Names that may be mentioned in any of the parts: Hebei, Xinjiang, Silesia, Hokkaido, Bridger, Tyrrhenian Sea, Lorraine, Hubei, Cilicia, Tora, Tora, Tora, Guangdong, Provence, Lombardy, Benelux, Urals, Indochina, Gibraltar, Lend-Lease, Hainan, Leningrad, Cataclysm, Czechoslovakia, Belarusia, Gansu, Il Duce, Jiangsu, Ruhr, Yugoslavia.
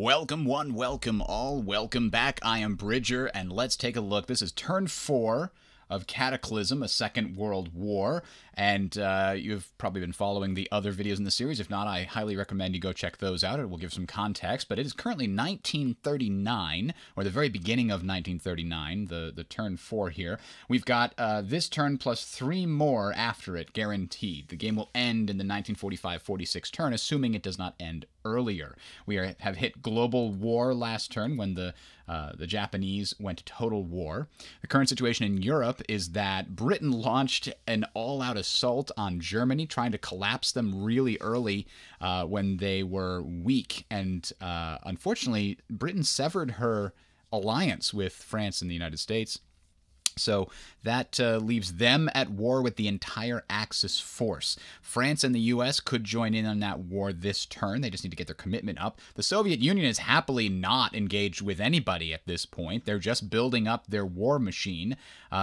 Welcome one, welcome all, welcome back. I am Bridger, and let's take a look. This is turn 4 of Cataclysm, a Second World War, and you've probably been following the other videos in the series. If not, I highly recommend you go check those out. It will give some context, but it is currently 1939, or the very beginning of 1939, the turn 4 here. We've got this turn plus 3 more after it, guaranteed. The game will end in the 1945-46 turn, assuming it does not end earlier. We have hit global war last turn when the Japanese went to total war. The current situation in Europe is that Britain launched an all-out assault on Germany, trying to collapse them really early when they were weak. And unfortunately, Britain severed her alliance with France and the United States. So that leaves them at war with the entire Axis force. France and the U.S. could join in on that war this turn. They just need to get their commitment up. The Soviet Union is happily not engaged with anybody at this point. They're just building up their war machine.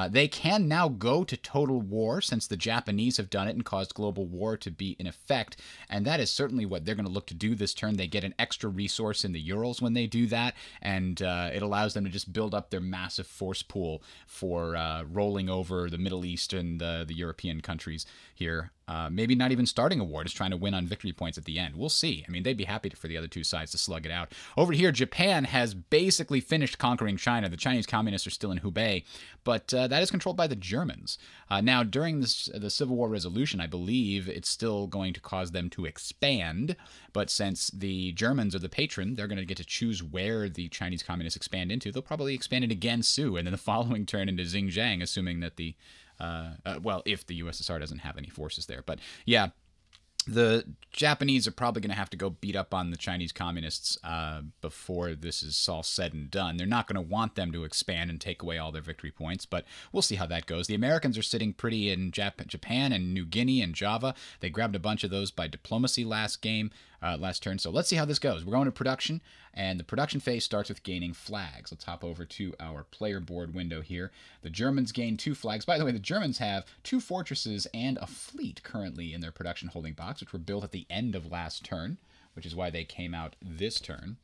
They can now go to total war since the Japanese have done it and caused global war to be in effect. And that is certainly what they're going to look to do this turn. They get an extra resource in the Urals when they do that. And it allows them to just build up their massive force pool for rolling over the Middle East and the European countries here. Maybe not even starting a war, just trying to win on victory points at the end. We'll see. I mean, they'd be happy for the other two sides to slug it out. Over here, Japan has basically finished conquering China. The Chinese communists are still in Hubei, but that is controlled by the Germans. Now, during the Civil War resolution, I believe it's still going to cause them to expand, but since the Germans are the patron, they're going to get to choose where the Chinese communists expand into. They'll probably expand into Gansu, and then the following turn into Xinjiang, assuming that the well, if the USSR doesn't have any forces there. But yeah, the Japanese are probably going to have to go beat up on the Chinese communists before this is all said and done. They're not going to want them to expand and take away all their victory points, but we'll see how that goes. The Americans are sitting pretty in Japan and New Guinea and Java. They grabbed a bunch of those by diplomacy last turn. So let's see how this goes. We're going to production, and the production phase starts with gaining flags. Let's hop over to our player board window here. The Germans gain 2 flags. By the way, the Germans have 2 fortresses and a fleet currently in their production holding box, which were built at the end of last turn, which is why they came out this turn.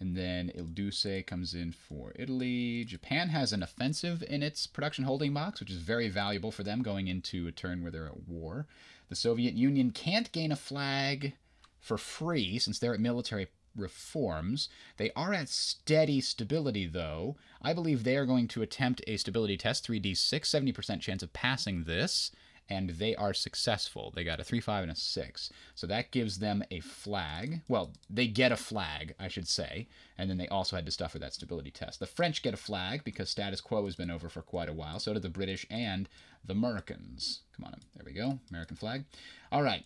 And then Il Duce comes in for Italy. Japan has an offensive in its production holding box, which is very valuable for them going into a turn where they're at war. The Soviet Union can't gain a flag for free since they're at military reforms. They are at steady stability, though. I believe they are going to attempt a stability test, 3d6, 70% chance of passing this, and they are successful. They got a 3, 5, and a 6. So that gives them a flag. Well, they get a flag, I should say, and then they also had to suffer that stability test. The French get a flag because status quo has been over for quite a while. So do the British and the Americans. Come on, there we go, American flag. All right.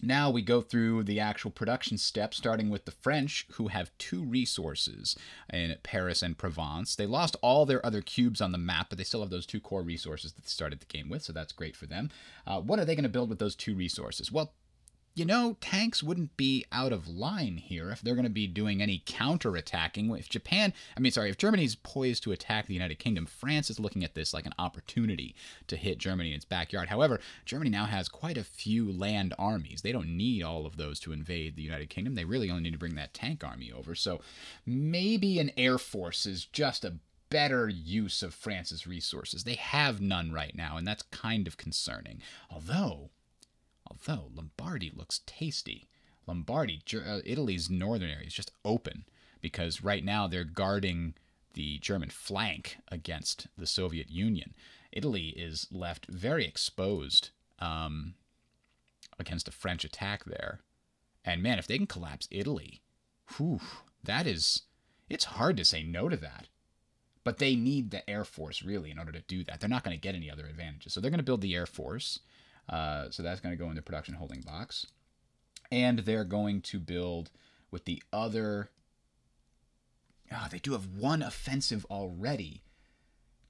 Now we go through the actual production steps, starting with the French, who have 2 resources in Paris and Provence. They lost all their other cubes on the map, but they still have those 2 core resources that they started the game with, so that's great for them. What are they going to build with those 2 resources? Well, you know, tanks wouldn't be out of line here if they're going to be doing any counterattacking. If Germany's poised to attack the United Kingdom, France is looking at this like an opportunity to hit Germany in its backyard. However, Germany now has quite a few land armies. They don't need all of those to invade the United Kingdom. They really only need to bring that tank army over. So maybe an air force is just a better use of France's resources. They have none right now, and that's kind of concerning. Although Lombardy looks tasty. Lombardy, Italy's northern area, is just open because right now they're guarding the German flank against the Soviet Union. Italy is left very exposed against a French attack there. And man, if they can collapse Italy, whew, it's hard to say no to that. But they need the Air Force really in order to do that. They're not going to get any other advantages. So they're going to build the Air Force. So that's going to go in the production holding box. And they're going to build with the other... Oh, they do have 1 offensive already.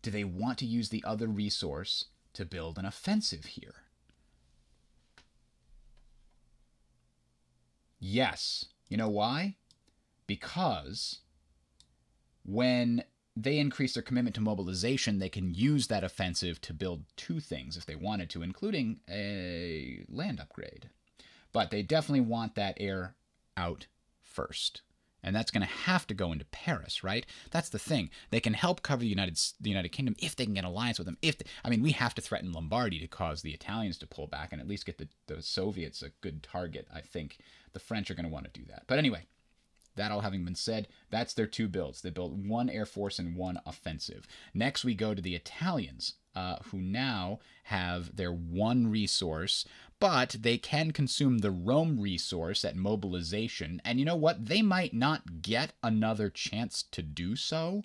Do they want to use the other resource to build an offensive here? Yes. You know why? Because when they increase their commitment to mobilization, they can use that offensive to build 2 things if they wanted to, including a land upgrade. But they definitely want that air out first. And that's going to have to go into Paris, right? That's the thing. They can help cover the United Kingdom if they can get an alliance with them. If they, I mean, we have to threaten Lombardy to cause the Italians to pull back and at least get the Soviets a good target. I think the French are going to want to do that. But anyway, that all having been said, that's their two builds. They built one air force and one offensive. Next, we go to the Italians, who now have their one resource, but they can consume the Rome resource at mobilization. And you know what? They might not get another chance to do so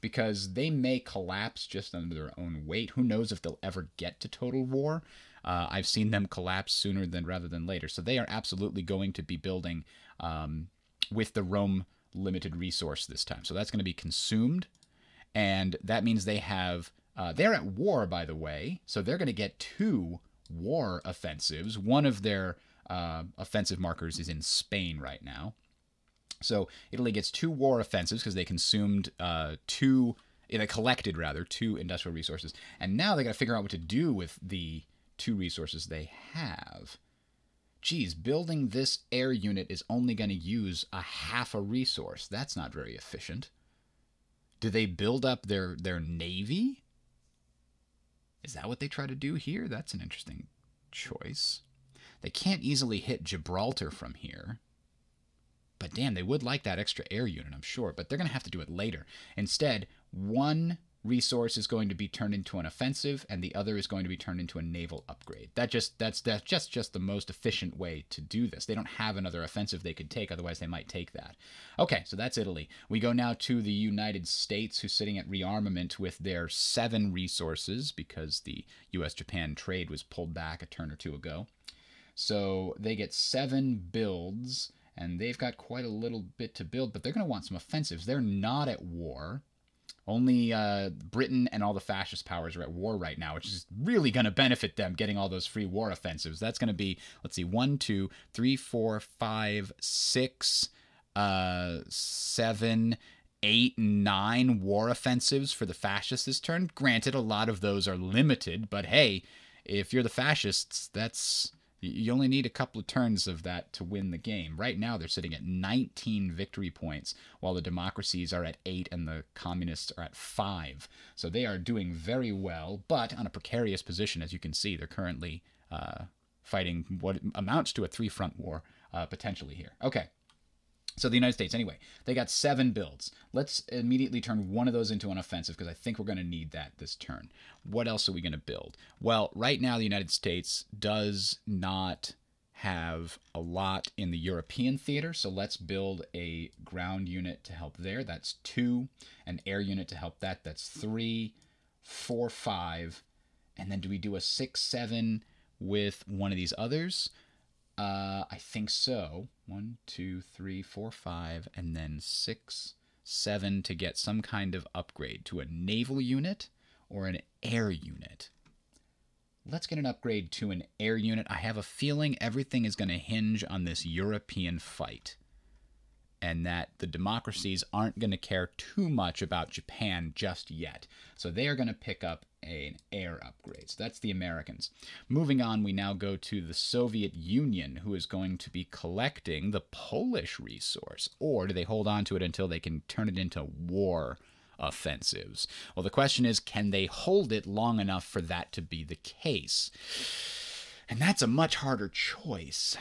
because they may collapse just under their own weight. Who knows if they'll ever get to total war? I've seen them collapse sooner rather than later. So they are absolutely going to be building with the Rome limited resource this time. So that's going to be consumed. And that means they have... they're at war, by the way, so they're going to get two war offensives. One of their offensive markers is in Spain right now. So Italy gets two war offensives because they consumed collected two industrial resources. And now they got to figure out what to do with the two resources they have. Geez, building this air unit is only going to use a half a resource. That's not very efficient. Do they build up their navy? Is that what they try to do here? That's an interesting choice. They can't easily hit Gibraltar from here. But damn, they would like that extra air unit, I'm sure. But they're going to have to do it later. Instead, one resource is going to be turned into an offensive, and the other is going to be turned into a naval upgrade. That's just the most efficient way to do this. They don't have another offensive they could take, otherwise they might take that. Okay, so that's Italy. We go now to the United States, who's sitting at rearmament with their 7 resources, because the U.S.-Japan trade was pulled back a turn or two ago. So they get 7 builds, and they've got quite a little bit to build, but they're going to want some offensives. They're not at war. Only Britain and all the fascist powers are at war right now, which is really going to benefit them getting all those free war offensives. That's going to be, let's see, 1, 2, 3, 4, 5, 6, 7, 8, 9 war offensives for the fascists this turn. Granted, a lot of those are limited, but hey, if you're the fascists, that's... You only need a couple of turns of that to win the game. Right now, they're sitting at 19 victory points, while the democracies are at 8 and the communists are at 5. So they are doing very well, but on a precarious position, as you can see. They're currently fighting what amounts to a 3-front war, potentially here. Okay, so the United States, anyway. They got 7 builds. Let's immediately turn one of those into an offensive, because I think we're going to need that this turn. What else are we going to build? Well, right now the United States does not have a lot in the European theater, so let's build a ground unit to help there. That's 2. An air unit to help that. That's 3, 4, 5. And then do we do a 6, 7 with one of these others? I think so. 1, 2, 3, 4, 5, and then 6, 7 to get some kind of upgrade to a naval unit or an air unit. Let's get an upgrade to an air unit. I have a feeling everything is going to hinge on this European fight, and that the democracies aren't going to care too much about Japan just yet. So they are going to pick up an air upgrade. So that's the Americans. Moving on, we now go to the Soviet Union, who is going to be collecting the Polish resource. Or do they hold on to it until they can turn it into war offensives? Well, the question is, can they hold it long enough for that to be the case? And that's a much harder choice.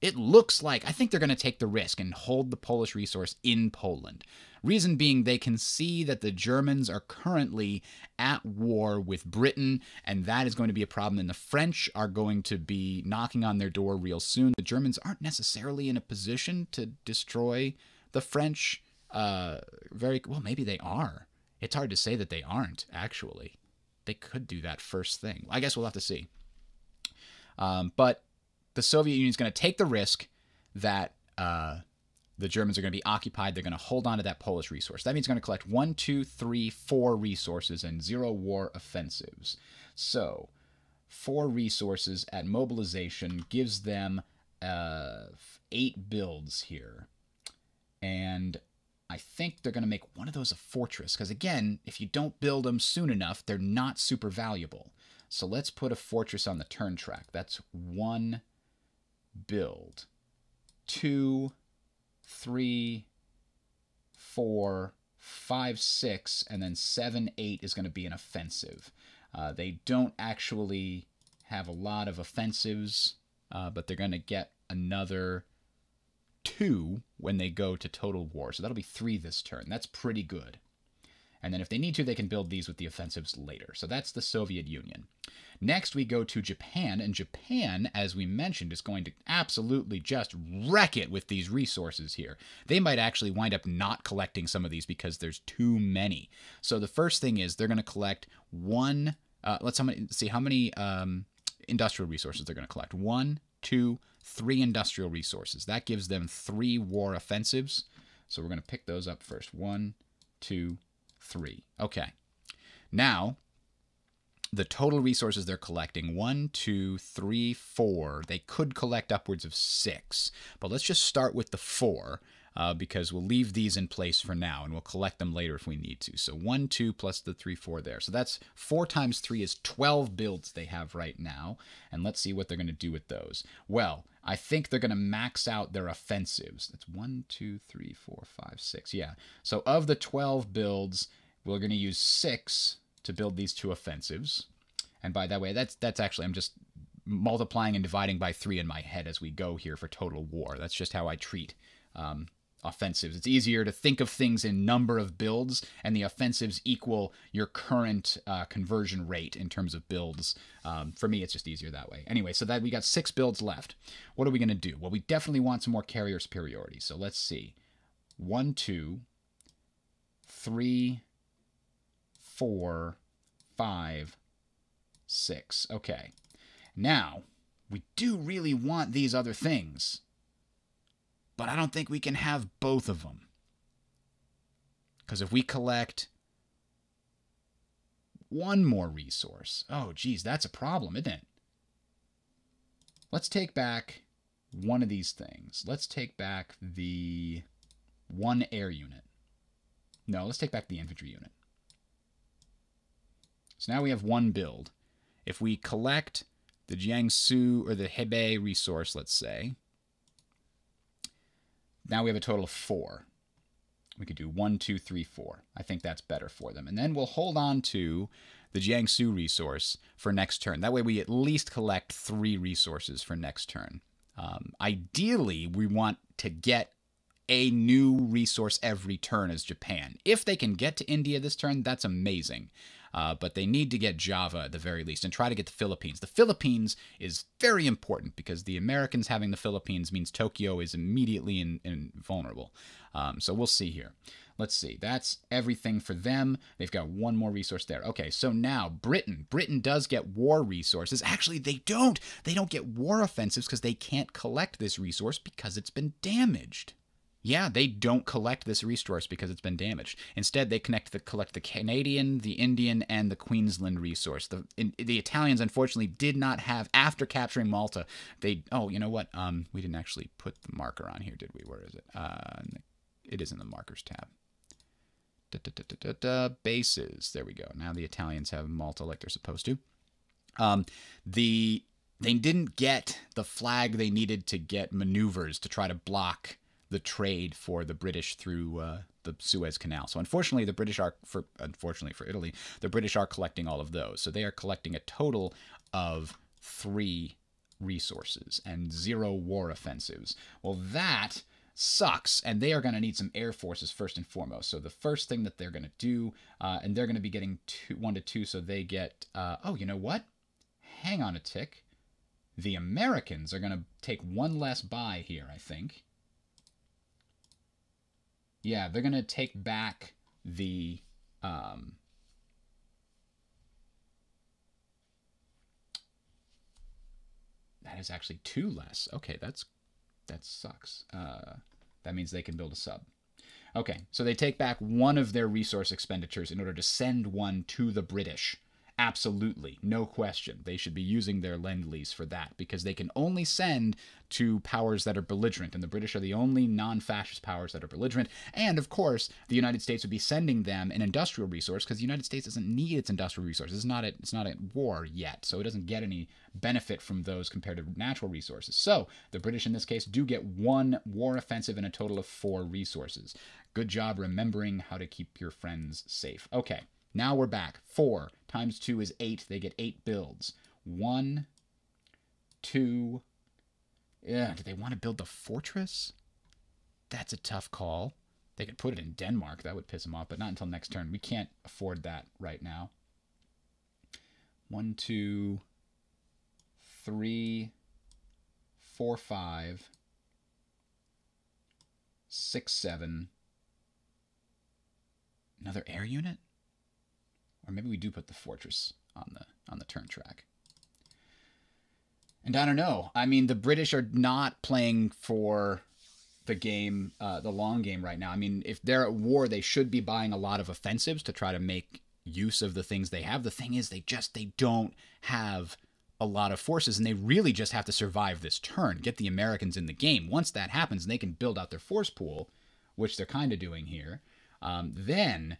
It looks like, I think they're going to take the risk and hold the Polish resource in Poland. Reason being, they can see that the Germans are currently at war with Britain, and that is going to be a problem. And the French are going to be knocking on their door real soon. The Germans aren't necessarily in a position to destroy the French. Well, maybe they are. It's hard to say that they aren't, actually. They could do that first thing. I guess we'll have to see. But... the Soviet Union is going to take the risk that the Germans are going to be occupied. They're going to hold on to that Polish resource. That means it's going to collect 1, 2, 3, 4 resources and 0 war offensives. So 4 resources at mobilization gives them 8 builds here. And I think they're going to make one of those a fortress, because, again, if you don't build them soon enough, they're not super valuable. So let's put a fortress on the turn track. That's 1 build. 2, 3, 4, 5, 6, and then 7, 8 is going to be an offensive. They don't actually have a lot of offensives, but they're going to get another 2 when they go to total war. So that'll be 3 this turn. That's pretty good. And then if they need to, they can build these with the offensives later. So that's the Soviet Union. Next, we go to Japan. And Japan, as we mentioned, is going to absolutely just wreck it with these resources here. They might actually wind up not collecting some of these because there's too many. So the first thing is they're going to collect one. Let's see how many industrial resources they're going to collect. 1, 2, 3 industrial resources. That gives them 3 war offensives. So we're going to pick those up first. 1, 2, 3. Okay. Now, the total resources they're collecting, 1, 2, 3, 4. They could collect upwards of 6. But let's just start with the 4 because we'll leave these in place for now, and we'll collect them later if we need to. So 1, 2 plus the 3, 4 there. So that's 4 times 3 is 12 builds they have right now. And let's see what they're going to do with those. Well, I think they're going to max out their offensives. That's 1, 2, 3, 4, 5, 6. Yeah. So of the 12 builds, we're going to use 6 to build these 2 offensives. And by that way, that's actually, I'm just multiplying and dividing by 3 in my head as we go here for total war. That's just how I treat offensives. It's easier to think of things in number of builds, and the offensives equal your current conversion rate in terms of builds. For me, it's just easier that way. Anyway, so that we got 6 builds left. What are we going to do? Well, we definitely want some more carrier superiority. So let's see. 1, 2, 3, 4, 5, 6. Okay. Now, we do really want these other things, but I don't think we can have both of them. Because if we collect 1 more resource, oh, geez, that's a problem, isn't it? Let's take back 1 of these things. Let's take back the 1 air unit. No, let's take back the infantry unit. So now we have 1 build. If we collect the Jiangsu or the Hebei resource, let's say, now we have a total of 4. We could do 1, 2, 3, 4. I think that's better for them. And then we'll hold on to the Jiangsu resource for next turn. That way we at least collect 3 resources for next turn. Ideally, we want to get a new resource every turn as Japan. If they can get to India this turn, that's amazing. But they need to get Java at the very least and try to get the Philippines. The Philippines is very important because the Americans having the Philippines means Tokyo is immediately vulnerable. So we'll see here. Let's see. That's everything for them. They've got 1 more resource there. Okay, so now Britain. Britain does get war resources. Actually, they don't. They don't get war offensives because they can't collect this resource because it's been damaged. Yeah, they don't collect this resource because it's been damaged. Instead, they collect the Canadian, the Indian, and the Queensland resource. The Italians, unfortunately, did not have, after capturing Malta, they... Oh, you know what? We didn't actually put the marker on here, did we? Where is it? It is in the Markers tab. Bases. There we go. Now the Italians have Malta like they're supposed to. They didn't get the flag they needed to get maneuvers to try to block the trade for the British through the Suez Canal. So unfortunately, the British are, unfortunately for Italy, the British are collecting all of those. So they are collecting a total of 3 resources and 0 war offensives. Well, that sucks, and they are going to need some air forces first and foremost. So the first thing that they're going to do, and they're going to be getting 1 to 2, so they get, oh, you know what? Hang on a tick. The Americans are going to take 1 less buy here, I think. Yeah, they're going to take back the that is actually 2 less. Okay, that sucks. That means they can build a sub. Okay, so they take back 1 of their resource expenditures in order to send 1 to the British Absolutely, no question. They should be using their lend-lease for that, because they can only send to powers that are belligerent, and the British are the only non-fascist powers that are belligerent. And, of course, the United States would be sending them an industrial resource, because the United States doesn't need its industrial resources. It's not at war yet, so it doesn't get any benefit from those compared to natural resources. So the British, in this case, do get one war offensive and a total of 4 resources. Good job remembering how to keep your friends safe. Okay, now we're back. 4 times 2 is 8. They get 8 builds. 1, 2... Yeah, do they want to build the fortress? That's a tough call. They could put it in Denmark. That would piss them off, but not until next turn. We can't afford that right now. 1, 2, 3, 4, 5, 6, 7. Another air unit? Or maybe we do put the fortress on the turn track. And I don't know. I mean, the British are not playing for the game, the long game right now. I mean, if they're at war, they should be buying a lot of offensives to try to make use of the things they have. The thing is, they don't have a lot of forces, and they really just have to survive this turn, get the Americans in the game. Once that happens, and they can build out their force pool, which they're kind of doing here, then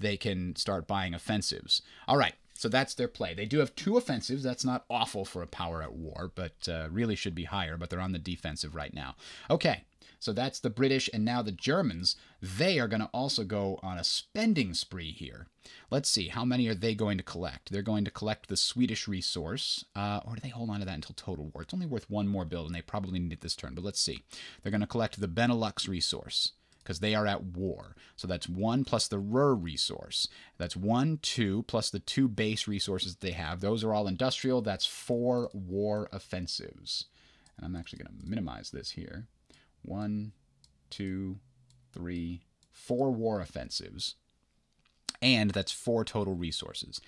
they can start buying offensives. All right. So that's their play. They do have 2 offensives. That's not awful for a power at war, but really should be higher, but they're on the defensive right now. Okay, so that's the British, and now the Germans. They are going to also go on a spending spree here. Let's see, how many are they going to collect? They're going to collect the Swedish resource, or do they hold on to that until Total War? It's only worth 1 more build, and they probably need it this turn, but let's see. They're going to collect the Benelux resource, because they are at war. So that's 1 plus the Ruhr resource. That's 1, 2, plus the 2 base resources they have. Those are all industrial. That's 4 war offensives. And I'm actually going to minimize this here. 1, 2, 3, 4 war offensives. And that's 4 total resources.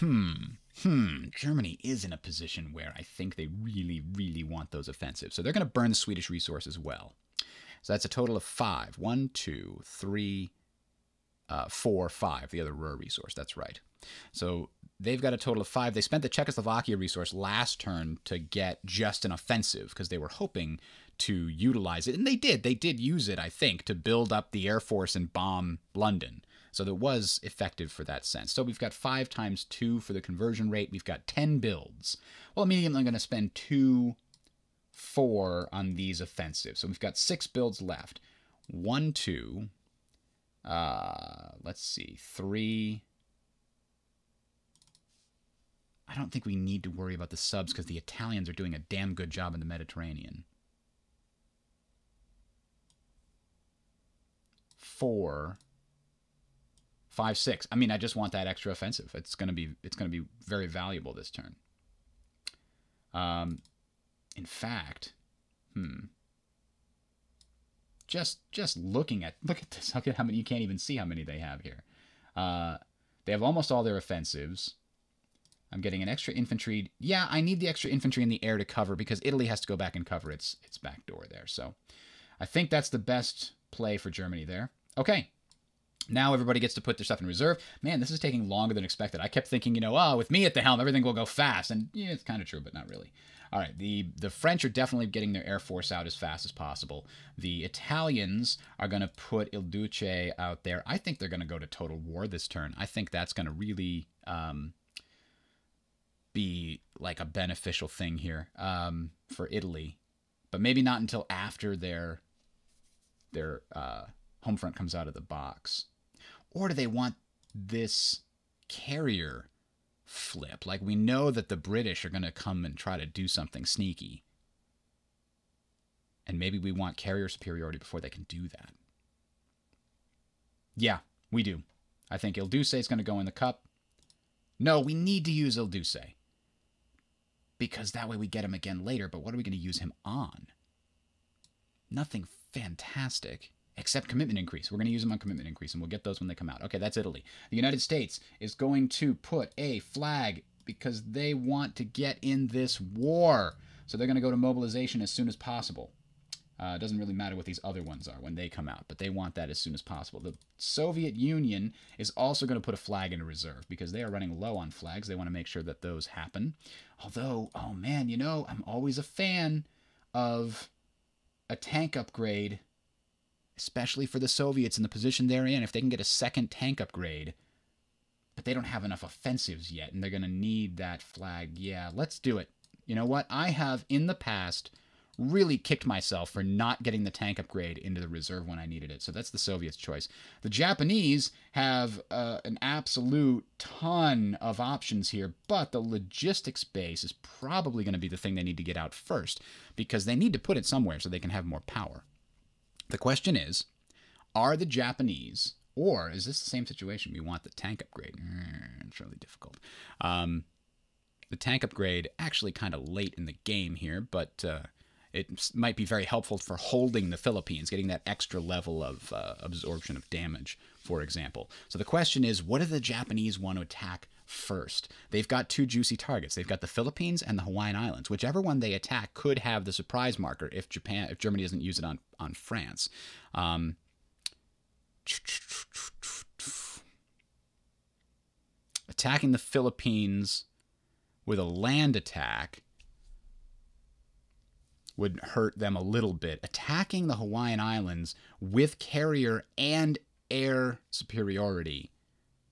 Germany is in a position where I think they really, really want those offensives. So they're going to burn the Swedish resource as well. So that's a total of 5. 1, 2, 3, 4, 5. The other Ruhr resource. That's right. So they've got a total of 5. They spent the Czechoslovakia resource last turn to get just an offensive because they were hoping to utilize it. And they did. They did use it, I think, to build up the Air Force and bomb London. So that was effective for that sense. So we've got 5 times 2 for the conversion rate. We've got 10 builds. Well, immediately I'm going to spend 2, 4 on these offensives. So we've got 6 builds left. 1, 2. Let's see. 3. I don't think we need to worry about the subs because the Italians are doing a damn good job in the Mediterranean. 4, 5, 6. I mean, I just want that extra offensive. It's gonna be very valuable this turn. In fact, just look at this. Look at how many. You can't even see how many they have here. They have almost all their offensives. I'm getting an extra infantry. Yeah, I need the extra infantry in the air to cover because Italy has to go back and cover its back door there. So, I think that's the best play for Germany there. Okay. Now everybody gets to put their stuff in reserve. Man, this is taking longer than expected. I kept thinking, you know, oh, with me at the helm, everything will go fast. And yeah, it's kind of true, but not really. All right, the French are definitely getting their air force out as fast as possible. The Italians are going to put Il Duce out there. I think they're going to go to total war this turn. I think that's going to really be like a beneficial thing here for Italy. But maybe not until after their home front comes out of the box. Or do they want this carrier flip? Like, we know that the British are going to come and try to do something sneaky. And maybe we want carrier superiority before they can do that. Yeah, we do. I think Il Duce is going to go in the cup. No, we need to use Il Duce. Because that way we get him again later, but what are we going to use him on? Nothing fantastic. Except commitment increase. We're going to use them on commitment increase, and we'll get those when they come out. Okay, that's Italy. The United States is going to put a flag because they want to get in this war. So they're going to go to mobilization as soon as possible. It doesn't really matter what these other ones are when they come out, but they want that as soon as possible. The Soviet Union is also going to put a flag in reserve because they are running low on flags. They want to make sure that those happen. Although, oh man, you know, I'm always a fan of a tank upgrade, especially for the Soviets in the position they're in. If they can get a second tank upgrade, but they don't have enough offensives yet, and they're going to need that flag. Yeah, let's do it. You know what? I have, in the past, really kicked myself for not getting the tank upgrade into the reserve when I needed it. So that's the Soviets' choice. The Japanese have an absolute ton of options here, but the logistics base is probably going to be the thing they need to get out first because they need to put it somewhere so they can have more power. The question is, are the Japanese, or is this the same situation? We want the tank upgrade. It's really difficult. The tank upgrade actually kind of late in the game here, but it might be very helpful for holding the Philippines, getting that extra level of absorption of damage, for example. So the question is, what do the Japanese want to attack first? They've got two juicy targets. They've got the Philippines and the Hawaiian Islands. Whichever one they attack could have the surprise marker if Germany doesn't use it on France. Attacking the Philippines with a land attack would hurt them a little bit. Attacking the Hawaiian Islands with carrier and air superiority,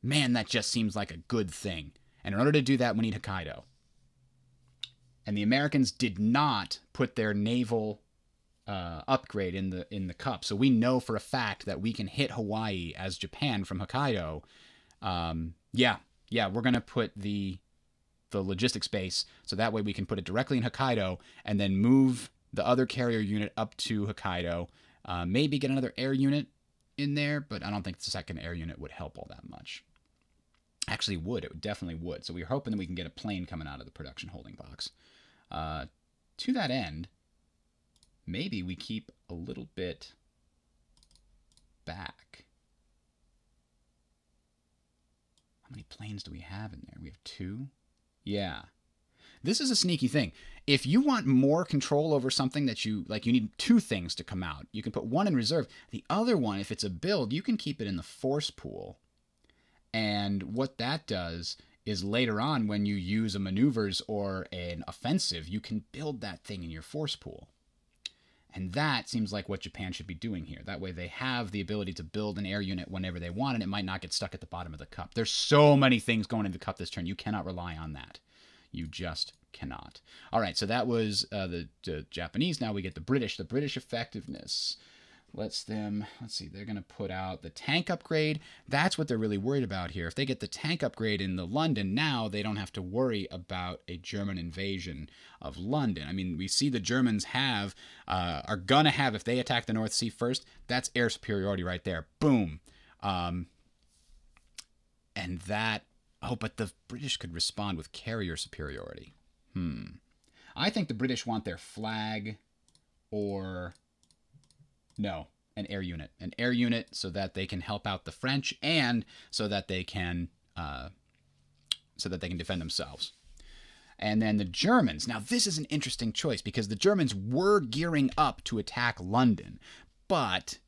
man, that just seems like a good thing. And in order to do that, we need Hokkaido. And the Americans did not put their naval upgrade in the cup, so we know for a fact that we can hit Hawaii as Japan from Hokkaido. Yeah, we're gonna put the logistics base, so that way we can put it directly in Hokkaido and then move the other carrier unit up to Hokkaido. Maybe get another air unit in there, but I don't think the second air unit would help all that much. Actually, it definitely would. So we're hoping that we can get a plane coming out of the production holding box. To that end, maybe we keep a little bit back. How many planes do we have in there? We have two. Yeah. This is a sneaky thing. If you want more control over something that you like, you need two things to come out. You can put one in reserve. The other one, if it's a build, you can keep it in the force pool. And what that does is later on when you use a maneuvers or an offensive, you can build that thing in your force pool. And that seems like what Japan should be doing here. That way they have the ability to build an air unit whenever they want, and it might not get stuck at the bottom of the cup. There's so many things going into the cup this turn. You cannot rely on that. You just cannot. All right, so that was the Japanese. Now we get the British. The British effectiveness lets them, let's see, they're going to put out the tank upgrade. That's what they're really worried about here. If they get the tank upgrade in the London, now they don't have to worry about a German invasion of London. I mean, we see the Germans have, are going to have, if they attack the North Sea first, that's air superiority right there. Boom. And that, oh, but the British could respond with carrier superiority. I think the British want their flag or... no, an air unit. An air unit so that they can help out the French and so that they can defend themselves. And then the Germans. Now, this is an interesting choice because the Germans were gearing up to attack London. But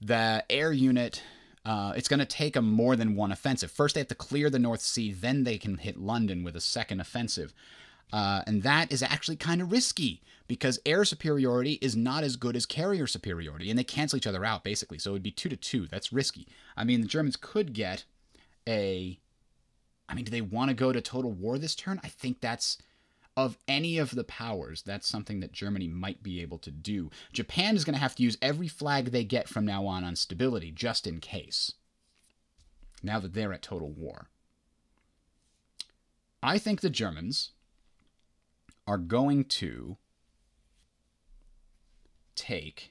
the air unit, it's going to take them more than one offensive. First, they have to clear the North Sea. Then they can hit London with a second offensive. And that is actually kind of risky because air superiority is not as good as carrier superiority, and they cancel each other out, basically. So it would be 2-2. That's risky. I mean, the Germans could get a... I mean, do they want to go to total war this turn? I think that's... of any of the powers, that's something that Germany might be able to do. Japan is going to have to use every flag they get from now on stability, just in case. Now that they're at total war. I think the Germans... are going to take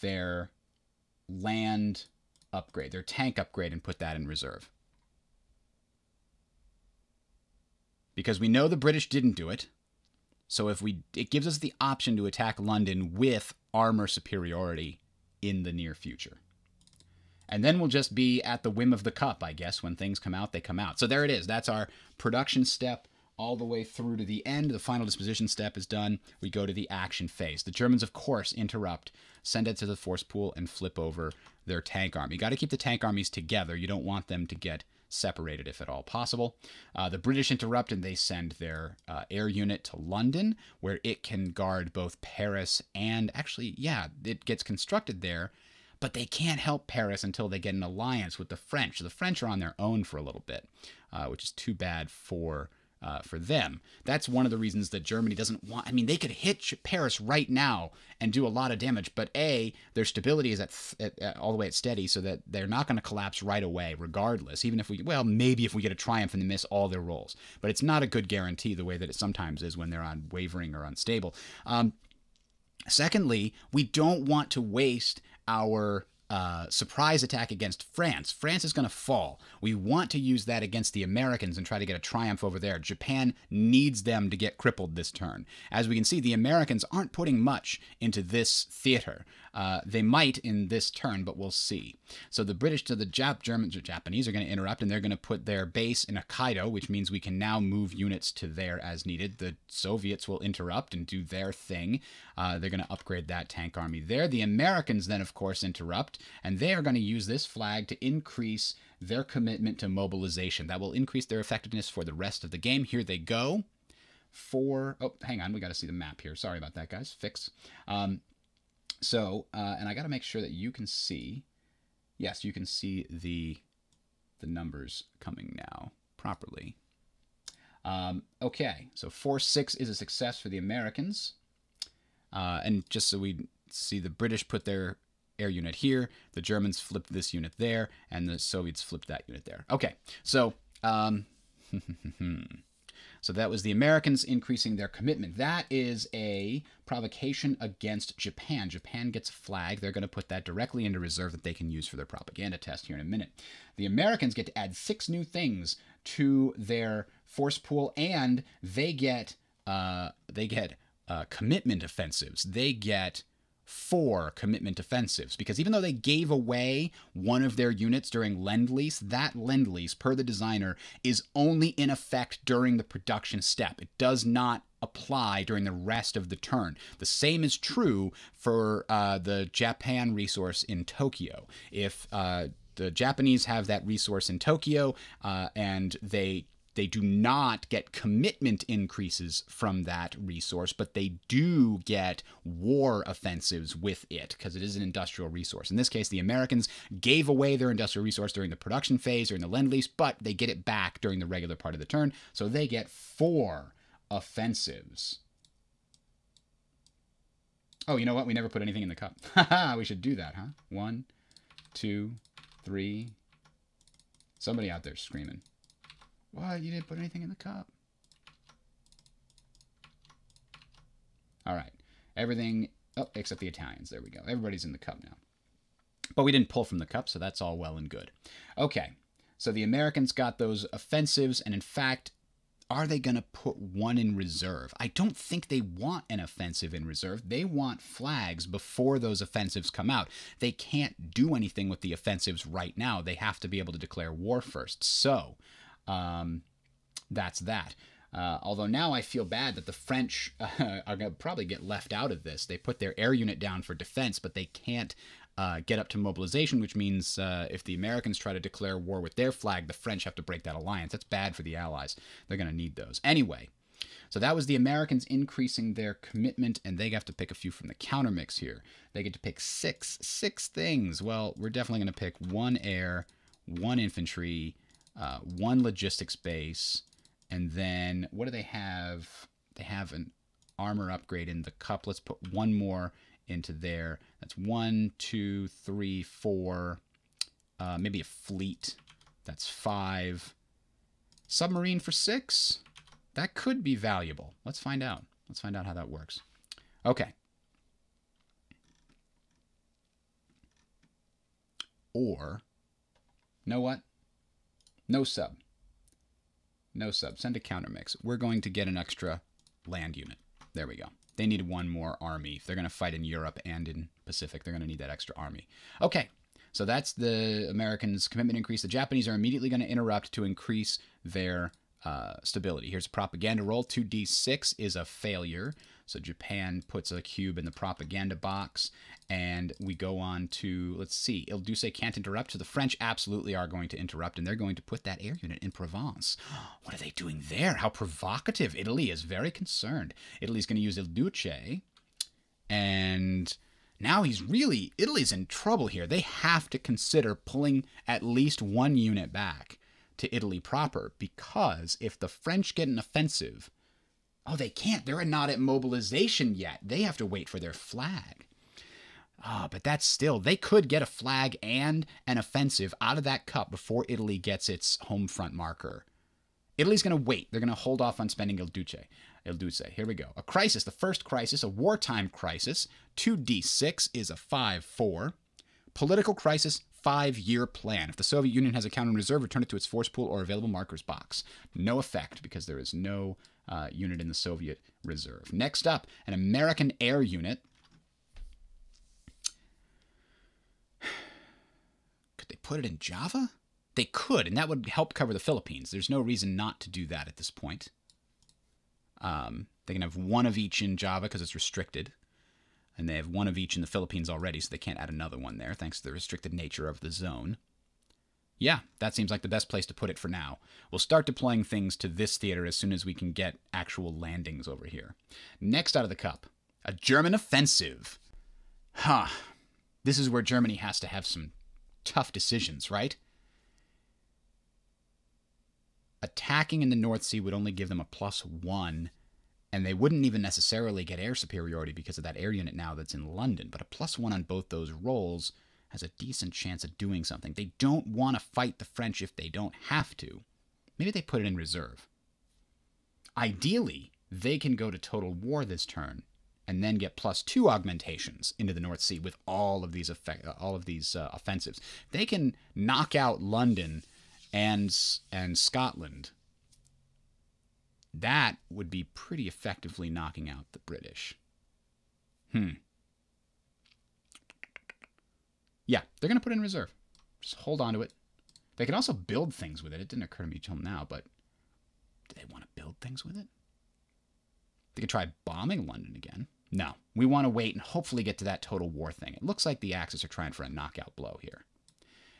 their land upgrade, their tank upgrade, and put that in reserve. Because we know the British didn't do it, so if it gives us the option to attack London with armor superiority in the near future. And then we'll just be at the whim of the cup, I guess. When things come out, they come out. So there it is. That's our production step all the way through to the end. The final disposition step is done. We go to the action phase. The Germans, of course, interrupt, send it to the force pool, and flip over their tank army. You got to keep the tank armies together. You don't want them to get separated if at all possible. The British interrupt, and they send their air unit to London, where it can guard both Paris and, actually, yeah, it gets constructed there, but they can't help Paris until they get an alliance with the French. So the French are on their own for a little bit, which is too bad for them. That's one of the reasons that Germany doesn't want, I mean, they could hit Paris right now and do a lot of damage, but A, their stability is at all the way at steady, so that they're not going to collapse right away regardless, even if we, well, maybe if we get a triumph and they miss all their rolls. But it's not a good guarantee the way that it sometimes is when they're on wavering or unstable. Secondly, we don't want to waste our surprise attack against France. France is going to fall. We want to use that against the Americans and try to get a triumph over there. Japan needs them to get crippled this turn. As we can see, the Americans aren't putting much into this theater. They might in this turn, but we'll see. So the British to the Japanese are going to interrupt, and they're going to put their base in Hokkaido, which means we can now move units to there as needed. The Soviets will interrupt and do their thing. They're going to upgrade that tank army there. The Americans then, of course, interrupt, and they are going to use this flag to increase their commitment to mobilization. That will increase their effectiveness for the rest of the game. Here they go. Oh, hang on. We got to see the map here. Sorry about that, guys. Fix. And I got to make sure that you can see. Yes, you can see the numbers coming now properly. Okay, so 4-6 is a success for the Americans. And just so we see, the British put their air unit here, the Germans flipped this unit there, and the Soviets flipped that unit there. Okay, so so that was the Americans increasing their commitment. That is a provocation against Japan. Japan gets a flag. They're going to put that directly into reserve that they can use for their propaganda test here in a minute. The Americans get to add 6 new things to their force pool, and they get commitment offensives. They get 4 commitment offensives, because even though they gave away one of their units during Lend-Lease, that Lend-Lease, per the designer, is only in effect during the production step. It does not apply during the rest of the turn. The same is true for the Japan resource in Tokyo. If the Japanese have that resource in Tokyo and they do not get commitment increases from that resource, but they do get war offensives with it because it is an industrial resource. In this case, the Americans gave away their industrial resource during the production phase or in the Lend-Lease, but they get it back during the regular part of the turn. So they get 4 offensives. Oh, you know what? We never put anything in the cup. We should do that, huh? 1, 2, 3. Somebody out there screaming. What? You didn't put anything in the cup. All right. Everything, oh, except the Italians. There we go. Everybody's in the cup now. But we didn't pull from the cup, so that's all well and good. Okay. So the Americans got those offensives, and in fact, are they going to put one in reserve? I don't think they want an offensive in reserve. They want flags before those offensives come out. They can't do anything with the offensives right now. They have to be able to declare war first. So that's that. Although now I feel bad that the French are going to probably get left out of this. They put their air unit down for defense, but they can't get up to mobilization, which means if the Americans try to declare war with their flag, the French have to break that alliance. That's bad for the Allies. They're going to need those. Anyway, so that was the Americans increasing their commitment, and they have to pick a few from the countermix here. They get to pick six things. Well, we're definitely going to pick 1 air, 1 infantry, 1 logistics base, and then what do they have? They have an armor upgrade in the cup. Let's put 1 more into there. That's 1, 2, 3, 4, maybe a fleet. That's 5. Submarine for 6? That could be valuable. Let's find out. Let's find out how that works. Okay. Or, you know what? No sub. No sub. Send a countermix. We're going to get an extra land unit. There we go. They need 1 more army. If they're going to fight in Europe and in Pacific, they're going to need that extra army. Okay. So that's the Americans' commitment increase. The Japanese are immediately going to interrupt to increase their stability. Here's a propaganda roll. 2d6 is a failure. So Japan puts a cube in the propaganda box, and we go on to, let's see, Il Duce can't interrupt, so the French absolutely are going to interrupt, and they're going to put that air unit in Provence. What are they doing there? How provocative. Italy is very concerned. Italy's going to use Il Duce, and now he's really, Italy's in trouble here. They have to consider pulling at least one unit back to Italy proper, because if the French get an offensive, oh, they can't. They're not at mobilization yet. They have to wait for their flag. Oh, but that's still, they could get a flag and an offensive out of that cup before Italy gets its home front marker. Italy's going to wait. They're going to hold off on spending Il Duce. Il Duce. Here we go. A crisis. The first crisis, a wartime crisis. 2d6 is a 5-4. Political crisis, 5-year plan. If the Soviet Union has a counter in reserve, return it to its force pool or available markers box. No effect because there is no unit in the Soviet reserve. Next up, an American air unit. Could they put it in Java? They could, and that would help cover the Philippines. There's no reason not to do that at this point. They can have one of each in Java because it's restricted. And they have one of each in the Philippines already, so they can't add another one there thanks to the restricted nature of the zone. Yeah, that seems like the best place to put it for now. We'll start deploying things to this theater as soon as we can get actual landings over here. Next out of the cup, a German offensive. Huh. This is where Germany has to have some tough decisions, right? Attacking in the North Sea would only give them a +1, and they wouldn't even necessarily get air superiority because of that air unit now that's in London. But a +1 on both those rolls has a decent chance of doing something. They don't want to fight the French if they don't have to. Maybe they put it in reserve. Ideally, they can go to total war this turn and then get +2 augmentations into the North Sea with all of these offensives. They can knock out London and Scotland. That would be pretty effectively knocking out the British. Yeah, they're going to put it in reserve. Just hold on to it. They can also build things with it. It didn't occur to me till now, but do they want to build things with it? They could try bombing London again. No, we want to wait and hopefully get to that total war thing. It looks like the Axis are trying for a knockout blow here.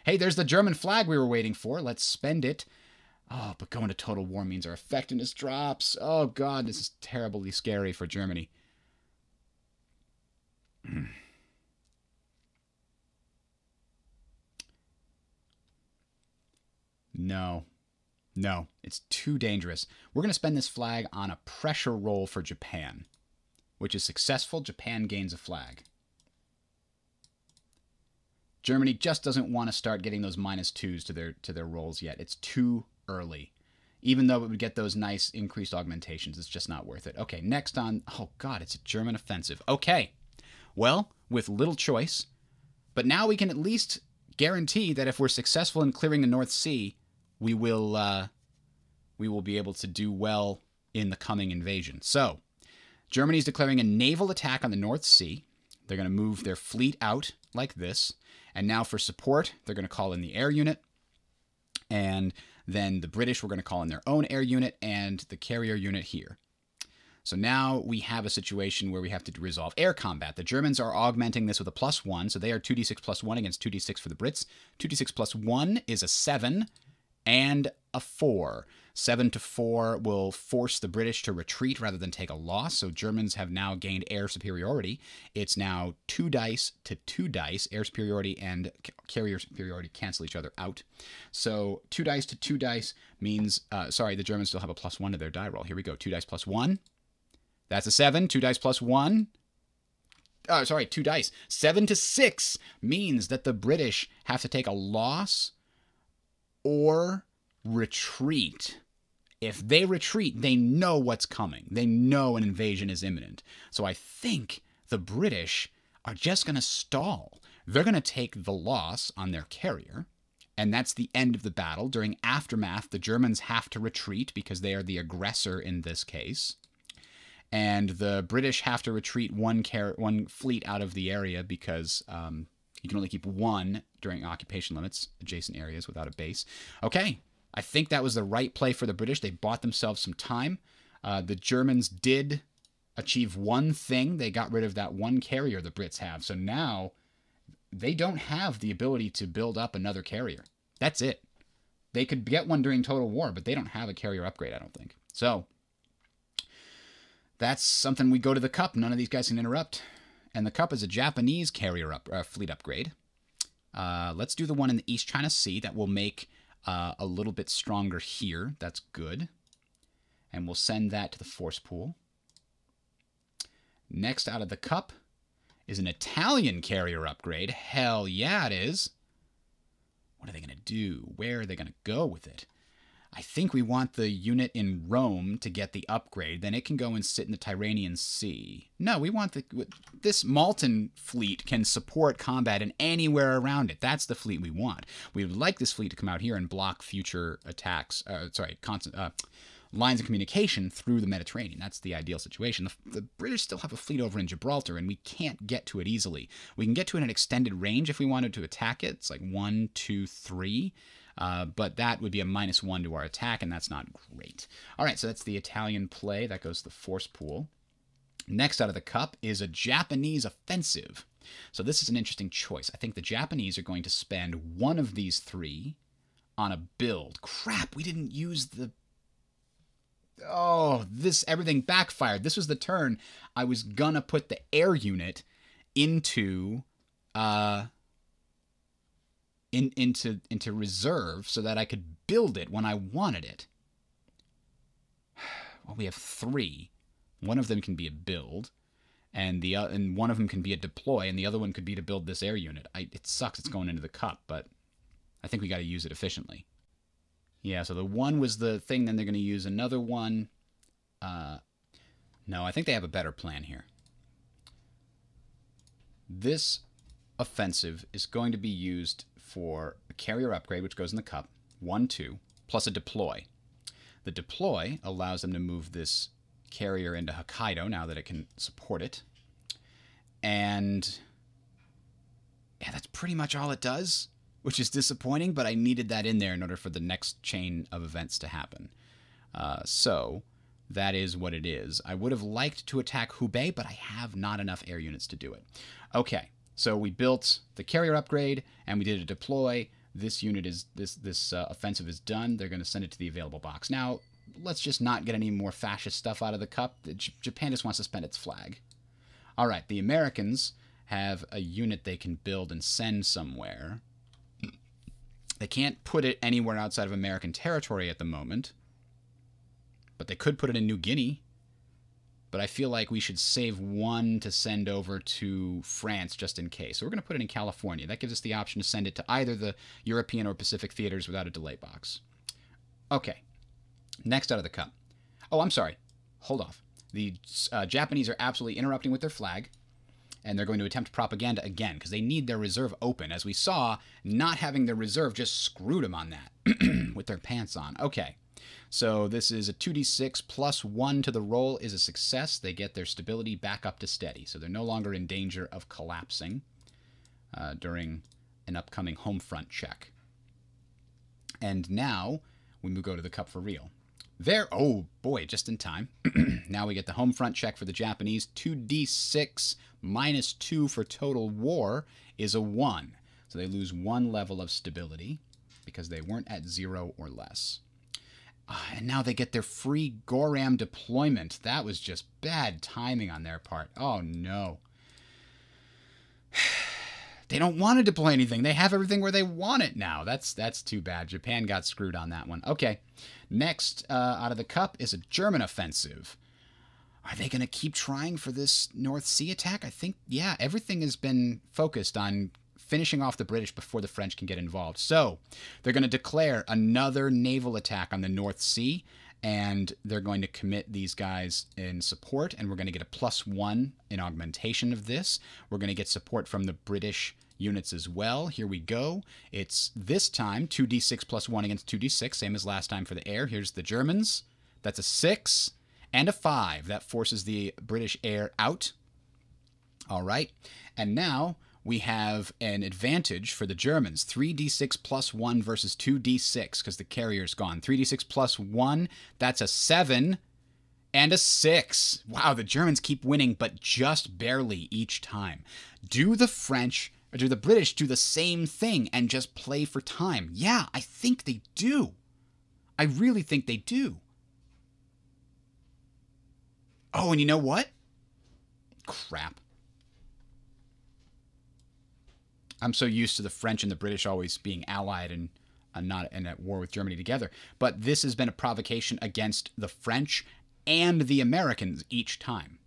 Hey, there's the German flag we were waiting for. Let's spend it. Oh, but going to total war means our effectiveness drops. Oh, God, this is terribly scary for Germany. No, it's too dangerous. We're going to spend this flag on a pressure roll for Japan, which is successful. Japan gains a flag. Germany just doesn't want to start getting those -2s to their rolls yet. It's too early. Even though it would get those nice increased augmentations, it's just not worth it. Okay, next on... Oh, God, it's a German offensive. Okay, well, with little choice, but now we can at least guarantee that if we're successful in clearing the North Sea, we will be able to do well in the coming invasion. So, Germany's declaring a naval attack on the North Sea. They're going to move their fleet out like this. And now for support, they're going to call in the air unit. And then the British were going to call in their own air unit and the carrier unit here. So now we have a situation where we have to resolve air combat. The Germans are augmenting this with a +1, so they are 2d6 +1 against 2d6 for the Brits. 2d6 +1 is a 7. And a 4. 7-4 will force the British to retreat rather than take a loss, so Germans have now gained air superiority. It's now 2 dice to 2 dice. Air superiority and carrier superiority cancel each other out. So 2 dice to 2 dice means, sorry, the Germans still have a +1 to their die roll. Here we go, 2 dice +1. That's a 7, 2 dice +1. Oh, sorry, 2 dice. 7-6 means that the British have to take a loss or retreat. If they retreat, they know what's coming. They know an invasion is imminent. So I think the British are just going to stall. They're going to take the loss on their carrier, and that's the end of the battle. During aftermath, the Germans have to retreat because they are the aggressor in this case, and the British have to retreat one fleet out of the area because you can only keep one during occupation limits, adjacent areas without a base. Okay, I think that was the right play for the British. They bought themselves some time. The Germans did achieve one thing. They got rid of that one carrier the Brits have. So now they don't have the ability to build up another carrier. That's it. They could get one during Total War, but they don't have a carrier upgrade, I don't think. So that's something. We go to the Cup. None of these guys can interrupt. And the Cup is a Japanese carrier fleet upgrade. Let's do the one in the East China Sea. That will make a little bit stronger here. That's good. And we'll send that to the force pool. Next out of the Cup is an Italian carrier upgrade. Hell yeah, it is. What are they going to do? Where are they going to go with it? I think we want the unit in Rome to get the upgrade. Then it can go and sit in the Tyrrhenian Sea. No, we want this Maltan fleet can support combat in anywhere around it. That's the fleet we want. We would like this fleet to come out here and block future attacks. Lines of communication through the Mediterranean. That's the ideal situation. The British still have a fleet over in Gibraltar, and we can't get to it easily. We can get to it in an extended range if we wanted to attack it. It's like 1, 2, 3. But that would be a -1 to our attack, and that's not great. All right, so that's the Italian play. That goes to the force pool. Next out of the Cup is a Japanese offensive. So this is an interesting choice. I think the Japanese are going to spend one of these three on a build. Crap, we didn't use the... Oh, this, everything backfired. This was the turn I was gonna put the air unit into reserve so that I could build it when I wanted it. Well, we have three. One of them can be a build, and one of them can be a deploy, and the other one could be to build this air unit. It sucks it's going into the Cup, but I think we got to use it efficiently. Yeah, so the one was the thing, then they're going to use another one. No, I think they have a better plan here. This offensive is going to be used for a carrier upgrade, which goes in the Cup, 1, 2, plus a deploy. The deploy allows them to move this carrier into Hokkaido now that it can support it. And yeah, that's pretty much all it does, which is disappointing, but I needed that in there in order for the next chain of events to happen. So that is what it is. I would have liked to attack Hubei, but I have not enough air units to do it. Okay, so we built the carrier upgrade, and we did a deploy. This unit is this offensive is done. They're going to send it to the available box. Now, let's just not get any more fascist stuff out of the Cup. Japan just wants to spend its flag. All right, the Americans have a unit they can build and send somewhere. They can't put it anywhere outside of American territory at the moment, but they could put it in New Guinea. But I feel like we should save one to send over to France just in case. So we're going to put it in California. That gives us the option to send it to either the European or Pacific theaters without a delay box. Okay. Next out of the Cup. Oh, I'm sorry. Hold off. The Japanese are absolutely interrupting with their flag. And they're going to attempt propaganda again because they need their reserve open. As we saw, not having their reserve just screwed them on that with their pants on. Okay, so this is a 2d6 plus 1 to the roll is a success. They get their stability back up to steady. So they're no longer in danger of collapsing during an upcoming home front check. And now we go to the Cup for real. There, oh boy, just in time. Now we get the home front check for the Japanese. 2d6 minus 2 for Total War is a 1. So they lose 1 level of stability because they weren't at 0 or less. And now they get their free Goram deployment. That was just bad timing on their part. Oh no. They don't want to deploy anything. They have everything where they want it now. That's too bad. Japan got screwed on that one. Okay, next out of the Cup is a German offensive. Are they going to keep trying for this North Sea attack? I think, yeah, everything has been focused on finishing off the British before the French can get involved. So they're going to declare another naval attack on the North Sea, and they're going to commit these guys in support, and we're going to get a +1 in augmentation of this. We're going to get support from the British units as well. Here we go. It's this time 2d6 plus 1 against 2d6, same as last time for the air. Here's the Germans. That's a 6 and a 5. That forces the British air out. All right. And now we have an advantage for the Germans, 3d6 plus 1 versus 2d6, because the carrier's gone. 3d6 plus 1, that's a 7 and a 6. Wow, the Germans keep winning, but just barely each time. Do the British do the same thing and just play for time? Yeah, I think they do. I really think they do. Oh, and you know what? Crap. I'm so used to the French and the British always being allied and at war with Germany together. But this has been a provocation against the French and the Americans each time.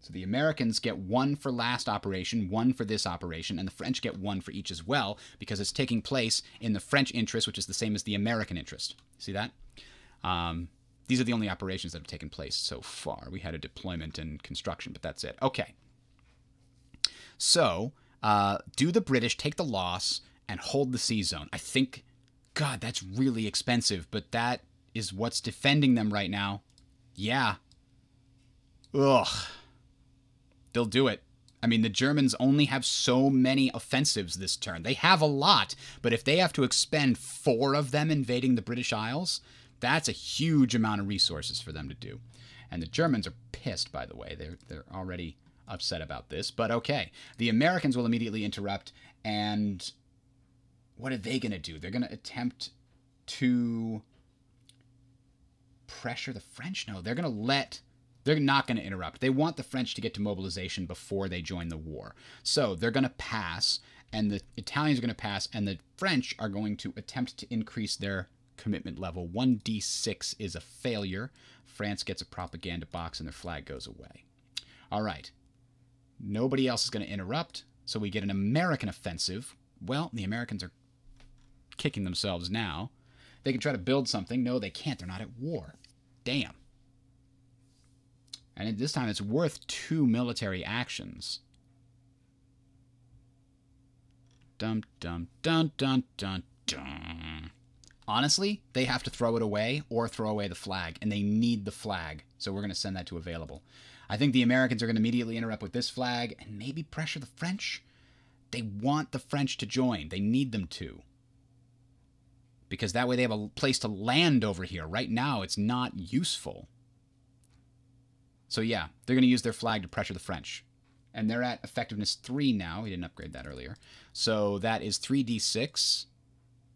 So the Americans get one for last operation, one for this operation, and the French get one for each as well, because it's taking place in the French interest, which is the same as the American interest. See that? These are the only operations that have taken place so far. We had a deployment and construction, but that's it. Okay. So, do the British take the loss and hold the sea zone? I think, God, that's really expensive, but that is what's defending them right now. Yeah. Ugh. They'll do it. I mean, the Germans only have so many offensives this turn. They have a lot, but if they have to expend 4 of them invading the British Isles, that's a huge amount of resources for them to do. And the Germans are pissed, by the way. They're already upset about this, but okay. The Americans will immediately interrupt, and what are they going to do? They're going to attempt to pressure the French? No, they're going to let... They're not going to interrupt. They want the French to get to mobilization before they join the war. So they're going to pass, and the Italians are going to pass, and the French are going to attempt to increase their commitment level. 1d6 is a failure. France gets a propaganda box, and their flag goes away. All right. Nobody else is going to interrupt, so we get an American offensive. Well, the Americans are kicking themselves now. They can try to build something. No, they can't. They're not at war. Damn. And at this time, it's worth 2 military actions. Dum, dum, dum, dum, dum, dum. Honestly, they have to throw it away or throw away the flag, and they need the flag, so we're going to send that to available. I think the Americans are going to immediately interrupt with this flag and maybe pressure the French. They want the French to join. They need them to. Because that way they have a place to land over here. Right now, it's not useful. So yeah, they're going to use their flag to pressure the French. And they're at effectiveness 3 now. We didn't upgrade that earlier. So that is 3d6.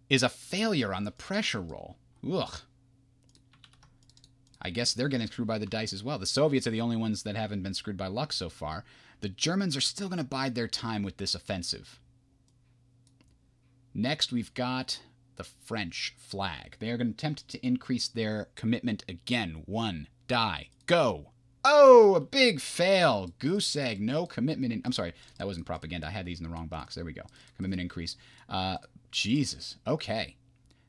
Is a failure on the pressure roll. Ugh. I guess they're getting screwed by the dice as well. The Soviets are the only ones that haven't been screwed by luck so far. The Germans are still going to bide their time with this offensive. Next, we've got the French flag. They are going to attempt to increase their commitment again. 1 die. Go! Oh, a big fail. Goose egg. No commitment. I'm sorry. That wasn't propaganda. I had these in the wrong box. There we go. Commitment increase. Jesus. Okay.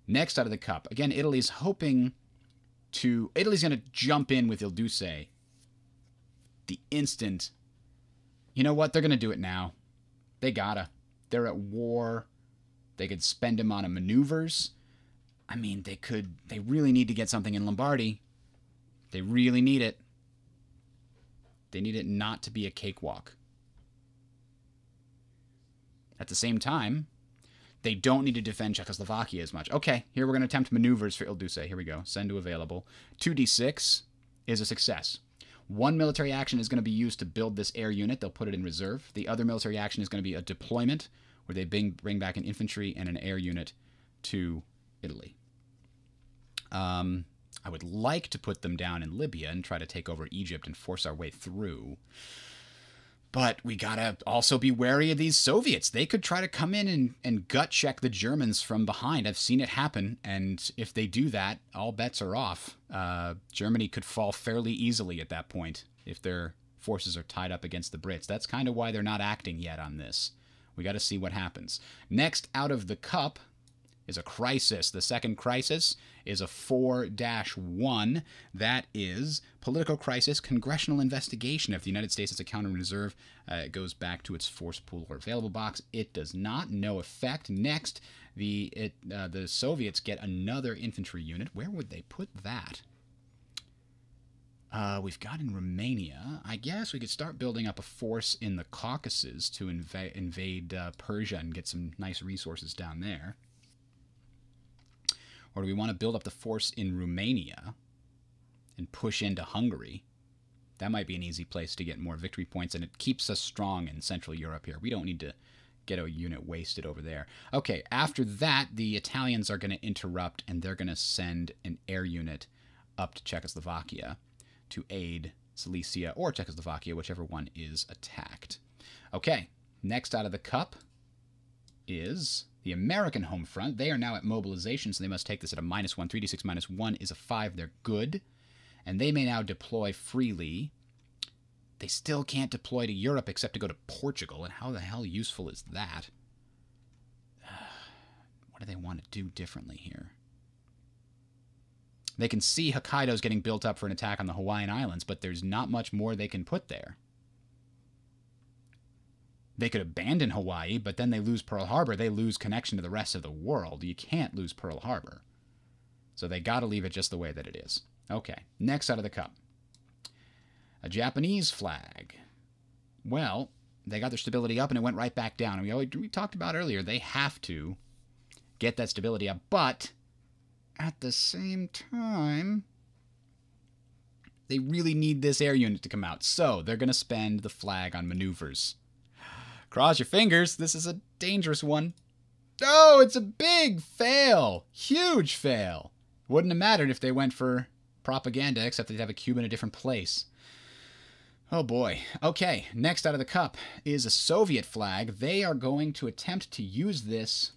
Next out of the cup. Again, Italy's hoping... Italy's going to jump in with Il Duce the instant. You know what? They're going to do it now. They gotta. They're at war. They could spend him on maneuvers. I mean, they could. They really need to get something in Lombardy. They really need it. They need it not to be a cakewalk. At the same time, they don't need to defend Czechoslovakia as much. Okay, here we're going to attempt maneuvers for Il Duce. Here we go. Send to available. 2d6 is a success. 1 military action is going to be used to build this air unit. They'll put it in reserve. The other military action is going to be a deployment where they bring back an infantry and an air unit to Italy. I would like to put them down in Libya and try to take over Egypt and force our way through. But we gotta also be wary of these Soviets. They could try to come in and gut check the Germans from behind. I've seen it happen, and if they do that, all bets are off. Germany could fall fairly easily at that point if their forces are tied up against the Brits. That's kind of why they're not acting yet on this. We gotta see what happens. Next out of the cup is a crisis. The second crisis is a 4-1. That is political crisis, congressional investigation. If the United States has a counter reserve, it goes back to its force pool or available box. It does not. No effect. Next, the Soviets get another infantry unit. Where would they put that? We've got in Romania. I guess we could start building up a force in the Caucasus to invade Persia and get some nice resources down there. Or do we want to build up the force in Romania and push into Hungary? That might be an easy place to get more victory points, and it keeps us strong in Central Europe here. We don't need to get a unit wasted over there. Okay, after that, the Italians are going to interrupt, and they're going to send an air unit up to Czechoslovakia to aid Silesia or Czechoslovakia, whichever one is attacked. Okay, next out of the cup is the American home front. They are now at mobilization, so they must take this at a -1. 3d6 -1 is a 5. They're good. And they may now deploy freely. They still can't deploy to Europe except to go to Portugal, and how the hell useful is that? What do they want to do differently here? They can see Hokkaido's getting built up for an attack on the Hawaiian Islands, but there's not much more they can put there. They could abandon Hawaii, but then they lose Pearl Harbor. They lose connection to the rest of the world. You can't lose Pearl Harbor. So they got to leave it just the way that it is. Okay, next out of the cup. A Japanese flag. Well, they got their stability up, and it went right back down. And we talked about earlier, they have to get that stability up, but at the same time, they really need this air unit to come out. So they're going to spend the flag on maneuvers. Cross your fingers. This is a dangerous one. Oh, it's a big fail. Huge fail. Wouldn't have mattered if they went for propaganda, except they'd have a cube in a different place. Oh, boy. Okay, next out of the cup is a Soviet flag. They are going to attempt to use this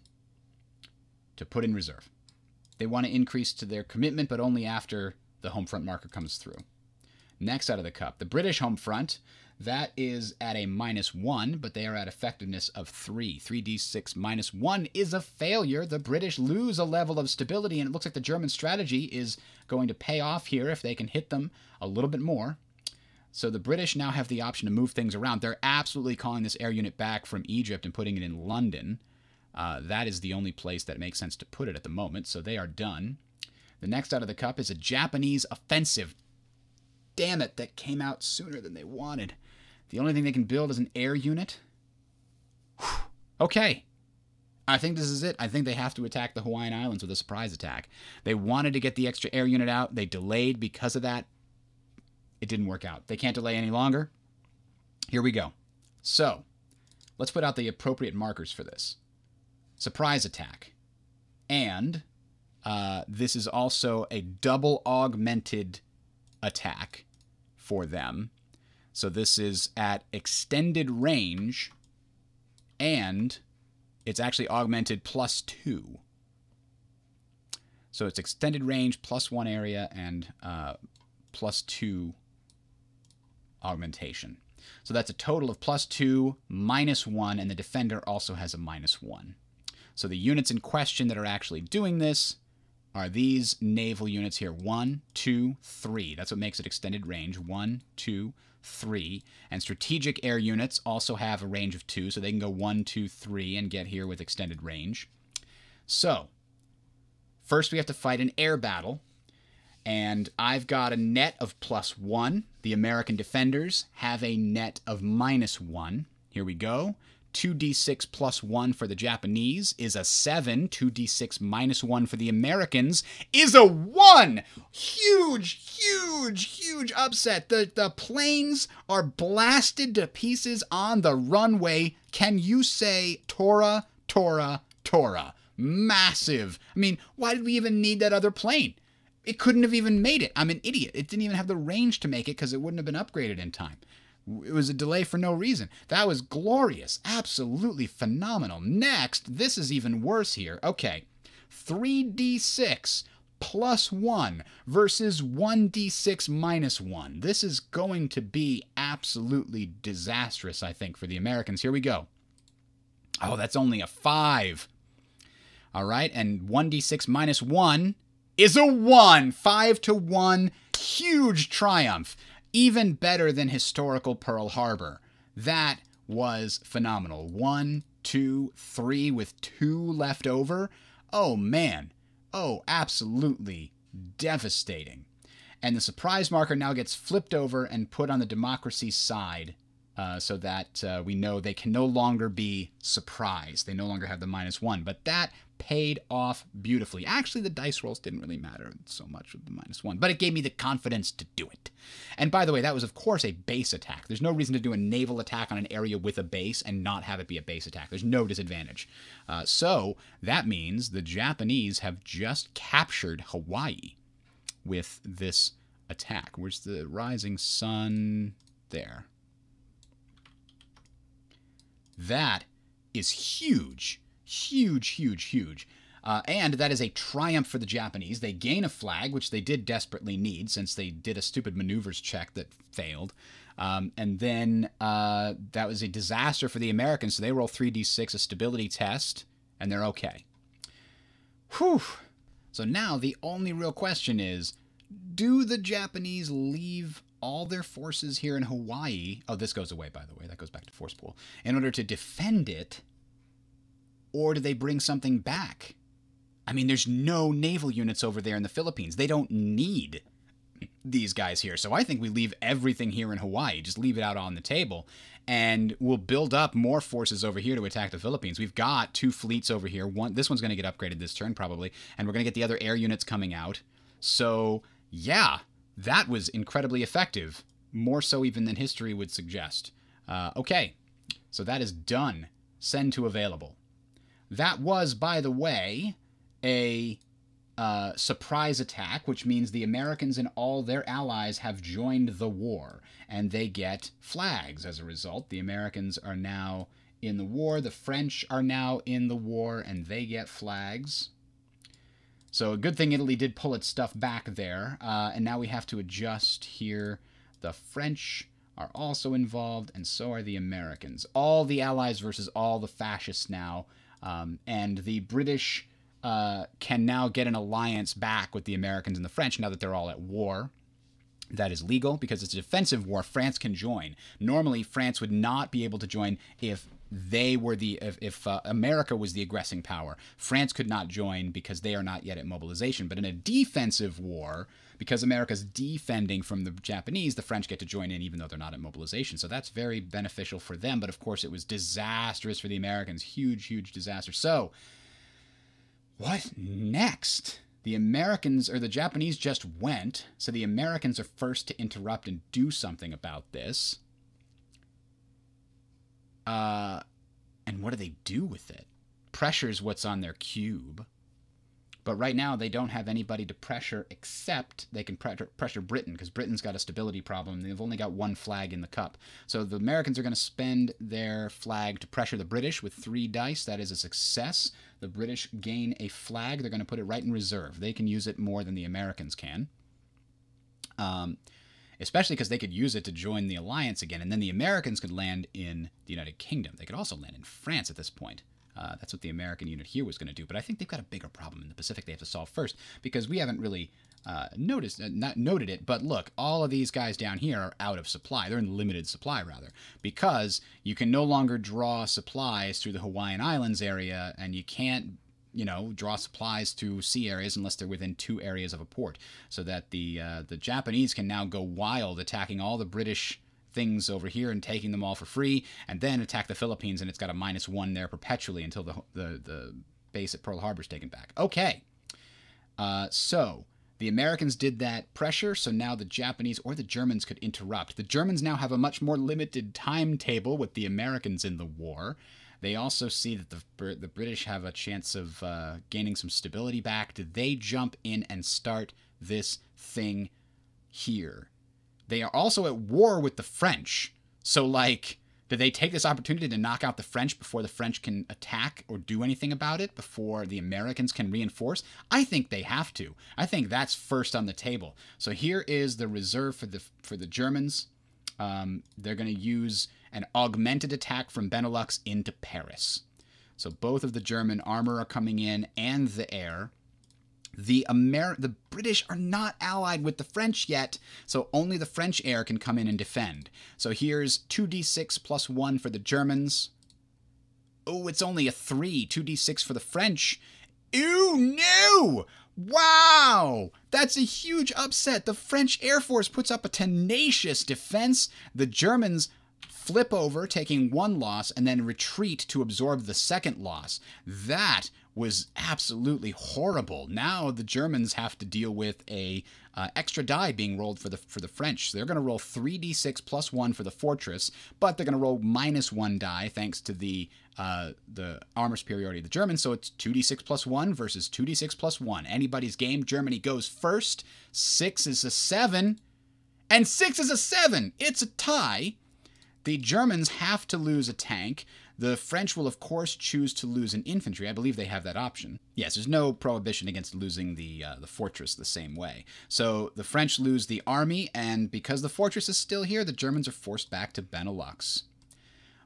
to put in reserve. They want to increase to their commitment, but only after the home front marker comes through. Next out of the cup, the British home front. That is at a -1, but they are at effectiveness of 3. 3d6 -1 is a failure. The British lose a level of stability, and it looks like the German strategy is going to pay off here if they can hit them a little bit more. So the British now have the option to move things around. They're absolutely calling this air unit back from Egypt and putting it in London. That is the only place that makes sense to put it at the moment, so they are done. The next out of the cup is a Japanese offensive. Damn it, that came out sooner than they wanted. The only thing they can build is an air unit. Whew. Okay. I think this is it. I think they have to attack the Hawaiian Islands with a surprise attack. They wanted to get the extra air unit out. They delayed because of that. It didn't work out. They can't delay any longer. Here we go. So, let's put out the appropriate markers for this. Surprise attack. And this is also a double augmented attack for them. So this is at extended range, and it's actually augmented +2. So it's extended range +1 area and +2 augmentation. So that's a total of +2, -1, and the defender also has a -1. So the units in question that are actually doing this are these naval units here. 1, 2, 3. That's what makes it extended range. 1, 2, 3. And strategic air units also have a range of 2, so they can go 1, 2, 3 and get here with extended range. So first we have to fight an air battle. And I've got a net of +1. The American defenders have a net of -1. Here we go. 2d6 +1 for the Japanese is a 7. 2d6 -1 for the Americans is a 1. Huge, huge, huge upset. The planes are blasted to pieces on the runway. Can you say Tora, Tora, Tora? Massive. I mean, why did we even need that other plane? It couldn't have even made it. I'm an idiot. It didn't even have the range to make it because it wouldn't have been upgraded in time. It was a delay for no reason. That was glorious. Absolutely phenomenal. Next, this is even worse here. Okay, 3d6 +1 versus 1d6 -1. This is going to be absolutely disastrous, I think, for the Americans. Here we go. Oh, that's only a 5. All right, and 1d6 -1 is a 1. 5-1. Huge triumph. Even better than historical Pearl Harbor. That was phenomenal. 1, 2, 3 with 2 left over. Oh, man. Oh, absolutely devastating. And the surprise marker now gets flipped over and put on the democracy side so that we know they can no longer be surprised. They no longer have the -1. But that paid off beautifully. Actually, the dice rolls didn't really matter so much with the -1, but it gave me the confidence to do it. And by the way, that was, of course, a base attack. There's no reason to do a naval attack on an area with a base and not have it be a base attack. There's no disadvantage. So that means the Japanese have just captured Hawaii with this attack. Where's the rising sun? There. That is huge. Huge, huge, huge. And that is a triumph for the Japanese. They gain a flag, which they did desperately need since they did a stupid maneuvers check that failed. And then that was a disaster for the Americans, so they roll 3d6, a stability test, and they're okay. Whew. So now the only real question is, do the Japanese leave all their forces here in Hawaii? Oh, this goes away, by the way. That goes back to force pool. In order to defend it, or do they bring something back? I mean, there's no naval units over there in the Philippines. They don't need these guys here. So I think we leave everything here in Hawaii. Just leave it out on the table. And we'll build up more forces over here to attack the Philippines. We've got two fleets over here. This one's going to get upgraded this turn, probably. And we're going to get the other air units coming out. So, yeah, that was incredibly effective. More so even than history would suggest. Okay, so that is done. Send to available. That was, by the way, a surprise attack, which means the Americans and all their allies have joined the war, and they get flags as a result. The Americans are now in the war, the French are now in the war, and they get flags. So a good thing Italy did pull its stuff back there, and now we have to adjust here. The French are also involved, and so are the Americans. All the allies versus all the fascists now. And the British can now get an alliance back with the Americans and the French now that they're all at war. That is legal because it's a defensive war. France can join. Normally, France would not be able to join if they were the if America was the aggressing power. France could not join because they are not yet at mobilization. But in a defensive war, because America's defending from the Japanese, the French get to join in even though they're not at mobilization. So that's very beneficial for them. But, of course, it was disastrous for the Americans. Huge, huge disaster. So what next? The Americans, or the Japanese just went. So the Americans are first to interrupt and do something about this. And what do they do with it? Pressure's what's on their cube. But right now, they don't have anybody to pressure, except they can pressure Britain, because Britain's got a stability problem. They've only got one flag in the cup. So the Americans are going to spend their flag to pressure the British with 3 dice. That is a success. The British gain a flag. They're going to put it right in reserve. They can use it more than the Americans can, especially because they could use it to join the alliance again. And then the Americans could land in the United Kingdom. They could also land in France at this point. That's what the American unit here was going to do. But I think they've got a bigger problem in the Pacific they have to solve first, because we haven't really noted it. But look, all of these guys down here are out of supply. They're in limited supply, rather, because you can no longer draw supplies through the Hawaiian Islands area, and you can't, you know, draw supplies through sea areas unless they're within 2 areas of a port. So that the Japanese can now go wild attacking all the British things over here and taking them all for free, and then attack the Philippines, and it's got a -1 there perpetually until the base at Pearl Harbor is taken back. Okay, so the Americans did that pressure, so now the Japanese or the Germans could interrupt. The Germans now have a much more limited timetable with the Americans in the war. They also see that the British have a chance of gaining some stability back. Did they jump in and start this thing here? They are also at war with the French. So, like, do they take this opportunity to knock out the French before the French can attack or do anything about it, before the Americans can reinforce? I think they have to. I think that's first on the table. So here is the reserve for the Germans. They're going to use an augmented attack from Benelux into Paris. So both of the German armor are coming in and the air. The British are not allied with the French yet, so only the French air can come in and defend. So here's 2d6 plus 1 for the Germans. Oh, it's only a 3. 2d6 for the French. Ew, no! Wow! That's a huge upset. The French Air Force puts up a tenacious defense. The Germans flip over, taking one loss, and then retreat to absorb the second loss. That was absolutely horrible. Now the Germans have to deal with a extra die being rolled for the French. So they're going to roll 3d6 plus 1 for the fortress, but they're going to roll minus 1 die thanks to the armor superiority of the Germans. So it's 2d6 plus 1 versus 2d6 plus 1. Anybody's game. Germany goes first. 6 is a 7. And 6 is a 7. It's a tie. The Germans have to lose a tank. The French will, of course, choose to lose an infantry. I believe they have that option. Yes, there's no prohibition against losing the fortress the same way. So the French lose the army, and because the fortress is still here, the Germans are forced back to Benelux.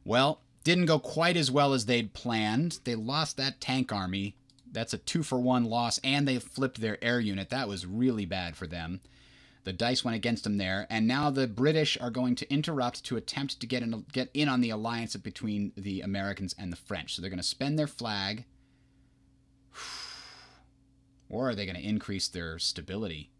Well, didn't go quite as well as they'd planned. They lost that tank army. That's a 2-for-1 loss, and they flipped their air unit. That was really bad for them. The dice went against them there, and now the British are going to interrupt to attempt to get in on the alliance between the Americans and the French. So they're going to spend their flag, or are they going to increase their stability?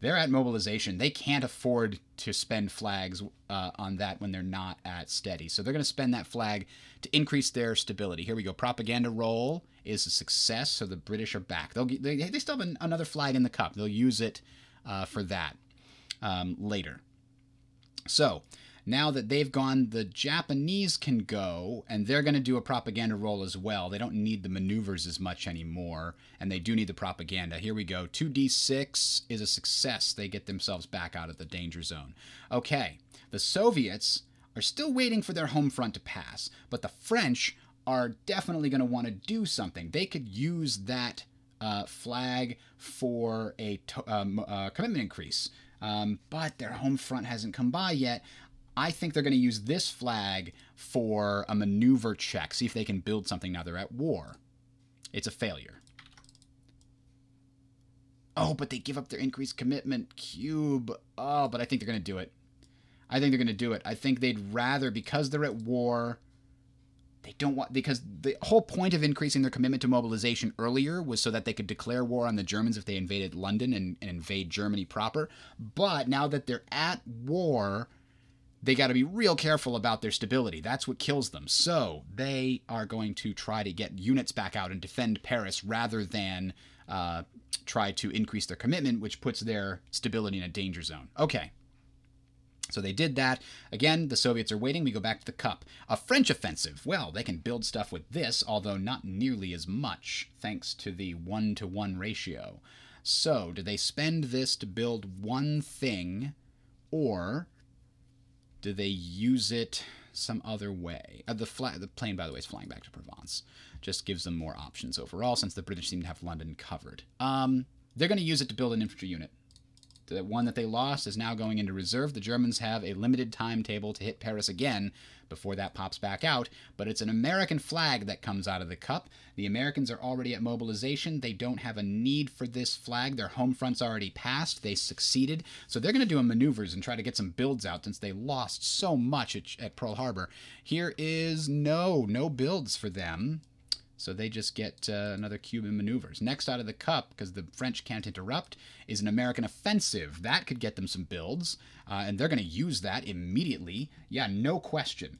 They're at mobilization. They can't afford to spend flags on that when they're not at steady. So they're going to spend that flag to increase their stability. Here we go. Propaganda roll is a success, so the British are back. They still have another flag in the cup. They'll use it for that later. So now that they've gone, the Japanese can go, and they're going to do a propaganda roll as well. They don't need the maneuvers as much anymore, and they do need the propaganda. Here we go. 2d6 is a success. They get themselves back out of the danger zone. Okay, the Soviets are still waiting for their home front to pass, but the French are definitely going to want to do something. They could use that flag for a commitment increase, but their home front hasn't come by yet. I think they're going to use this flag for a maneuver check, see if they can build something now they're at war. It's a failure. Oh, but they give up their increased commitment cube. Oh, but I think they're going to do it. I think they're going to do it. I think they'd rather, because they're at war... They don't want, because the whole point of increasing their commitment to mobilization earlier was so that they could declare war on the Germans if they invaded London and invade Germany proper. But now that they're at war, they got to be real careful about their stability. That's what kills them. So they are going to try to get units back out and defend Paris rather than try to increase their commitment, which puts their stability in a danger zone. Okay. So they did that. Again, the Soviets are waiting. We go back to the cup. A French offensive. Well, they can build stuff with this, although not nearly as much, thanks to the 1-to-1 ratio. So, do they spend this to build one thing, or do they use it some other way? The plane, by the way, is flying back to Provence. Just gives them more options overall, since the British seem to have London covered. They're going to use it to build an infantry unit. The one that they lost is now going into reserve. The Germans have a limited timetable to hit Paris again before that pops back out, but it's an American flag that comes out of the cup. The Americans are already at mobilization. They don't have a need for this flag. Their home front's already passed. They succeeded. So they're going to do a maneuvers and try to get some builds out since they lost so much at Pearl Harbor. Here is no builds for them. So they just get another cube in maneuvers. Next out of the cup, because the French can't interrupt, is an American offensive. That could get them some builds, and they're going to use that immediately. Yeah, no question.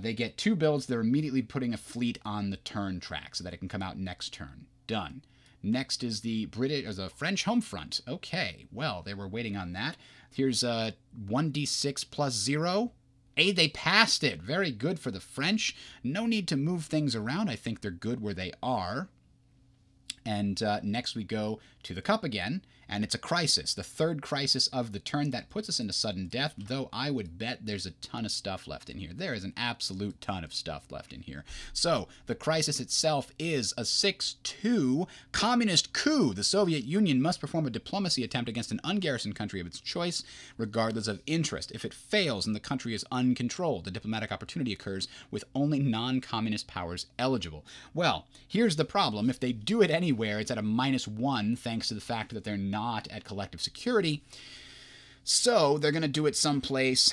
They get 2 builds. They're immediately putting a fleet on the turn track so that it can come out next turn. Done. Next is the British or the French home front. Okay, well, they were waiting on that. Here's 1d6 plus 0. Hey, they passed it. Very good for the French. No need to move things around. I think they're good where they are. And next we go to the cup again, and it's a crisis. The third crisis of the turn. That puts us into sudden death, though I would bet there's a ton of stuff left in here. There is an absolute ton of stuff left in here. So the crisis itself is a 6-2 communist coup. The Soviet Union must perform a diplomacy attempt against an ungarrisoned country of its choice, regardless of interest. If it fails and the country is uncontrolled, the diplomatic opportunity occurs with only non-communist powers eligible. Well, here's the problem. If they do it anyway, it's at a -1 thanks to the fact that they're not at collective security. So they're going to do it someplace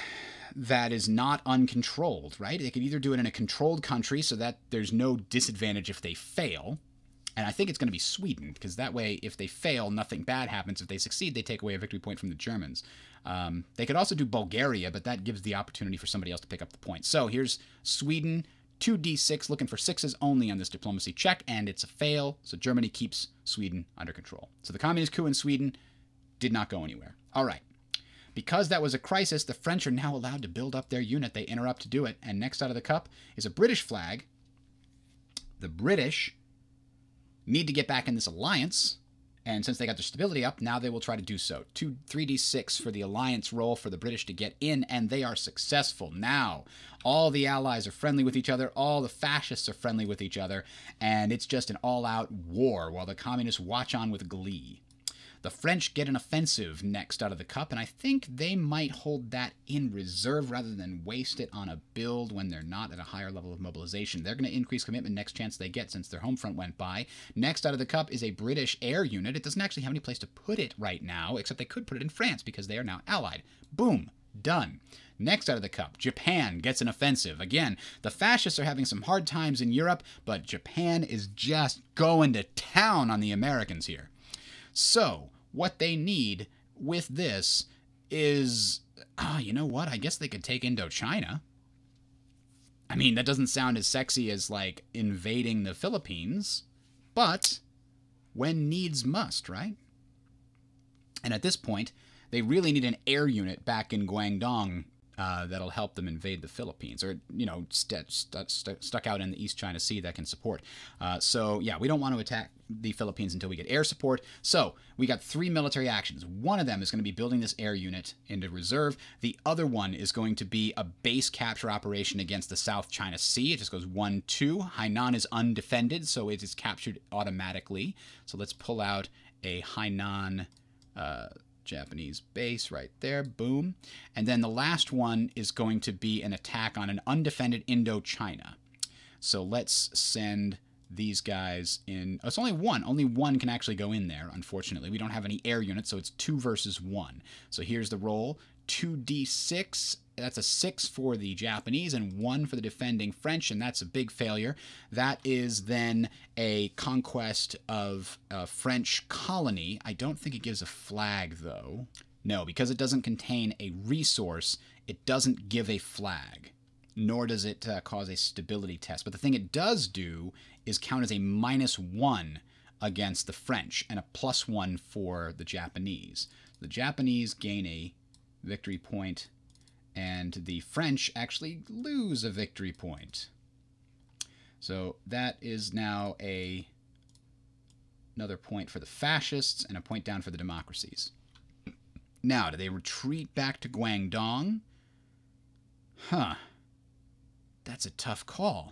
that is not uncontrolled, right? They could either do it in a controlled country so that there's no disadvantage if they fail, And I think it's going to be Sweden, because that way, if they fail, nothing bad happens. If they succeed, they take away a victory point from the Germans. They could also do Bulgaria, but that gives the opportunity for somebody else to pick up the points. So here's Sweden, 2d6, looking for sixes only on this diplomacy check, and it's a fail, so Germany keeps Sweden under control. So the communist coup in Sweden did not go anywhere. All right. Because that was a crisis, the French are now allowed to build up their unit. They interrupt to do it, and next out of the cup is a British flag. The British need to get back in this alliance, and since they got their stability up, now they will try to do so. 3d6 for the alliance roll for the British to get in, and they are successful. Now, all the allies are friendly with each other, all the fascists are friendly with each other, and it's just an all-out war while the communists watch on with glee. The French get an offensive next out of the cup, and I think they might hold that in reserve rather than waste it on a build when they're not at a higher level of mobilization. They're going to increase commitment next chance they get since their home front went by. Next out of the cup is a British air unit. It doesn't actually have any place to put it right now, except they could put it in France because they are now allied. Boom. Done. Next out of the cup, Japan gets an offensive. Again, the fascists are having some hard times in Europe, but Japan is just going to town on the Americans here. So, what they need with this is, you know what? I guess they could take Indochina. I mean, that doesn't sound as sexy as, like, invading the Philippines, but when needs must, right? And at this point, they really need an air unit back in Guangdong that'll help them invade the Philippines, or, you know, stuck out in the East China Sea that can support. So, yeah, we don't want to attack the Philippines until we get air support. So we got three military actions. One of them is going to be building this air unit into reserve. The other one is going to be a base capture operation against the South China Sea. It just goes 1-2. Hainan is undefended, so it is captured automatically. So let's pull out a Hainan... Japanese base right there. Boom. And then the last one is going to be an attack on an undefended Indochina. So let's send these guys in. Oh, it's only one. Only one can actually go in there, unfortunately. We don't have any air units, so it's 2 versus 1. So here's the roll. 2d6. That's a 6 for the Japanese and 1 for the defending French, and that's a big failure. That is then a conquest of a French colony. I don't think it gives a flag, though. No, because it doesn't contain a resource, it doesn't give a flag, nor does it cause a stability test. But the thing it does do is count as a -1 against the French and a +1 for the Japanese. The Japanese gain a victory point, and the French actually lose a victory point. So that is now another point for the fascists and a point down for the democracies. Now, do they retreat back to Guangdong? Huh. That's a tough call.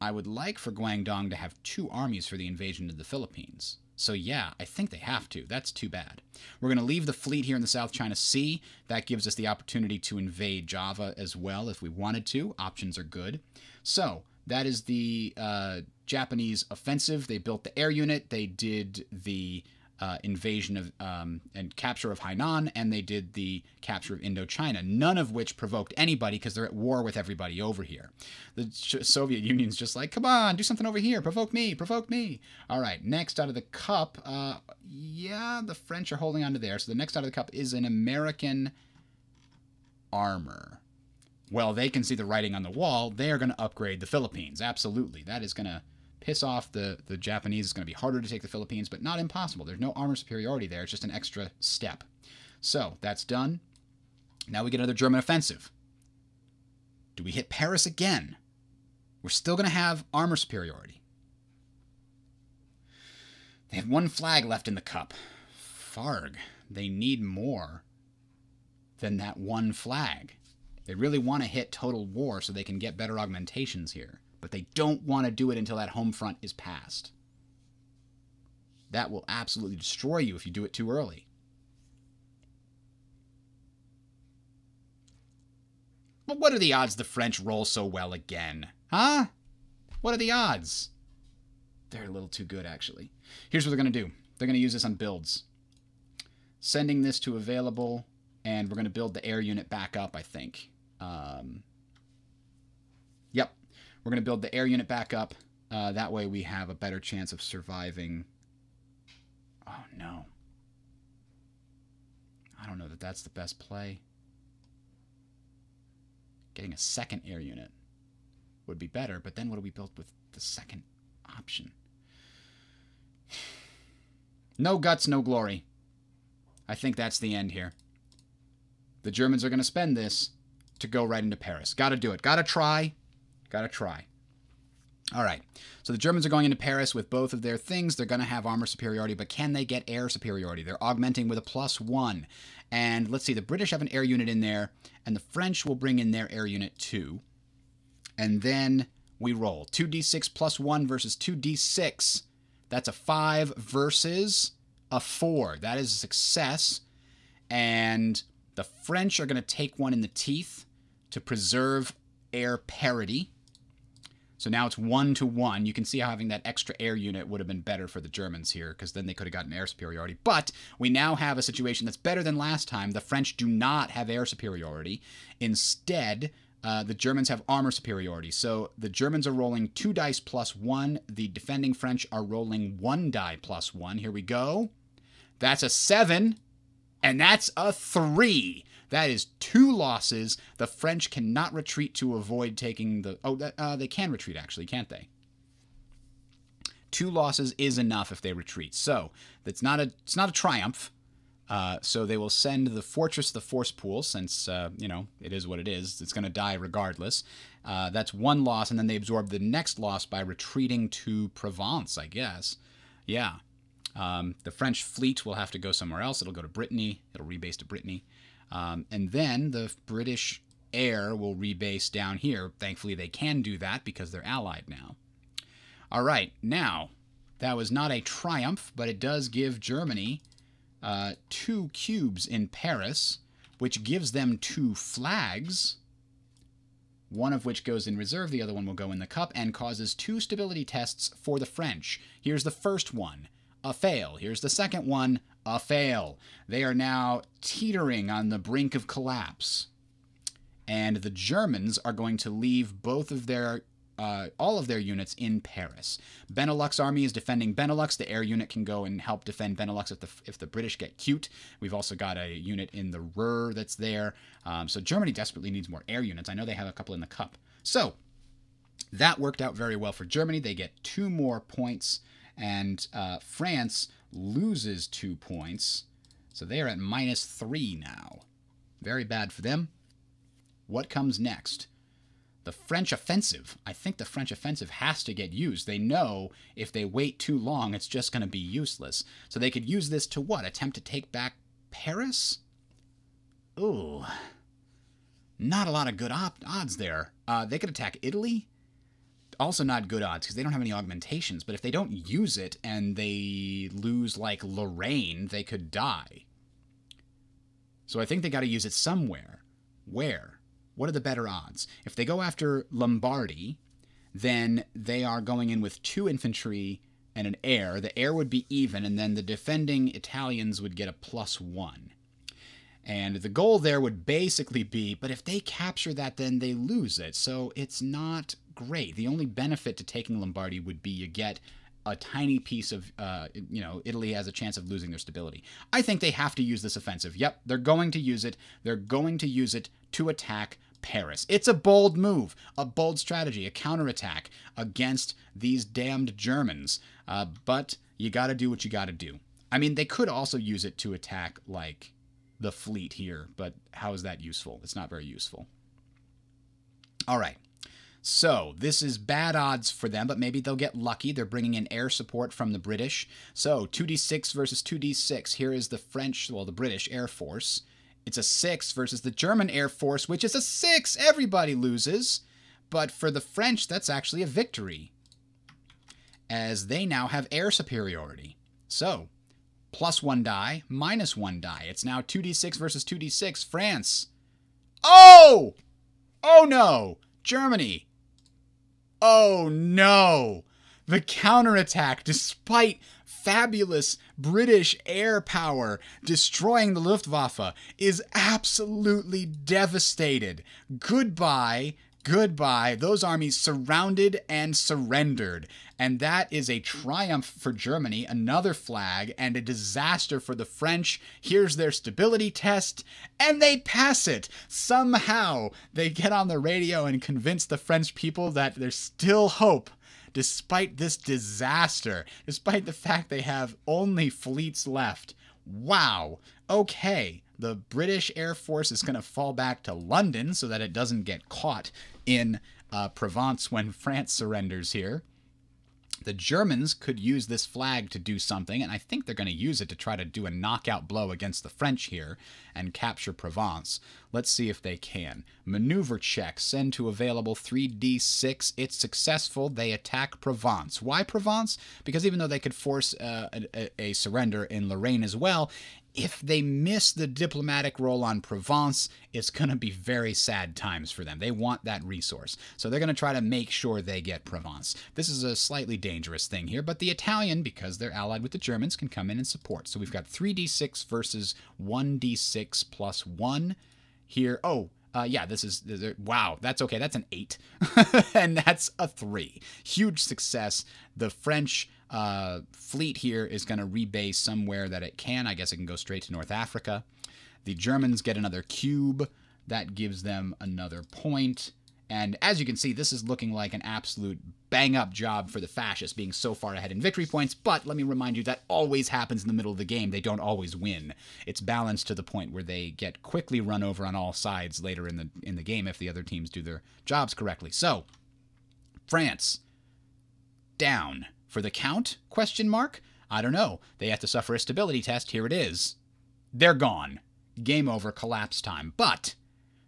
I would like for Guangdong to have 2 armies for the invasion of the Philippines. So yeah, I think they have to. That's too bad. We're going to leave the fleet here in the South China Sea. That gives us the opportunity to invade Java as well if we wanted to. Options are good. So that is the Japanese offensive. They built the air unit. They did the invasion of and capture of Hainan, and they did the capture of Indochina, none of which provoked anybody because they're at war with everybody over here. The Soviet Union's just like, come on, do something over here, provoke me, provoke me. All right, next out of the cup, yeah, the French are holding on to there, so the next out of the cup is an American armor. Well, they can see the writing on the wall. They are going to upgrade the Philippines, absolutely. That is going to piss off the Japanese. It's going to be harder to take the Philippines, but not impossible. There's no armor superiority there. It's just an extra step. So that's done. Now we get another German offensive. Do we hit Paris again? We're still going to have armor superiority. They have 1 flag left in the cup. Farg. They need more than that 1 flag. They really want to hit total war so they can get better augmentations here. But they don't want to do it until that home front is passed. That will absolutely destroy you if you do it too early. But what are the odds the French roll so well again? Huh? What are the odds? They're a little too good, actually. Here's what they're going to do. They're going to use this on builds. Sending this to available, and we're going to build the air unit back up, I think. Yep. We're going to build the air unit back up, That way we have a better chance of surviving. Oh, no. I don't know that that's the best play. Getting a second air unit would be better, but then what do we build with the second option? No guts, no glory. I think that's the end here. The Germans are going to spend this to go right into Paris. Got to do it. Got to try. Got to try. All right. So the Germans are going into Paris with both of their things. They're going to have armor superiority, but can they get air superiority? They're augmenting with a +1. And let's see, the British have an air unit in there, and the French will bring in their air unit too. And then we roll. 2d6 +1 versus 2d6. That's a 5 versus a 4. That is a success. And the French are going to take one in the teeth to preserve air parity. So now it's 1-to-1. You can see how having that extra air unit would have been better for the Germans here, because then they could have gotten air superiority. But we now have a situation that's better than last time. The French do not have air superiority. Instead, the Germans have armor superiority. So the Germans are rolling 2 dice +1. The defending French are rolling 1 die +1. Here we go. That's a 7, and that's a 3. That is 2 losses. The French cannot retreat to avoid taking the... Oh, they can retreat, actually, can't they? 2 losses is enough if they retreat. So it's not a triumph. So they will send the fortress to the force pool, since, you know, it is what it is. It's going to die regardless. That's 1 loss, and then they absorb the next loss by retreating to Provence, I guess. Yeah. The French fleet will have to go somewhere else. It'll go to Brittany. It'll rebase to Brittany. And then the British air will rebase down here. Thankfully, they can do that because they're allied now. All right, now, that was not a triumph, but it does give Germany 2 cubes in Paris, which gives them 2 flags, one of which goes in reserve, the other one will go in the cup, and causes 2 stability tests for the French. Here's the first one, a fail. Here's the second one, a fail. They are now teetering on the brink of collapse. And the Germans are going to leave both of their, all of their units in Paris. Benelux army is defending Benelux. The air unit can go and help defend Benelux if the British get cute. We've also got a unit in the Ruhr that's there. So Germany desperately needs more air units. I know they have a couple in the cup. So that worked out very well for Germany. They get 2 more points. And France loses 2 points, so they are at -3 now. Very bad for them. What comes next? The French offensive. I think the French offensive has to get used. They know if they wait too long, it's just going to be useless. So they could use this to what? Attempt to take back Paris? Ooh. Not a lot of good odds there. They could attack Italy. Also not good odds, because they don't have any augmentations. But if they don't use it and they lose, like, Lorraine, they could die. So I think they got to use it somewhere. Where? What are the better odds? If they go after Lombardy, then they are going in with 2 infantry and an air. The air would be even, and then the defending Italians would get a +1. And the goal there would basically be, but if they capture that, then they lose it. So it's not great. The only benefit to taking Lombardy would be you get a tiny piece of, you know, Italy has a chance of losing their stability. I think they have to use this offensive. Yep, they're going to use it. They're going to use it to attack Paris. It's a bold move, a bold strategy, a counterattack against these damned Germans. But you got to do what you got to do. I mean, they could also use it to attack, like, the fleet here, but how is that useful? It's not very useful. All right. So this is bad odds for them, but maybe they'll get lucky. They're bringing in air support from the British. So 2d6 versus 2d6. Here is the French, well, the British Air Force. It's a 6 versus the German Air Force, which is a 6. Everybody loses. But for the French, that's actually a victory, as they now have air superiority. So +1 die, -1 die. It's now 2d6 versus 2d6. France. Oh! Oh, no. Germany. Oh, no. The counterattack, despite fabulous British air power destroying the Luftwaffe, is absolutely devastated. Goodbye, Goodbye. Those armies surrounded and surrendered. And that is a triumph for Germany, another flag, and a disaster for the French. Here's their stability test, and they pass it. Somehow, they get on the radio and convince the French people that there's still hope despite this disaster, despite the fact they have only fleets left. Wow. Okay. The British Air Force is going to fall back to London so that it doesn't get caught in Provence when France surrenders here. The Germans could use this flag to do something, and I think they're going to use it to try to do a knockout blow against the French here and capture Provence. Let's see if they can. Maneuver check. Send to available 3d6. It's successful. They attack Provence. Why Provence? Because even though they could force a surrender in Lorraine as well, if they miss the diplomatic role on Provence, it's going to be very sad times for them. They want that resource. So they're going to try to make sure they get Provence. This is a slightly dangerous thing here, but the Italian, because they're allied with the Germans, can come in and support. So we've got 3d6 versus 1d6 plus 1 here. Oh, yeah, wow, that's okay. That's an 8. And that's a 3. Huge success. The French fleet here is going to rebase somewhere that it can. I guess it can go straight to North Africa. The Germans get another cube. That gives them another point. And as you can see, this is looking like an absolute bang-up job for the fascists, being so far ahead in victory points. But let me remind you, that always happens in the middle of the game. They don't always win. It's balanced to the point where they get quickly run over on all sides later in the game if the other teams do their jobs correctly. So, France, down. For the count? Question mark? I don't know. They have to suffer a stability test. Here it is. They're gone. Game over. Collapse time. But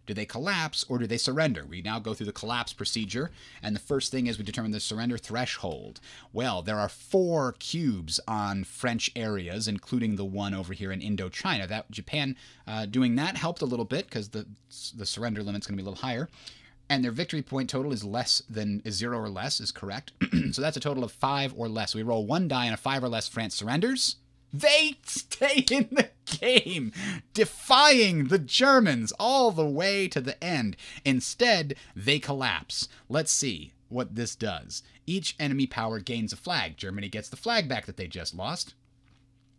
do they collapse or do they surrender? We now go through the collapse procedure, and the first thing is we determine the surrender threshold. Well, there are 4 cubes on French areas, including the one over here in Indochina. That Japan doing that helped a little bit because the surrender limit's going to be a little higher. And their victory point total is less than 0 or less is correct. So that's a total of 5 or less. We roll 1 die, and a 5 or less France surrenders. They stay in the game, defying the Germans all the way to the end. Instead, they collapse. Let's see what this does. Each enemy power gains a flag. Germany gets the flag back that they just lost.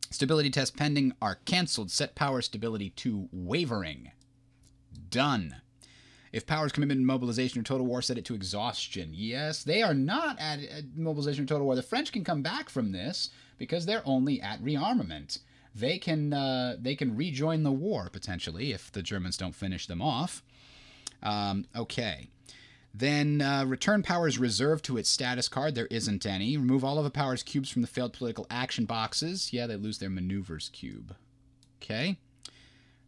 Stability tests pending are canceled. Set power stability to wavering. Done. If powers, commitment, mobilization, or total war, set it to exhaustion. Yes, they are not at mobilization or total war. The French can come back from this because they're only at rearmament. They can rejoin the war, potentially, if the Germans don't finish them off. Okay. Then return powers reserved to its status card. There isn't any. Remove all of the powers cubes from the failed political action boxes. Yeah, they lose their maneuvers cube. Okay.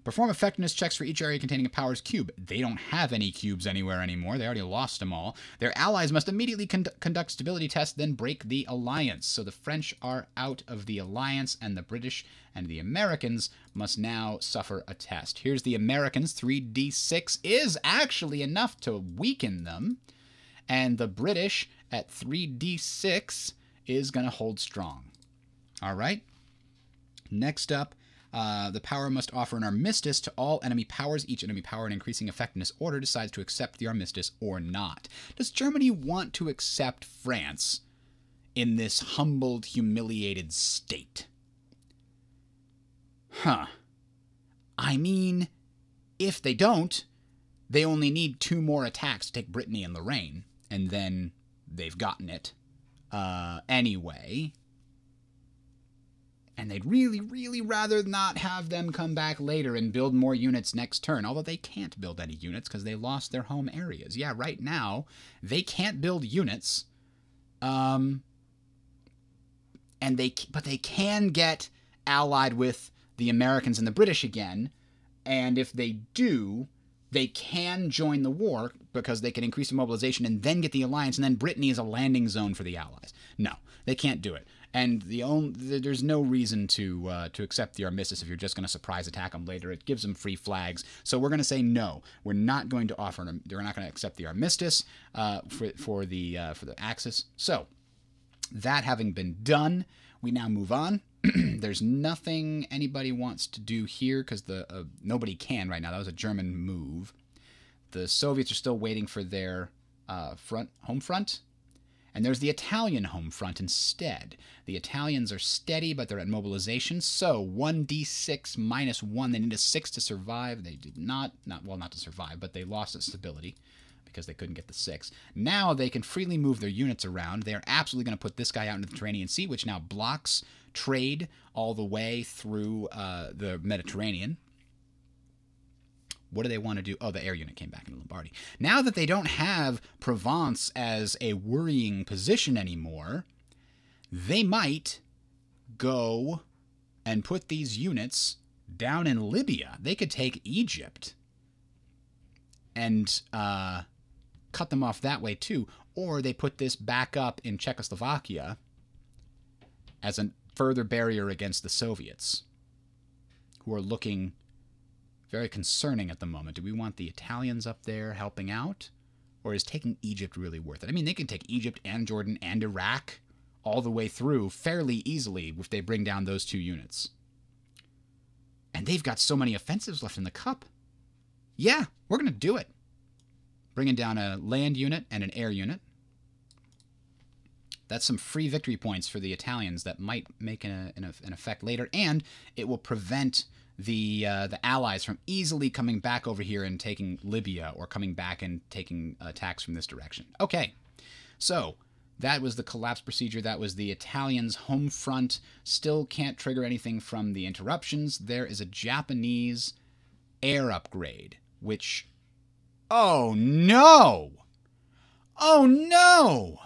Perform effectiveness checks for each area containing a powers cube. They don't have any cubes anywhere anymore. They already lost them all. Their allies must immediately conduct stability tests, then break the alliance. So the French are out of the alliance, and the British and the Americans must now suffer a test. Here's the Americans. 3d6 is actually enough to weaken them. And the British at 3d6 is going to hold strong. All right. Next up. The power must offer an armistice to all enemy powers. Each enemy power in increasing effectiveness order decides to accept the armistice or not. Does Germany want to accept France in this humbled, humiliated state? Huh. I mean, if they don't, they only need 2 more attacks to take Brittany and Lorraine, and then they've gotten it. Anyway. And they'd really, really rather not have them come back later and build more units next turn. Although they can't build any units because they lost their home areas. Yeah, right now, they can't build units. But they can get allied with the Americans and the British again. And if they do, they can join the war because they can increase the mobilization and then get the alliance. And then Brittany is a landing zone for the Allies. No, they can't do it. And there's no reason to accept the armistice if you're just going to surprise attack them later. It gives them free flags. So we're going to say no. We're not going to offer them. They're not going to accept the armistice for the Axis. So that having been done, we now move on. There's nothing anybody wants to do here because nobody can right now. That was a German move. The Soviets are still waiting for their home front. And there's the Italian home front instead. The Italians are steady, but they're at mobilization. So 1d6 minus 1. They need a 6 to survive. They did not to survive, but they lost its stability because they couldn't get the 6. Now they can freely move their units around. They are absolutely going to put this guy out into the Mediterranean Sea, which now blocks trade all the way through the Mediterranean. What do they want to do? Oh, the air unit came back into Lombardy. Now that they don't have Provence as a worrying position anymore, they might go and put these units down in Libya. They could take Egypt and cut them off that way too. Or they put this back up in Czechoslovakia as a further barrier against the Soviets, who are looking very concerning at the moment. Do we want the Italians up there helping out? Or is taking Egypt really worth it? I mean, they can take Egypt and Jordan and Iraq all the way through fairly easily if they bring down those two units. And they've got so many offensives left in the cup. Yeah, we're going to do it. Bringing down a land unit and an air unit. That's some free victory points for the Italians that might make an effect later. And it will prevent the Allies from easily coming back over here and taking Libya, or coming back and taking attacks from this direction. Okay, so that was the collapse procedure. That was the Italians' home front. Still can't trigger anything from the interruptions. There is a Japanese air upgrade, which... oh, no! Oh, no!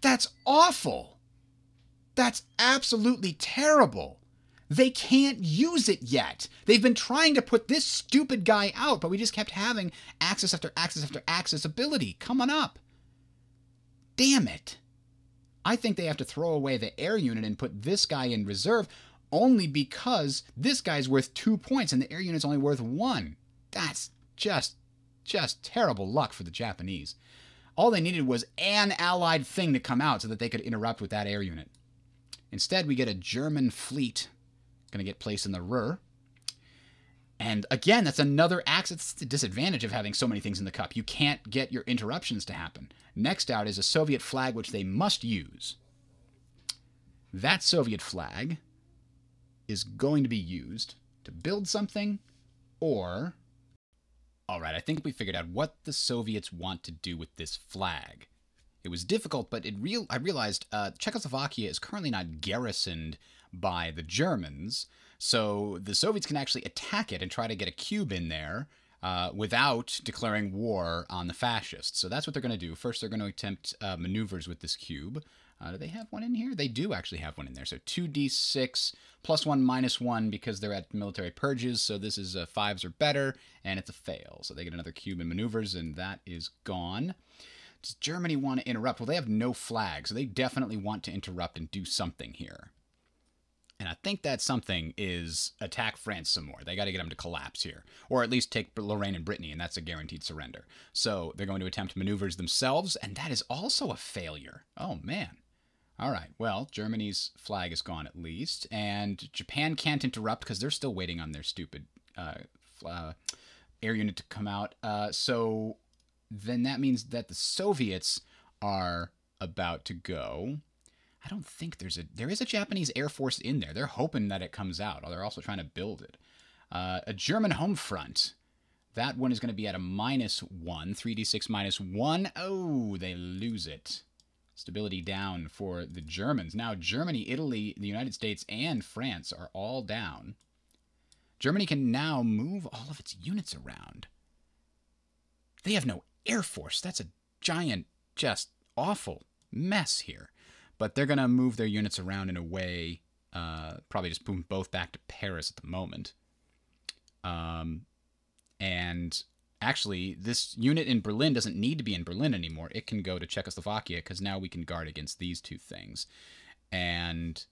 That's awful! That's absolutely terrible! They can't use it yet. They've been trying to put this stupid guy out, but we just kept having access after access after access ability. Come on up. Damn it. I think they have to throw away the air unit and put this guy in reserve, only because this guy's worth 2 points and the air unit's only worth 1. That's just terrible luck for the Japanese. All they needed was an allied thing to come out so that they could interrupt with that air unit. Instead, we get a German fleet going to get placed in the Ruhr. And again, that's another axe. It's the disadvantage of having so many things in the cup. You can't get your interruptions to happen. Next out is a Soviet flag, which they must use. That Soviet flag is going to be used to build something, or... all right, I think we figured out what the Soviets want to do with this flag. It was difficult, but I realized Czechoslovakia is currently not garrisoned by the Germans, so the Soviets can actually attack it and try to get a cube in there without declaring war on the fascists. So that's what they're going to do. First, they're going to attempt maneuvers with this cube. Do they have one in here? They do actually have one in there. So 2d6 plus 1 minus 1 because they're at military purges, so this is 5s or better, and it's a fail. So they get another cube in maneuvers, and that is gone. Does Germany want to interrupt? Well, they have no flag, so they definitely want to interrupt and do something here. And I think that something is attack France some more. They got to get them to collapse here, or at least take Lorraine and Brittany, and that's a guaranteed surrender. So they're going to attempt maneuvers themselves, and that is also a failure. Oh, man. All right. Well, Germany's flag is gone at least, and Japan can't interrupt because they're still waiting on their stupid air unit to come out. So then that means that the Soviets are about to go... I don't think there is a Japanese Air Force in there. They're hoping that it comes out. Or they're also trying to build it. A German home front. That one is going to be at a -1. 3d6 minus 1. Oh, they lose it. Stability down for the Germans. Now, Germany, Italy, the United States, and France are all down. Germany can now move all of its units around. They have no Air Force. That's a giant, just awful mess here. But they're going to move their units around in a way, probably just boom both back to Paris at the moment. And actually, this unit in Berlin doesn't need to be in Berlin anymore. It can go to Czechoslovakia because now we can guard against these two things. And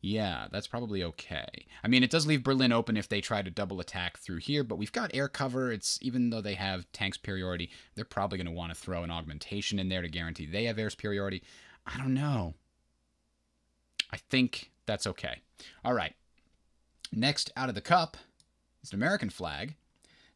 yeah, that's probably okay. I mean, it does leave Berlin open if they try to double attack through here, but we've got air cover. It's even though they have tank superiority, they're probably going to want to throw an augmentation in there to guarantee they have air superiority. I don't know. I think that's okay. All right. Next out of the cup is an American flag.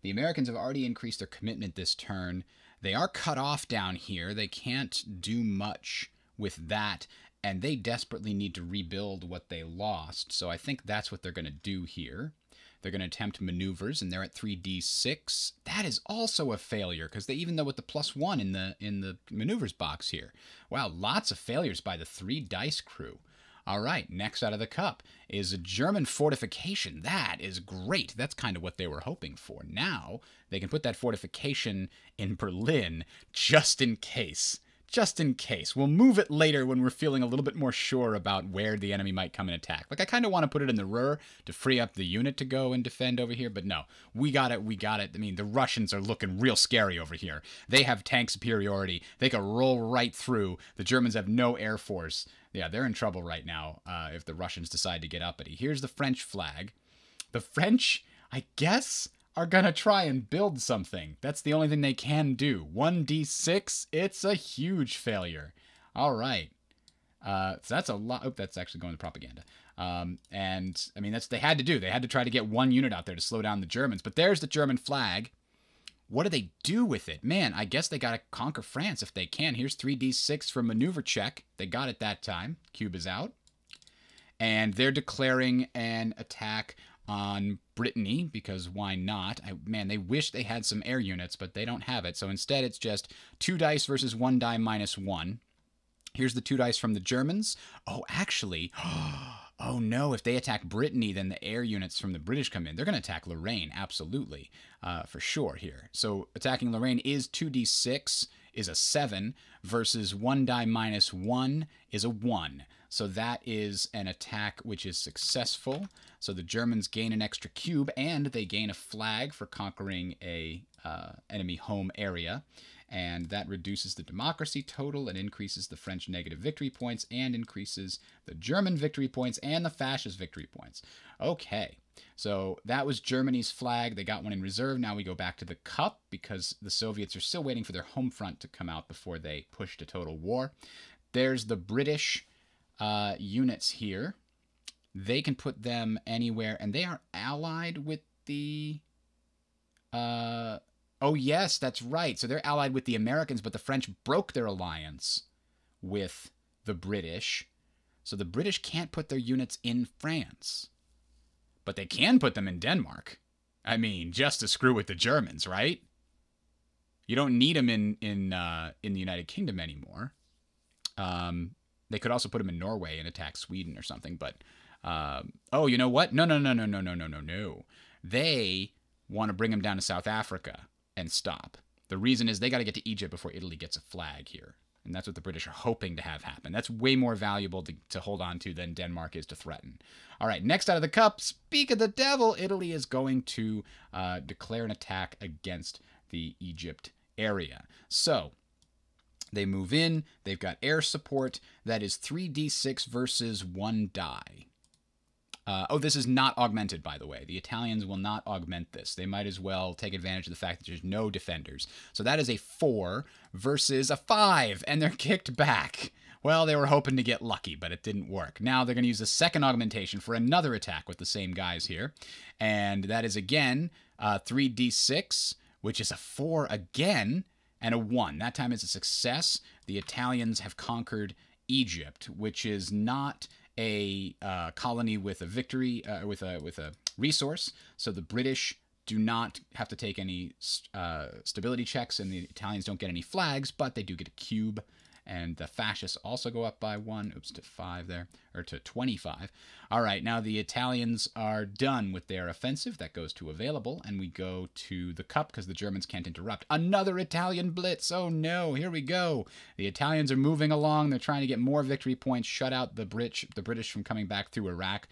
The Americans have already increased their commitment this turn. They are cut off down here. They can't do much with that, and they desperately need to rebuild what they lost. So I think that's what they're going to do here. They're going to attempt maneuvers, and they're at 3d6. That is also a failure, because they, even though with the +1 in the maneuvers box here. Wow, lots of failures by the 3 dice crew. All right, next out of the cup is a German fortification. That is great. That's kind of what they were hoping for. Now they can put that fortification in Berlin just in case. Just in case. We'll move it later when we're feeling a little bit more sure about where the enemy might come and attack. Like, I kind of want to put it in the Ruhr to free up the unit to go and defend over here, but no. We got it. We got it. I mean, the Russians are looking real scary over here. They have tank superiority. They can roll right through. The Germans have no air force. Yeah, they're in trouble right now if the Russians decide to get uppity. Here's the French flag. The French, I guess, are going to try and build something. That's the only thing they can do. 1d6, it's a huge failure. All right. So that's a lot. Oh, that's actually going to propaganda. And, I mean, that's what they had to do. They had to try to get one unit out there to slow down the Germans. But there's the German flag. What do they do with it? Man, I guess they got to conquer France if they can. Here's 3d6 for maneuver check. They got it that time. Cuba's out. And they're declaring an attack on Brittany, because why not? Man, they wish they had some air units, but they don't have it. So instead, it's just 2 dice versus 1 die minus 1. Here's the 2 dice from the Germans. Oh, actually, oh no, if they attack Brittany, then the air units from the British come in. They're going to attack Lorraine, absolutely, for sure here. So attacking Lorraine is 2d6, is a 7, versus 1 die minus 1 is a 1. So that is an attack which is successful. So the Germans gain an extra cube, and they gain a flag for conquering a enemy home area. And that reduces the democracy total and increases the French negative victory points and increases the German victory points and the fascist victory points. Okay, so that was Germany's flag. They got one in reserve. Now we go back to the cup because the Soviets are still waiting for their home front to come out before they push to total war. There's the British units here. They can put them anywhere, and they are allied with the... oh, yes, that's right. So they're allied with the Americans, but the French broke their alliance with the British. So the British can't put their units in France. But they can put them in Denmark. I mean, just to screw with the Germans, right? You don't need them in the United Kingdom anymore. They could also put them in Norway and attack Sweden or something. But, oh, you know what? No. They want to bring them down to South Africa and stop. The reason is they got to get to Egypt before Italy gets a flag here. And that's what the British are hoping to have happen. That's way more valuable to hold on to than Denmark is to threaten. All right, next out of the cup, speak of the devil, Italy is going to declare an attack against the Egypt area. So they move in. They've got air support. That is 3d6 versus 1 die. Oh, this is not augmented, by the way. The Italians will not augment this. They might as well take advantage of the fact that there's no defenders. So that is a 4 versus a 5, and they're kicked back. Well, they were hoping to get lucky, but it didn't work. Now they're going to use the second augmentation for another attack with the same guys here. And that is, again, 3d6, which is a 4 again, and a 1. That time it's a success. The Italians have conquered Egypt, which is not a colony with a victory with a resource, so the British do not have to take any stability checks, and the Italians don't get any flags, but they do get a cube, and the fascists also go up by 1, oops, to 5 there, or to 25. All right, now the Italians are done with their offensive. That goes to available, and we go to the cup because the Germans can't interrupt. Another Italian blitz. Oh, no, here we go. The Italians are moving along. They're trying to get more victory points, shut out the British from coming back through Iraq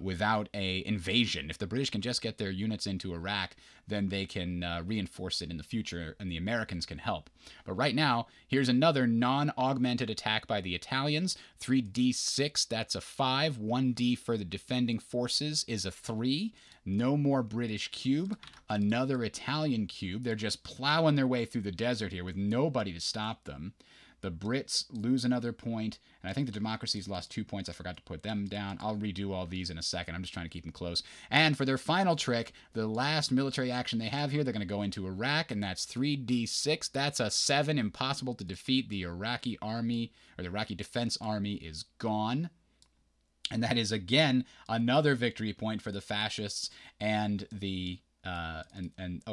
without an invasion. If the British can just get their units into Iraq, then they can reinforce it in the future, and the Americans can help. But right now, here's another non-augmented attack by the Italians. 3d6, that's a 5. 1d for the defending forces is a 3. No more British cube. Another Italian cube. They're just plowing their way through the desert here with nobody to stop them. The Brits lose another point, and I think the Democracies lost 2 points. I forgot to put them down. I'll redo all these in a second. I'm just trying to keep them close. And for their final trick, the last military action they have here, they're going to go into Iraq, and that's 3d6. That's a 7, impossible to defeat. The Iraqi army, or the Iraqi defense army, is gone. And that is, again, another victory point for the fascists and the... oh,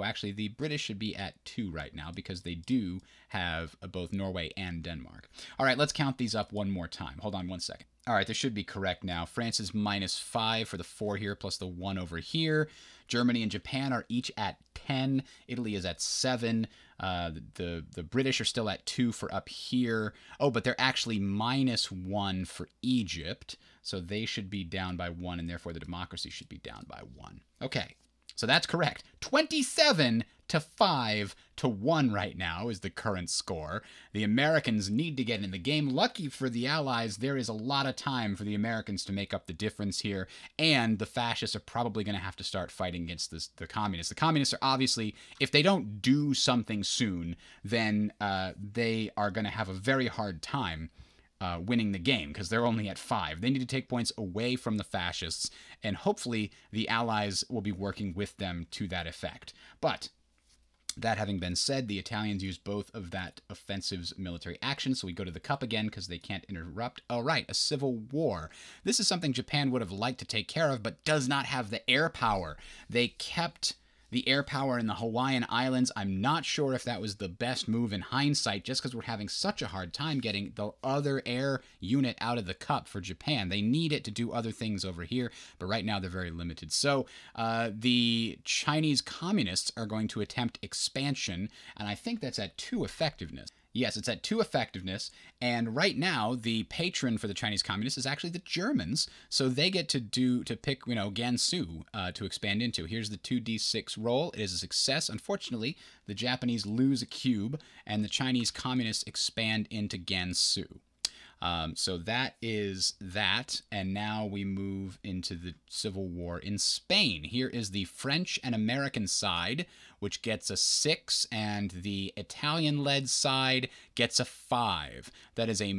actually, the British should be at 2 right now because they do have both Norway and Denmark. All right, let's count these up one more time. Hold on one second. All right, this should be correct now. France is -5 for the 4 here plus the 1 over here. Germany and Japan are each at 10. Italy is at 7. The British are still at 2 for up here. Oh, but they're actually -1 for Egypt. So they should be down by 1, and therefore the democracy should be down by 1. Okay. So that's correct. 27-5-1 right now is the current score. The Americans need to get in the game. Lucky for the Allies, there is a lot of time for the Americans to make up the difference here, and the fascists are probably going to have to start fighting against the communists. The communists are obviously, if they don't do something soon, then they are going to have a very hard time winning the game because they're only at 5. They need to take points away from the fascists, and hopefully the Allies will be working with them to that effect. But that having been said, the Italians used both of that offensive's military action, so we go to the cup again because they can't interrupt. All right, a civil war. This is something Japan would have liked to take care of but does not have the air power. They kept the air power in the Hawaiian Islands. I'm not sure if that was the best move in hindsight, just because we're having such a hard time getting the other air unit out of the cup for Japan. They need it to do other things over here, but right now they're very limited. So the Chinese communists are going to attempt expansion, and I think that's at 2 effectiveness. Yes, it's at 2 effectiveness, and right now the patron for the Chinese communists is actually the Germans, so they get to pick, you know, Gansu to expand into. Here's the 2d6 roll. It is a success. Unfortunately, the Japanese lose a cube, and the Chinese communists expand into Gansu. So that is that, and now we move into the civil war in Spain. Here is the French and American side, which gets a 6, and the Italian-led side gets a 5. That is a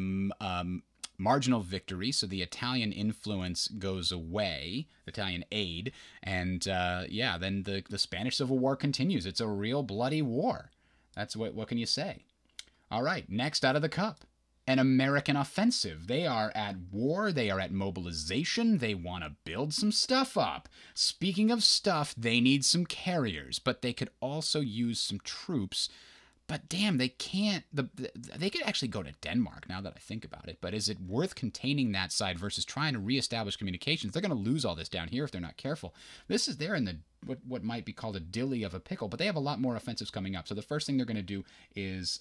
marginal victory, so the Italian influence goes away, the Italian aid, and yeah, then the Spanish Civil War continues. It's a real bloody war. That's what can you say? All right, next out of the cup. An American offensive. They are at war. They are at mobilization. They want to build some stuff up. Speaking of stuff, they need some carriers, but they could also use some troops. But damn, they can't. They could actually go to Denmark now that I think about it. But is it worth containing that side versus trying to reestablish communications? They're going to lose all this down here if they're not careful. This is they're in the what might be called a dilly of a pickle, but they have a lot more offensives coming up. So the first thing they're going to do is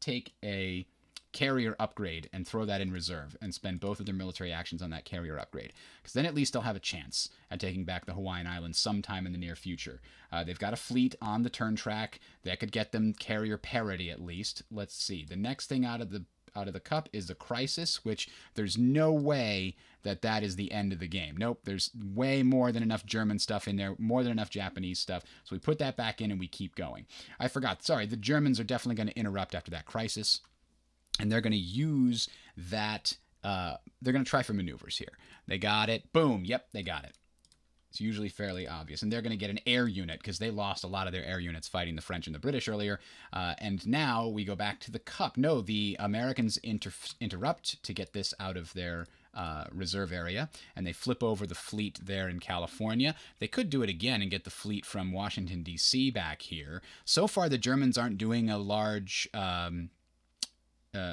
take a carrier upgrade and throw that in reserve and spend both of their military actions on that carrier upgrade, because then at least they'll have a chance at taking back the Hawaiian Islands sometime in the near future. They've got a fleet on the turn track that could get them carrier parity at least. Let's see. The next thing out of the cup is the crisis, which there's no way that is the end of the game. Nope, there's way more than enough German stuff in there, more than enough Japanese stuff. So we put that back in and we keep going. I forgot. Sorry, the Germans are definitely going to interrupt after that crisis. And they're going to use that, they're going to try for maneuvers here. They got it. Boom. Yep, they got it. It's usually fairly obvious. And they're going to get an air unit because they lost a lot of their air units fighting the French and the British earlier. And now we go back to the cup. No, the Americans interrupt to get this out of their reserve area, and they flip over the fleet there in California. They could do it again and get the fleet from Washington, D.C. back here. So far, the Germans aren't doing a large...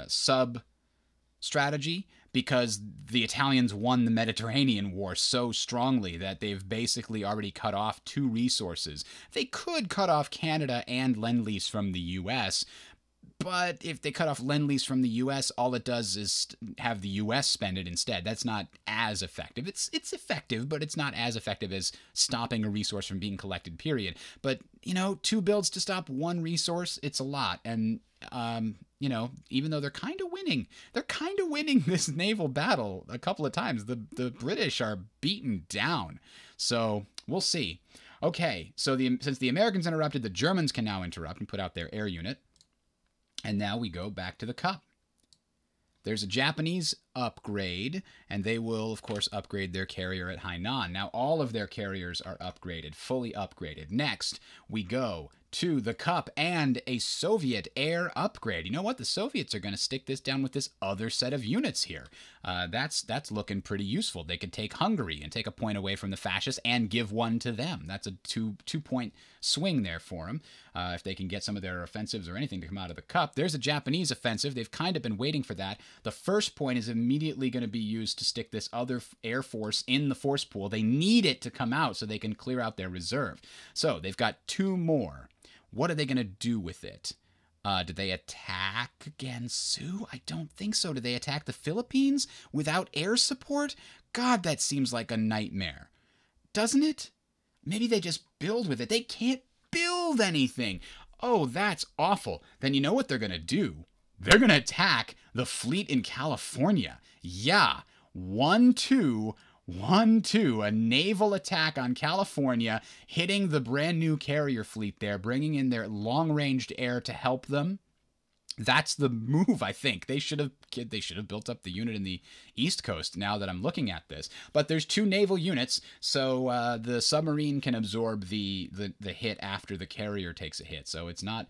sub-strategy, because the Italians won the Mediterranean War so strongly that they've basically already cut off 2 resources. They could cut off Canada and Lend-Lease from the U.S., but if they cut off Lend-Lease from the U.S., all it does is have the U.S. spend it instead. That's not as effective. It's effective, but it's not as effective as stopping a resource from being collected, period. But, you know, 2 builds to stop 1 resource, it's a lot. And, you know, even though they're kind of winning this naval battle a couple of times. The British are beaten down. So we'll see. Okay, so since the Americans interrupted, the Germans can now interrupt and put out their air unit. And now we go back to the cup. There's a Japanese upgrade, and they will, of course, upgrade their carrier at Hainan. Now, all of their carriers are upgraded, fully upgraded. Next, we go to the Cup and a Soviet air upgrade. You know what? The Soviets are going to stick this down with this other set of units here. That's looking pretty useful. They could take Hungary and take a point away from the fascists and give one to them. That's a two-point swing there for them. If they can get some of their offensives or anything to come out of the Cup. There's a Japanese offensive. They've kind of been waiting for that. The first point is immediately going to be used to stick this other air force in the force pool. They need it to come out so they can clear out their reserve. So they've got two more. What are they going to do with it? Did they attack Gansu? I don't think so. Did they attack the Philippines without air support? God, that seems like a nightmare. Doesn't it? Maybe they just build with it. They can't build anything. Oh, that's awful. Then you know what they're going to do? They're going to attack the fleet in California. Yeah. 1-2, 1-2, a naval attack on California, hitting the brand new carrier fleet there, bringing in their long-ranged air to help them. That's the move, I think. They should have built up the unit in the East Coast now that I'm looking at this. But there's two naval units, so the submarine can absorb the hit after the carrier takes a hit. So it's not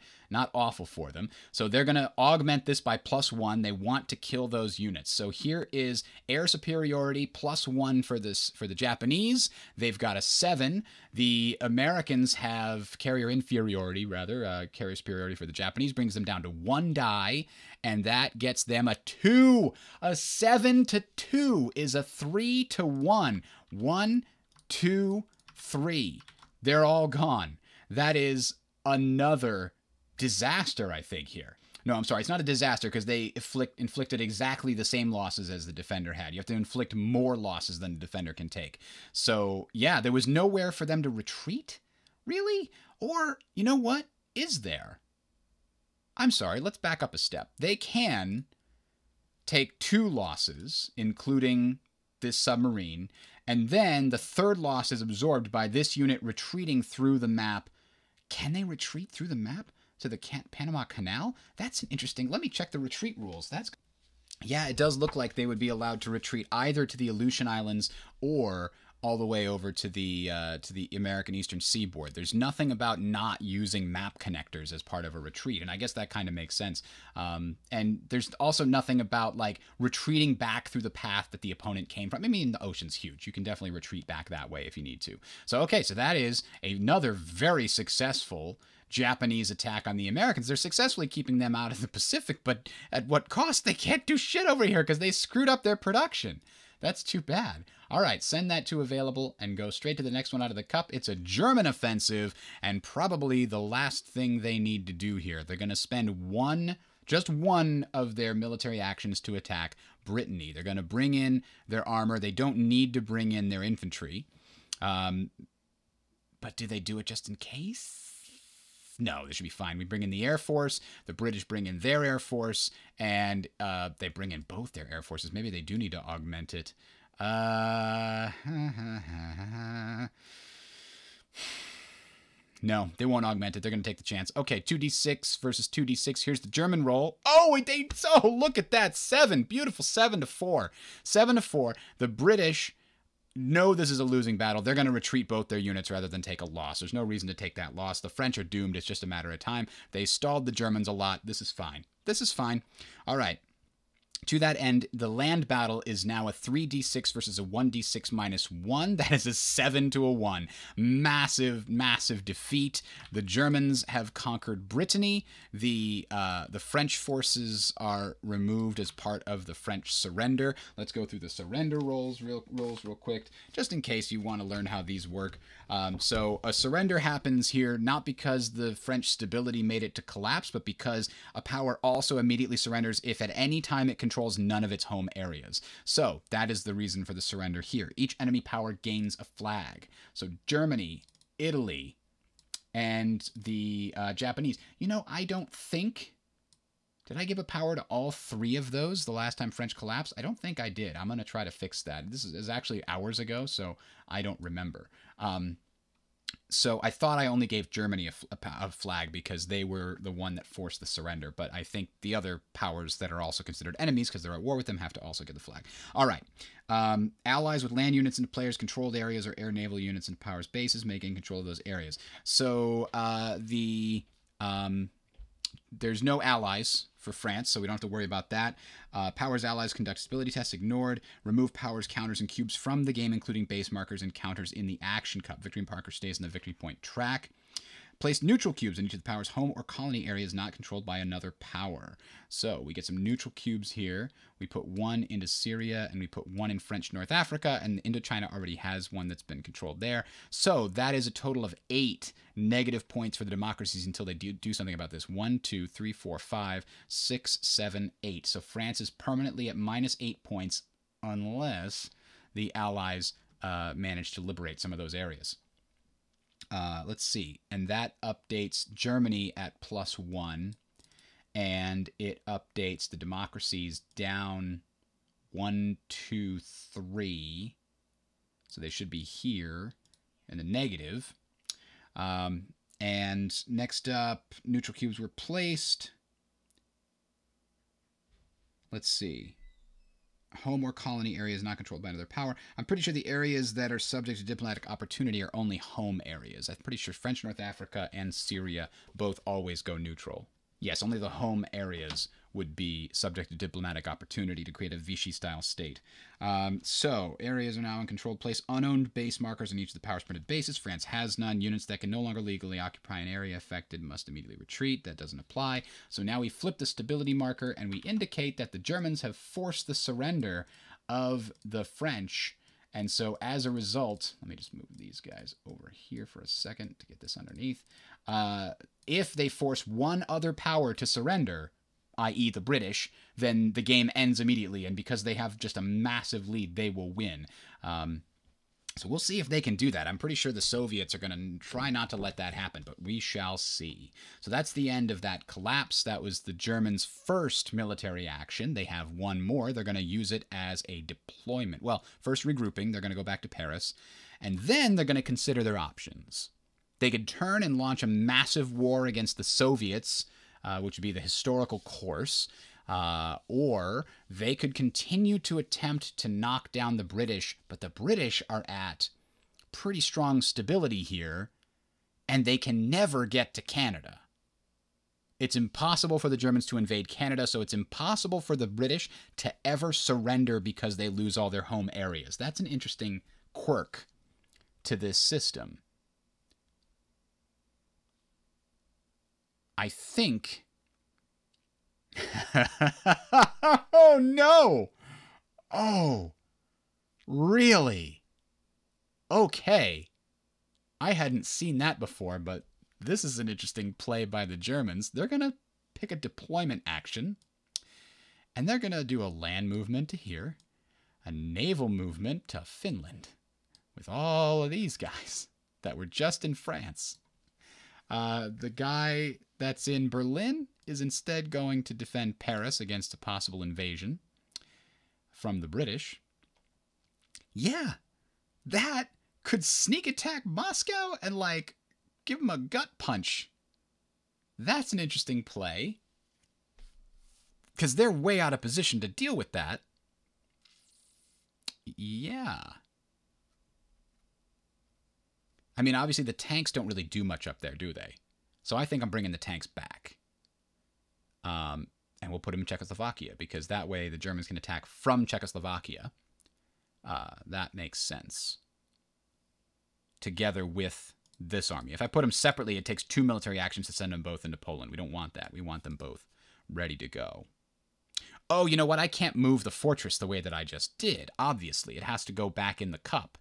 awful for them. So they're going to augment this by +1. They want to kill those units. So here is air superiority +1 for the Japanese. They've got a 7. The Americans have carrier inferiority, rather. Carrier superiority for the Japanese brings them down to 1 die, and that gets them a 2. A 7-2 is a 3-1. 1, 2, 3. They're all gone. That is another disaster, I think, here. No, I'm sorry. It's not a disaster because they inflicted exactly the same losses as the defender had. You have to inflict more losses than the defender can take. So, yeah, there was nowhere for them to retreat, really? Or, you know what? Is there? I'm sorry, let's back up a step. They can take 2 losses, including this submarine, and then the third loss is absorbed by this unit retreating through the map. Can they retreat through the map to the Panama Canal? That's an interesting... Let me check the retreat rules. That's... Yeah, it does look like they would be allowed to retreat either to the Aleutian Islands or all the way over to the American Eastern Seaboard. There's nothing about not using map connectors as part of a retreat, and I guess that kind of makes sense. And there's also nothing about like retreating back through the path that the opponent came from. I mean, the ocean's huge. You can definitely retreat back that way if you need to. So, okay, so that is another very successful Japanese attack on the Americans. They're successfully keeping them out of the Pacific, but at what cost? They can't do shit over here because they screwed up their production. That's too bad. All right, send that to available and go straight to the next one out of the Cup. It's a German offensive and probably the last thing they need to do here. They're going to spend just one of their military actions to attack Brittany. They're going to bring in their armor. They don't need to bring in their infantry. But do they do it just in case? No, they should be fine. We bring in the Air Force, the British bring in their Air Force, and they bring in both their Air Forces. Maybe they do need to augment it. No, they won't augment it. They're going to take the chance. Okay, 2d6 versus 2d6. Here's the German roll. Oh, look at that. 7. Beautiful. 7-4. 7-4. The British... No, this is a losing battle. They're going to retreat both their units rather than take a loss. There's no reason to take that loss. The French are doomed. It's just a matter of time. They stalled the Germans a lot. This is fine. This is fine. All right. To that end, the land battle is now a 3d6 versus a 1d6 minus 1. That is a 7-1. Massive, massive defeat. The Germans have conquered Brittany. The French forces are removed as part of the French surrender. Let's go through the surrender rolls real quick, just in case you want to learn how these work. So a surrender happens here not because the French stability made it to collapse, but because a power also immediately surrenders if at any time it controls none of its home areas. So that is the reason for the surrender here. Each enemy power gains a flag. So Germany, Italy, and the Japanese. You know, I don't think... Did I give a power to all 3 of those the last time French collapsed? I don't think I did. I'm going to try to fix that. This is actually hours ago, so I don't remember. So I thought I only gave Germany a flag because they were the one that forced the surrender. But I think the other powers that are also considered enemies because they're at war with them have to also get the flag. All right. Allies with land units into players' controlled areas or air naval units into powers' bases may gain control of those areas. So there's no allies for France, so we don't have to worry about that. Powers allies conduct stability tests, ignored. Remove powers, counters, and cubes from the game, including base markers and counters in the action cup. Victory marker stays in the victory point track. Place neutral cubes in each of the powers' home or colony areas not controlled by another power. So we get some neutral cubes here. We put one into Syria, and we put one in French North Africa, and Indochina already has one that's been controlled there. So that is a total of 8 negative points for the democracies until they do something about this. 1, 2, 3, 4, 5, 6, 7, 8. So France is permanently at -8 points unless the Allies manage to liberate some of those areas. Let's see. And that updates Germany at +1. And it updates the democracies down 1, 2, 3. So they should be here in the negative. And next up, neutral cubes were placed. Let's see. Home or colony areas not controlled by another power. I'm pretty sure the areas that are subject to diplomatic opportunity are only home areas. I'm pretty sure French North Africa and Syria both always go neutral. Yes, only the home areas would be subject to diplomatic opportunity to create a Vichy-style state. So, areas are now in controlled place. Unowned base markers in each of the powers printed bases. France has none. Units that can no longer legally occupy an area affected must immediately retreat. That doesn't apply. So now we flip the stability marker, and we indicate that the Germans have forced the surrender of the French. And so as a result, let me just move these guys over here for a second to get this underneath. If they force one other power to surrender, i.e. the British, then the game ends immediately. And because they have just a massive lead, they will win. So we'll see if they can do that. I'm pretty sure the Soviets are going to try not to let that happen, but we shall see. So that's the end of that collapse. That was the Germans' first military action. They have one more. They're going to use it as a deployment. Well, first regrouping. They're going to go back to Paris. And then they're going to consider their options. They could turn and launch a massive war against the Soviets, which would be the historical course, or they could continue to attempt to knock down the British, but the British are at pretty strong stability here, and they can never get to Canada. It's impossible for the Germans to invade Canada, so it's impossible for the British to ever surrender because they lose all their home areas. That's an interesting quirk to this system. I think... Oh, no! Oh, really? Okay. I hadn't seen that before, but this is an interesting play by the Germans. They're going to pick a deployment action, and they're going to do a land movement to here, a naval movement to Finland, with all of these guys that were just in France. The guy that's in Berlin is instead going to defend Paris against a possible invasion from the British. Yeah, that could sneak attack Moscow and, like, give him a gut punch. That's an interesting play, because they're way out of position to deal with that. Yeah. I mean, obviously the tanks don't really do much up there, do they? So I think I'm bringing the tanks back. And we'll put them in Czechoslovakia, because that way the Germans can attack from Czechoslovakia. That makes sense. Together with this army. If I put them separately, it takes 2 military actions to send them both into Poland. We don't want that. We want them both ready to go. Oh, you know what? I can't move the fortress the way that I just did, obviously. It has to go back in the cup.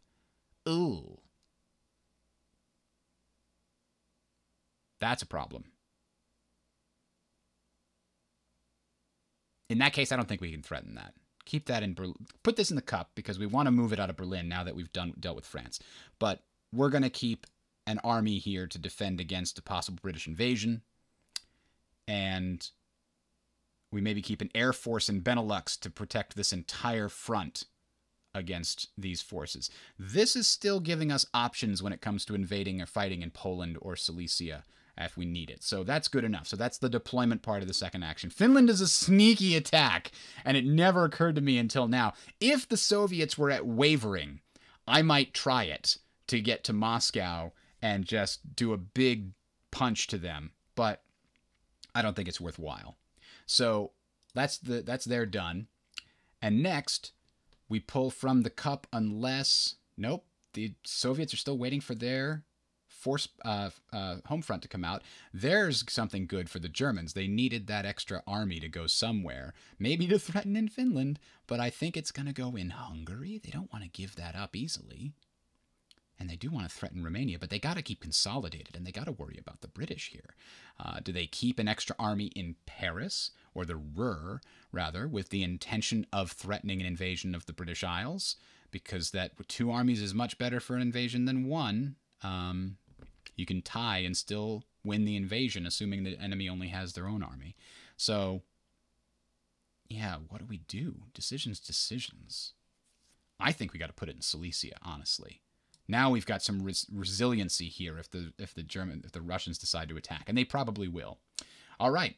Ooh. That's a problem. In that case, I don't think we can threaten that. Keep that in Berlin. Put this in the cup because we want to move it out of Berlin now that we've dealt with France. But we're going to keep an army here to defend against a possible British invasion. And we maybe keep an air force in Benelux to protect this entire front against these forces. This is still giving us options when it comes to invading or fighting in Poland or Silesia if we need it. So that's good enough. So that's the deployment part of the second action. Finland is a sneaky attack, and it never occurred to me until now. If the Soviets were at wavering, I might try it to get to Moscow and just do a big punch to them, but I don't think it's worthwhile. So that's their done. And next, we pull from the cup unless... Nope, the Soviets are still waiting for their force home front to come out. There's something good for the Germans. They needed that extra army to go somewhere, maybe to threaten in Finland, but I think it's going to go in Hungary. They don't want to give that up easily. And they do want to threaten Romania, but they got to keep consolidated, and they got to worry about the British here. Do they keep an extra army in Paris, or the Ruhr, rather, with the intention of threatening an invasion of the British Isles? Because that two armies is much better for an invasion than one. You can tie and still win the invasion, assuming the enemy only has their own army. So, yeah, what do we do? Decisions. I think we got to put it in Silesia, honestly. Now we've got some resiliency here if the Russians decide to attack, and they probably will. All right,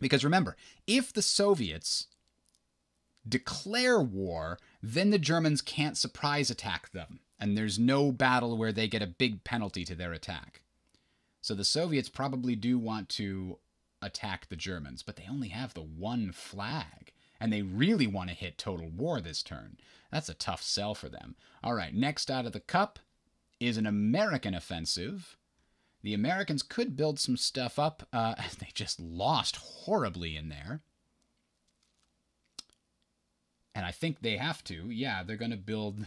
because remember, if the Soviets declare war, then the Germans can't surprise attack them, and there's no battle where they get a big penalty to their attack. So the Soviets probably do want to attack the Germans, but they only have the one flag. And they really want to hit total war this turn. That's a tough sell for them. All right, next out of the cup is an American offensive. The Americans could build some stuff up. They just lost horribly in there. And I think they have to. Yeah, they're going to build...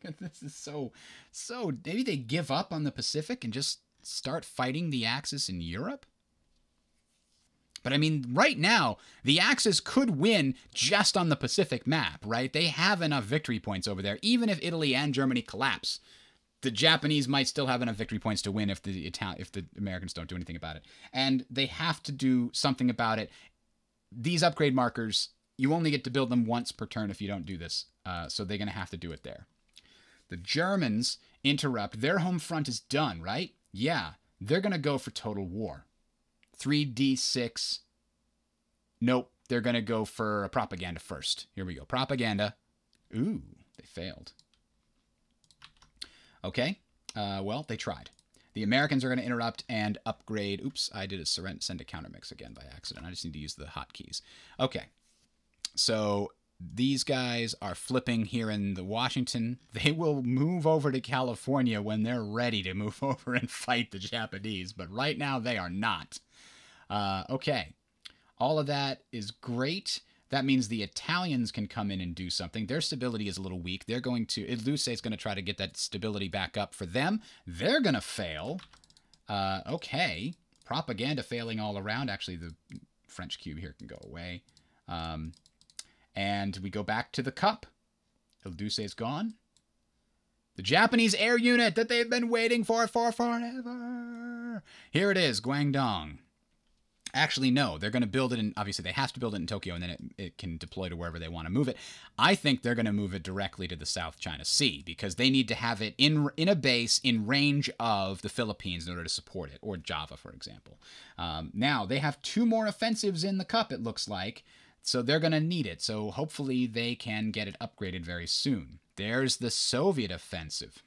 This is so... Maybe they give up on the Pacific and just start fighting the Axis in Europe? But, I mean, right now, the Axis could win just on the Pacific map, right? They have enough victory points over there. Even if Italy and Germany collapse, the Japanese might still have enough victory points to win if the Americans don't do anything about it. And they have to do something about it. These upgrade markers, you only get to build them once per turn if you don't do this. So they're going to have to do it there. The Germans interrupt. Their home front is done, right? Yeah, they're going to go for total war. 3d6. Nope, they're going to go for a propaganda first. Here we go. Propaganda. Ooh, they failed. Okay, well, they tried. The Americans are going to interrupt and upgrade. Oops, I did a send a countermix again by accident. I just need to use the hotkeys. Okay, so these guys are flipping here in the Washington. They will move over to California when they're ready to move over and fight the Japanese, but right now they are not. Okay, all of that is great. That means the Italians can come in and do something. Their stability is a little weak. They're going to... Il Duce is going to try to get that stability back up for them. They're going to fail. Okay. Propaganda failing all around. Actually, the French cube here can go away. And we go back to the cup. Il Duce is gone. The Japanese air unit that they've been waiting for forever. Here it is, Guangdong. Actually, no, they're going to build it in... Obviously, they have to build it in Tokyo, and then it can deploy to wherever they want to move it. I think they're going to move it directly to the South China Sea, because they need to have it in a base in range of the Philippines in order to support it, or Java, for example. Now, they have two more offensives in the cup, it looks like, so they're going to need it. So hopefully they can get it upgraded very soon. There's the Soviet offensive.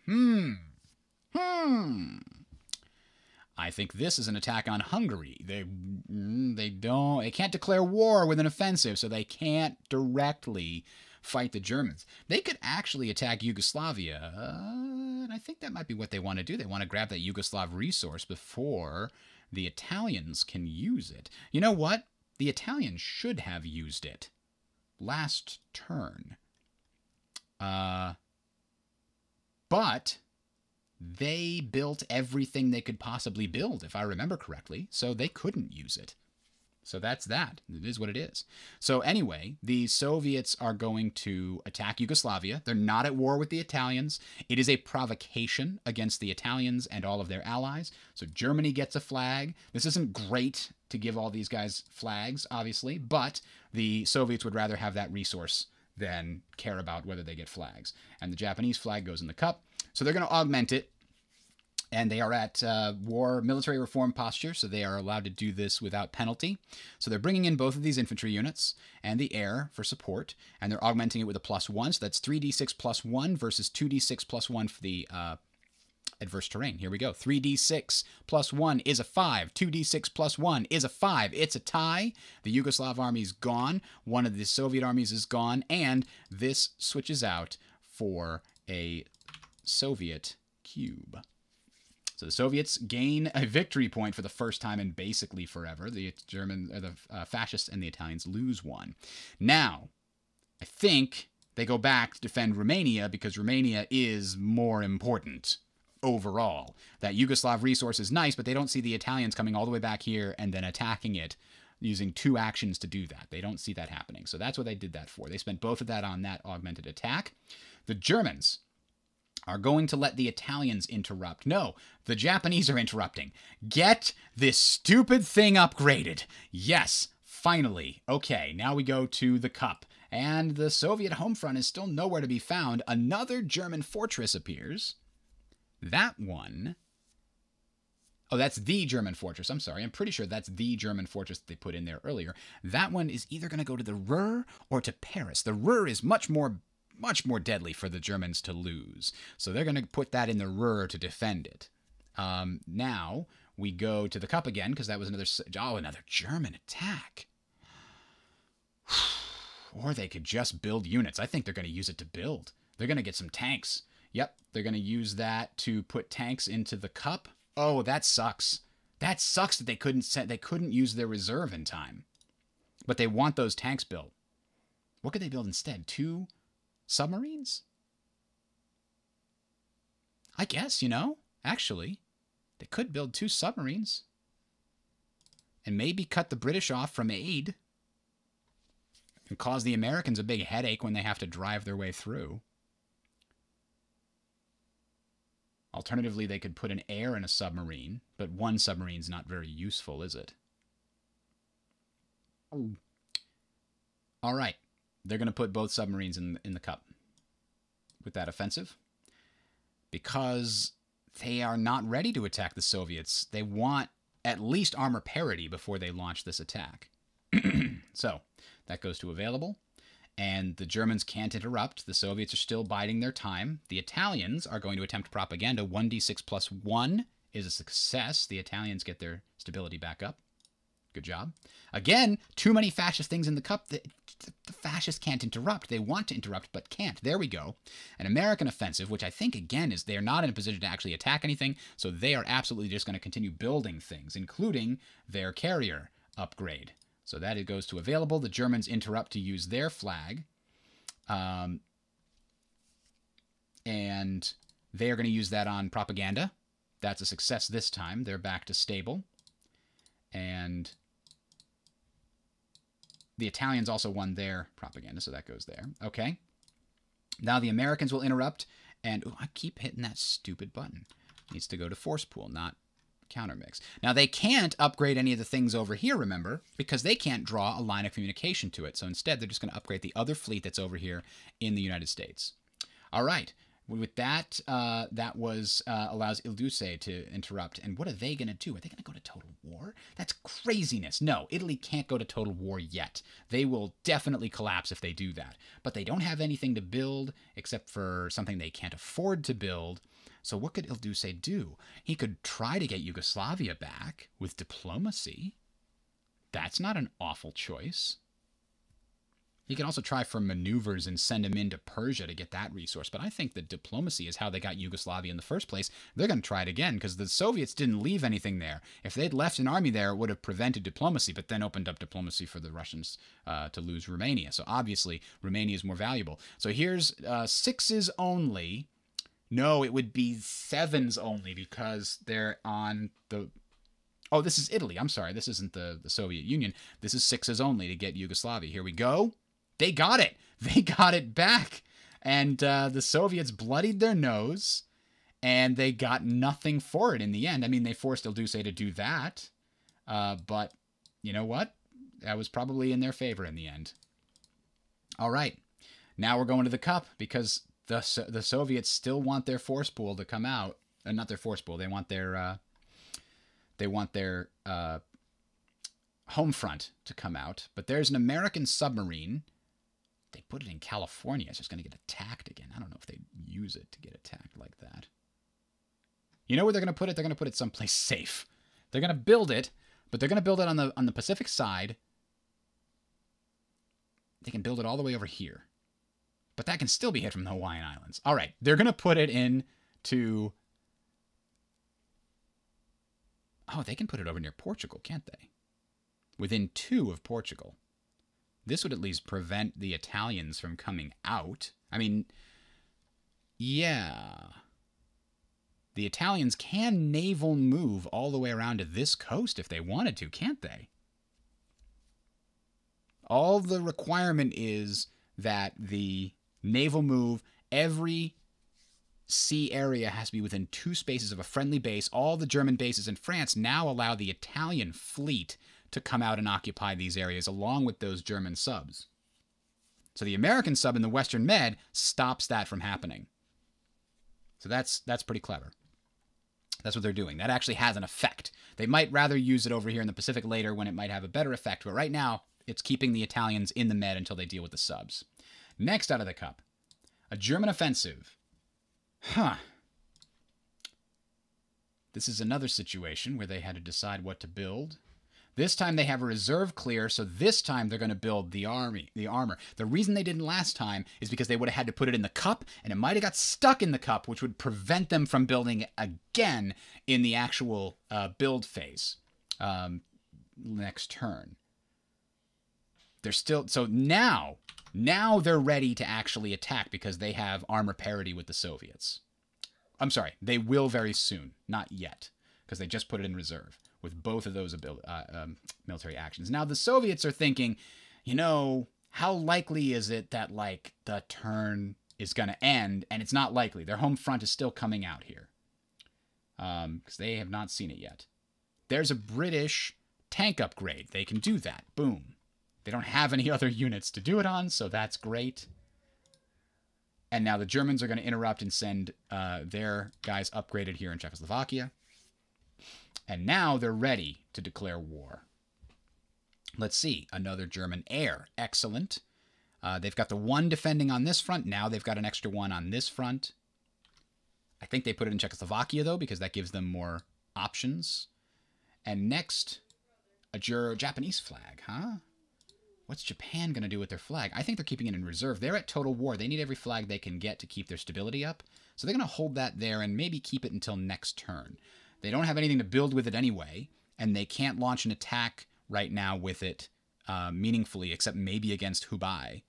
I think this is an attack on Hungary. They can't declare war with an offensive, so they can't directly fight the Germans. They could actually attack Yugoslavia, and I think that might be what they want to do. They want to grab that Yugoslav resource before the Italians can use it. You know what? The Italians should have used it last turn. But... they built everything they could possibly build, if I remember correctly, so they couldn't use it. So that's that. It is what it is. So anyway, the Soviets are going to attack Yugoslavia. They're not at war with the Italians. It is a provocation against the Italians and all of their allies. So Germany gets a flag. This isn't great to give all these guys flags, obviously, but the Soviets would rather have that resource than care about whether they get flags. And the Japanese flag goes in the cup. So they're going to augment it. And they are at war military reform posture, so they are allowed to do this without penalty. So they're bringing in both of these infantry units and the air for support, and they're augmenting it with a +1. So that's 3d6 +1 versus 2d6 +1 for the adverse terrain. Here we go. 3d6 +1 is a 5. 2d6 +1 is a 5. It's a tie. The Yugoslav army is gone. One of the Soviet armies is gone. And this switches out for a Soviet cube. So the Soviets gain a victory point for the first time in basically forever. The fascists and the Italians lose one. Now, I think they go back to defend Romania because Romania is more important overall. That Yugoslav resource is nice, but they don't see the Italians coming all the way back here and then attacking it using two actions to do that. They don't see that happening. So that's what they did that for. They spent both of that on that augmented attack. The Germans are going to let the Italians interrupt. No, the Japanese are interrupting. Get this stupid thing upgraded. Yes, finally. Okay, now we go to the cup. And the Soviet home front is still nowhere to be found. Another German fortress appears. That one... Oh, that's the German fortress. I'm sorry. I'm pretty sure that's the German fortress that they put in there earlier. That one is either going to go to the Ruhr or to Paris. The Ruhr is much more deadly for the Germans to lose. So they're going to put that in the Ruhr to defend it. Now we go to the cup again, because that was another German attack. Or they could just build units. I think they're going to use it to build. They're going to get some tanks. Yep, they're going to use that to put tanks into the cup. Oh, that sucks. That sucks that they couldn't use their reserve in time. But they want those tanks built. What could they build instead? Two submarines? I guess, actually, they could build two submarines and maybe cut the British off from aid and cause the Americans a big headache when they have to drive their way through. Alternatively, they could put an air in a submarine, but one submarine's not very useful, is it? Oh. All right. They're going to put both submarines in the cup with that offensive because they are not ready to attack the Soviets. They want at least armor parity before they launch this attack. So that goes to available, and the Germans can't interrupt. The Soviets are still biding their time. The Italians are going to attempt propaganda. 1d6 +1 is a success. The Italians get their stability back up. Good job. Again, too many fascist things in the cup. The fascists can't interrupt. They want to interrupt, but can't. There we go. An American offensive, which I think, again, is they're not in a position to actually attack anything, so they are absolutely just going to continue building things, including their carrier upgrade. So that it goes to available. The Germans interrupt to use their flag. And they are going to use that on propaganda. That's a success this time. They're back to stable. And the Italians also won their propaganda, so that goes there. Okay. Now the Americans will interrupt, and ooh, I keep hitting that stupid button. It needs to go to force pool, not countermix. Now they can't upgrade any of the things over here, remember, because they can't draw a line of communication to it. So instead, they're just going to upgrade the other fleet that's over here in the United States. All right. With that, allows Il Duce to interrupt. And what are they going to do? Are they going to go to total war? That's craziness. No, Italy can't go to total war yet. They will definitely collapse if they do that. But they don't have anything to build except for something they can't afford to build. So what could Il Duce do? He could try to get Yugoslavia back with diplomacy. That's not an awful choice. You can also try for maneuvers and send them into Persia to get that resource. But I think that diplomacy is how they got Yugoslavia in the first place. They're going to try it again because the Soviets didn't leave anything there. If they'd left an army there, it would have prevented diplomacy, but then opened up diplomacy for the Russians to lose Romania. So obviously, Romania is more valuable. So here's sixes only. No, it would be sevens only because they're on the... Oh, this is Italy. I'm sorry. This isn't the Soviet Union. This is sixes only to get Yugoslavia. Here we go. They got it. They got it back. And the Soviets bloodied their nose, and they got nothing for it in the end. I mean, they forced Il Duce to do that, but you know what? That was probably in their favor in the end. All right. Now we're going to the cup because the Soviets still want their force pool to come out. Not their force pool. They want their home front to come out. But there's an American submarine. They put it in California. It's just going to get attacked again. I don't know if they use it to get attacked like that. You know where they're going to put it? They're going to put it someplace safe. They're going to build it, but they're going to build it on the Pacific side. They can build it all the way over here. But that can still be hit from the Hawaiian Islands. All right, they're going to put it in to... Oh, they can put it over near Portugal, can't they? Within 2 of Portugal. This would at least prevent the Italians from coming out. I mean, yeah. The Italians can naval move all the way around to this coast if they wanted to, can't they? All the requirement is that the naval move, every sea area has to be within 2 spaces of a friendly base. All the German bases in France now allow the Italian fleet to come out and occupy these areas along with those German subs. So the American sub in the Western Med stops that from happening. So that's pretty clever. That's what they're doing. That actually has an effect. They might rather use it over here in the Pacific later when it might have a better effect, but right now it's keeping the Italians in the Med until they deal with the subs. Next out of the cup, a German offensive. Huh. This is another situation where they had to decide what to build. This time they have a reserve clear, so this time they're going to build the armor. The reason they didn't last time is because they would have had to put it in the cup, and it might have got stuck in the cup, which would prevent them from building again in the actual build phase next turn. They're still... So now they're ready to actually attack because they have armor parity with the Soviets. I'm sorry, they will very soon. Not yet, because they just put it in reserve with both of those military actions. Now, the Soviets are thinking, you know, how likely is it that, like, the turn is going to end? And it's not likely. Their home front is still coming out here because they have not seen it yet. There's a British tank upgrade. They can do that. Boom. They don't have any other units to do it on, so that's great. And now the Germans are going to interrupt and send their guys upgraded here in Czechoslovakia. And now they're ready to declare war. Let's see. Another German air. Excellent. They've got the 1 defending on this front. Now they've got an extra 1 on this front. I think they put it in Czechoslovakia, though, because that gives them more options. And next, a Japanese flag, huh? What's Japan going to do with their flag? I think they're keeping it in reserve. They're at total war. They need every flag they can get to keep their stability up. So they're going to hold that there and maybe keep it until next turn. They don't have anything to build with it anyway, and they can't launch an attack right now with it meaningfully, except maybe against Hubei.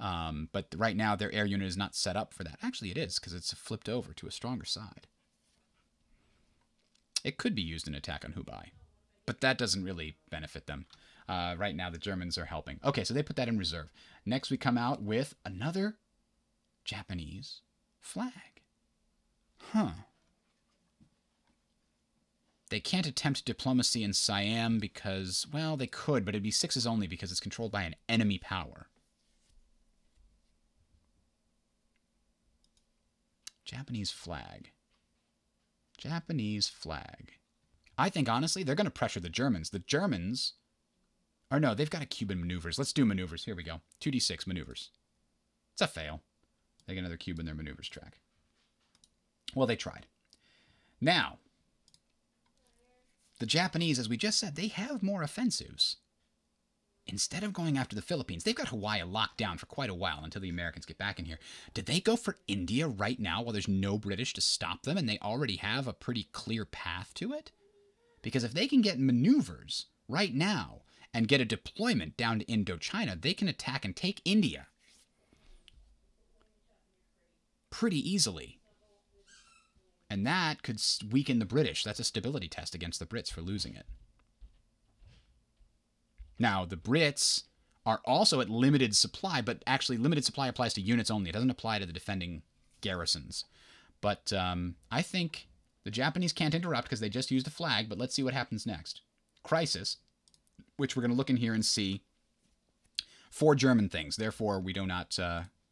But right now, their air unit is not set up for that. Actually, it is, because it's flipped over to a stronger side. It could be used in attack on Hubei, but that doesn't really benefit them. Right now, the Germans are helping. Okay, so they put that in reserve. Next, we come out with another Japanese flag. Huh. They can't attempt diplomacy in Siam because, well, they could, but it'd be 6s only because it's controlled by an enemy power. Japanese flag. Japanese flag. I think, honestly, they're going to pressure the Germans. The Germans... Or no, they've got a Cuban maneuvers. Let's do maneuvers. Here we go. 2d6 maneuvers. It's a fail. They get another cube in their maneuvers track. Well, they tried. Now... The Japanese, as we just said, they have more offensives. Instead of going after the Philippines, they've got Hawaii locked down for quite a while until the Americans get back in here. Did they go for India right now while there's no British to stop them and they already have a pretty clear path to it? Because if they can get maneuvers right now and get a deployment down to Indochina, they can attack and take India pretty easily. And that could weaken the British. That's a stability test against the Brits for losing it. Now, the Brits are also at limited supply, but actually limited supply applies to units only. It doesn't apply to the defending garrisons. But I think the Japanese can't interrupt because they just used a flag, but let's see what happens next. Crisis, which we're going to look in here and see 4 German things. Therefore, we do not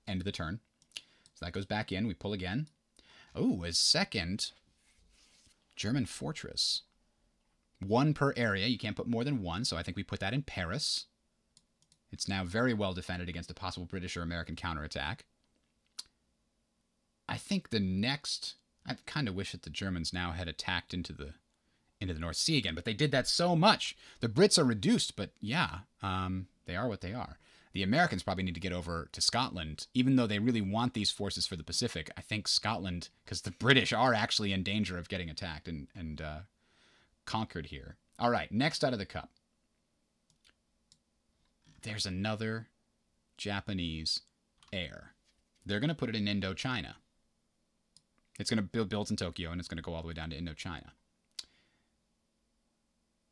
end of the turn. So that goes back in. We pull again. Oh, a second German fortress. One per area. You can't put more than one, so I think we put that in Paris. It's now very well defended against a possible British or American counterattack. I think the next... I kind of wish that the Germans now had attacked into the North Sea again, but they did that so much. The Brits are reduced, but yeah, they are what they are. The Americans probably need to get over to Scotland, even though they really want these forces for the Pacific. I think Scotland, because the British are actually in danger of getting attacked and conquered here. All right, next out of the cup. There's another Japanese heir. They're going to put it in Indochina. It's going to build in Tokyo, and it's going to go all the way down to Indochina.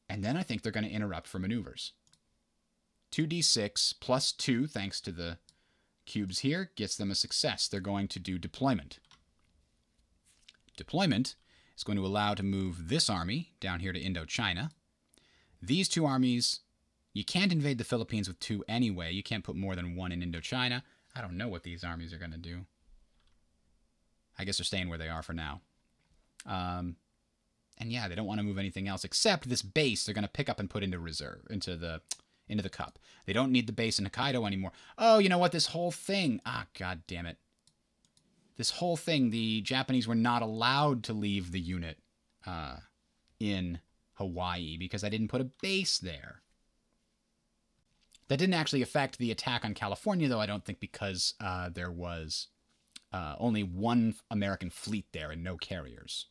And then I think they're going to interrupt for maneuvers. 2d6 plus 2, thanks to the cubes here, gets them a success. They're going to do deployment. Deployment is going to allow to move this army down here to Indochina. These two armies... You can't invade the Philippines with two anyway. You can't put more than one in Indochina. I don't know what these armies are going to do. I guess they're staying where they are for now. And yeah, they don't want to move anything else except this base they're going to pick up and put into reserve, into the cup. They don't need the base in Hokkaido anymore. Oh, you know what? This whole thing. Ah, god damn it. This whole thing, the Japanese were not allowed to leave the unit in Hawaii because I didn't put a base there. That didn't actually affect the attack on California, though, I don't think, because there was only one American fleet there and no carriers.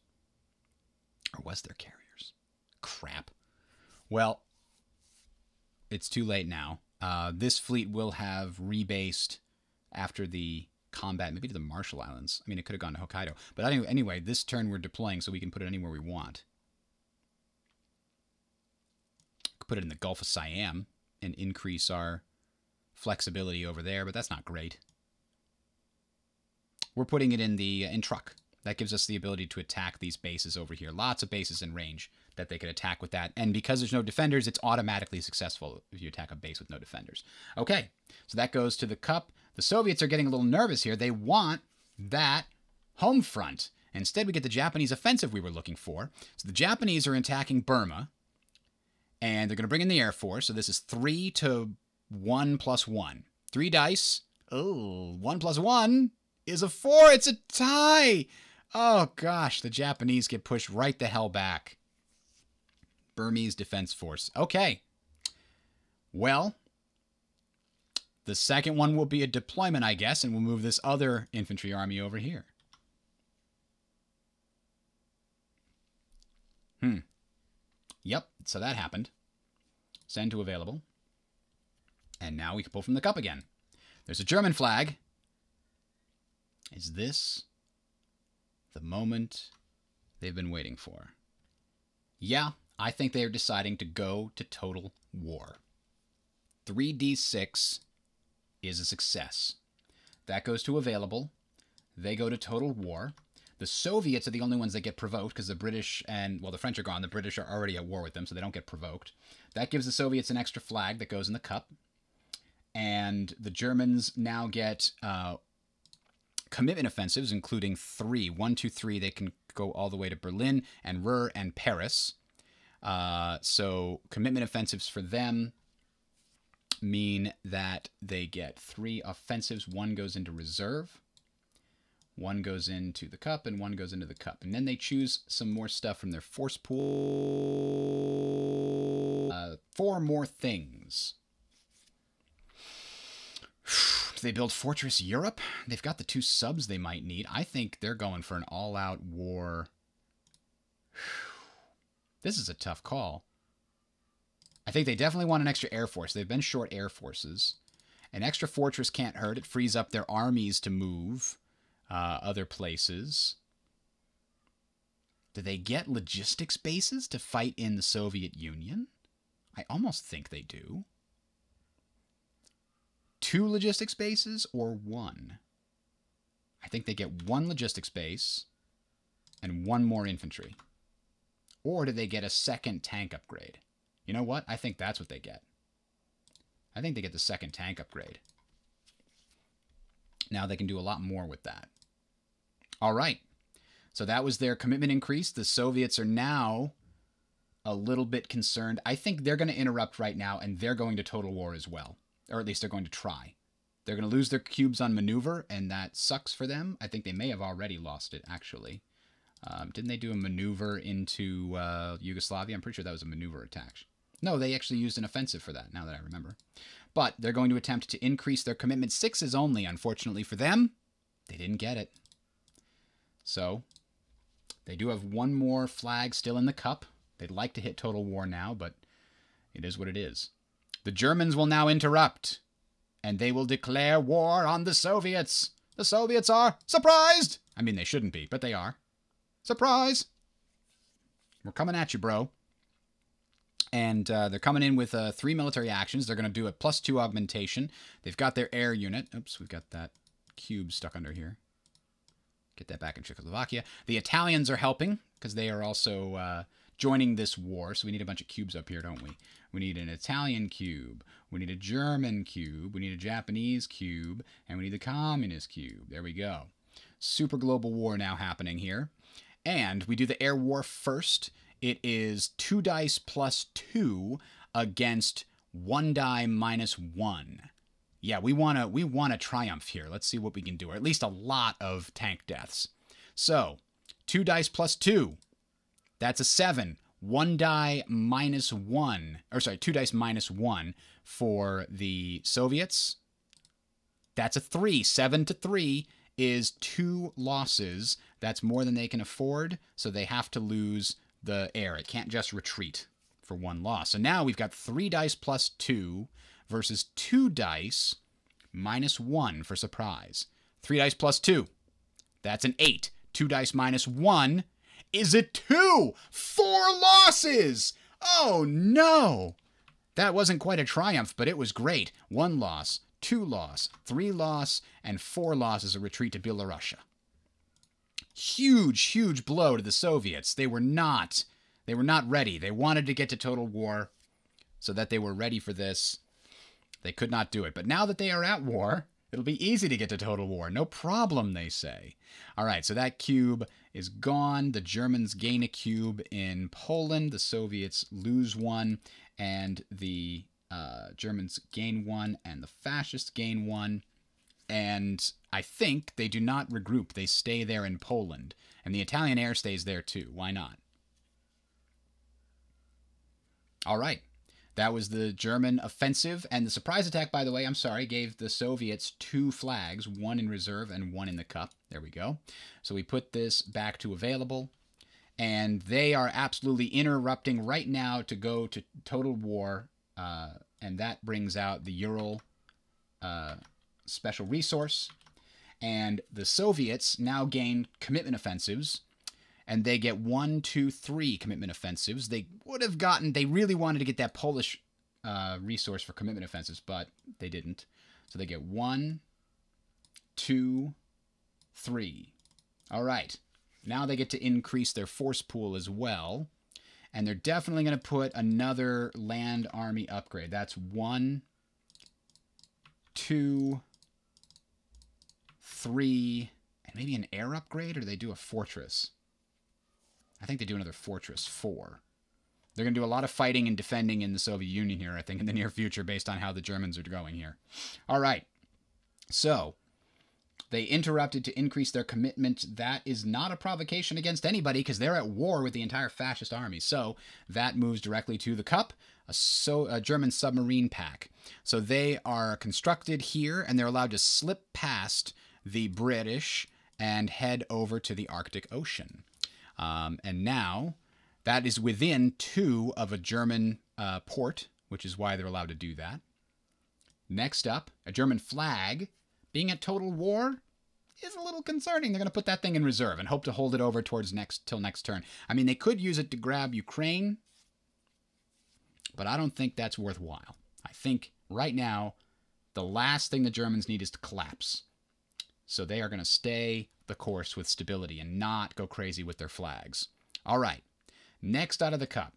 Or was there carriers? Crap. Well, it's too late now. This fleet will have rebased after the combat, maybe to the Marshall Islands. I mean, it could have gone to Hokkaido. But anyway, this turn we're deploying, so we can put it anywhere we want. Could put it in the Gulf of Siam and increase our flexibility over there, but that's not great. We're putting it in truck. That gives us the ability to attack these bases over here. Lots of bases in range that they could attack with that. And because there's no defenders, it's automatically successful if you attack a base with no defenders. Okay, so that goes to the cup. The Soviets are getting a little nervous here. They want that home front. Instead, we get the Japanese offensive we were looking for. So the Japanese are attacking Burma. And they're going to bring in the Air Force. So this is 3 to 1 plus 1. 3 dice. Oh, 1 plus 1 is a 4. It's a tie. Oh, gosh. The Japanese get pushed right the hell back. Burmese Defense Force. Okay. Well, the second one will be a deployment, I guess. And we'll move this other infantry army over here. Yep, so that happened. Send to available. And now we can pull from the cup again. There's a German flag. Is this the moment they've been waiting for? Yeah, I think they are deciding to go to total war. 3d6 is a success. That goes to available. They go to total war. The Soviets are the only ones that get provoked because the British and, well, the French are gone. The British are already at war with them, so they don't get provoked. That gives the Soviets an extra flag that goes in the cup. And the Germans now get commitment offensives, including 3. 1, 2, 3. They can go all the way to Berlin and Ruhr and Paris. So commitment offensives for them mean that they get 3 offensives. 1 goes into reserve. 1 goes into the cup, and 1 goes into the cup. And then they choose some more stuff from their force pool. 4 more things. They build Fortress Europe. They've got the 2 subs they might need. I think they're going for an all-out war. This is a tough call. I think they definitely want an extra air force. They've been short air forces. An extra fortress can't hurt. It frees up their armies to move. Other places. Do they get logistics bases to fight in the Soviet Union? I almost think they do. 2 logistics bases or 1? I think they get 1 logistics base and 1 more infantry. Or do they get a second tank upgrade? You know what? I think that's what they get. I think they get the second tank upgrade. Now they can do a lot more with that. All right. So that was their commitment increase. The Soviets are now a little bit concerned. I think they're going to interrupt right now, and they're going to total war as well. Or at least they're going to try. They're going to lose their cubes on maneuver, and that sucks for them. I think they may have already lost it, actually. Didn't they do a maneuver into Yugoslavia? I'm pretty sure that was a maneuver attack. No, they actually used an offensive for that, now that I remember. But they're going to attempt to increase their commitment. 6 only, unfortunately for them. They didn't get it. So they do have one more flag still in the cup. They'd like to hit total war now, but it is what it is. The Germans will now interrupt, and they will declare war on the Soviets. The Soviets are surprised. I mean, they shouldn't be, but they are. Surprise. We're coming at you, bro. And they're coming in with 3 military actions. They're going to do a +2 augmentation. They've got their air unit. Oops, we've got that cube stuck under here. Get that back in Czechoslovakia. The Italians are helping because they are also joining this war. So we need a bunch of cubes up here, don't we? We need an Italian cube. We need a German cube. We need a Japanese cube. And we need the Communist cube. There we go. Super global war now happening here. And we do the air war first. It is 2 dice +2 against 1 die -1. Yeah, we wanna triumph here. Let's see what we can do, or at least a lot of tank deaths. So 2 dice +2. That's a 7. 1 die -1. Or sorry, 2 dice -1 for the Soviets. That's a 3. 7 to 3 is 2 losses. That's more than they can afford, so they have to lose the air. It can't just retreat for 1 loss. So now we've got 3 dice +2 versus 2 dice -1 for surprise. 3 dice +2. That's an 8. 2 dice -1 is a 2. 4 losses. Oh, no. That wasn't quite a triumph, but it was great. 1 loss, 2 loss, 3 loss, and 4 loss is a retreat to Belarus. Huge, huge blow to the Soviets. They were not ready. They wanted to get to total war so that they were ready for this. They could not do it. But now that they are at war, it'll be easy to get to total war. No problem, they say. All right, so that cube is gone. The Germans gain a cube in Poland. The Soviets lose 1, and the Germans gain 1, and the fascists gain 1. And I think they do not regroup. They stay there in Poland. And the Italian air stays there too. Why not? All right. That was the German offensive. And the surprise attack, by the way, I'm sorry, gave the Soviets 2 flags, 1 in reserve and 1 in the cup. There we go. So we put this back to available. And they are absolutely interrupting right now to go to total war. And that brings out the Ural... special resource, and the Soviets now gain commitment offensives, and they get 1, 2, 3 commitment offensives. They would have gotten, they really wanted to get that Polish resource for commitment offensives, but they didn't. So they get 1, 2, 3. All right. Now they get to increase their force pool as well, and they're definitely going to put another land army upgrade. That's 1, 2, 3, and maybe an air upgrade, or do they do a fortress? I think they do another fortress. 4. They're going to do a lot of fighting and defending in the Soviet Union here, I think, in the near future, based on how the Germans are going here. All right. So they interrupted to increase their commitment. That is not a provocation against anybody because they're at war with the entire fascist army. So that moves directly to the cup, a German submarine pack. So they are constructed here, and they're allowed to slip past the British and head over to the Arctic Ocean. And now that is within 2 of a German port, which is why they're allowed to do that. Next up, a German flag. Being at total war is a little concerning. They're going to put that thing in reserve and hope to hold it over towards till next turn. I mean, they could use it to grab Ukraine, but I don't think that's worthwhile. I think right now the last thing the Germans need is to collapse. So they are going to stay the course with stability and not go crazy with their flags. All right. Next out of the cup.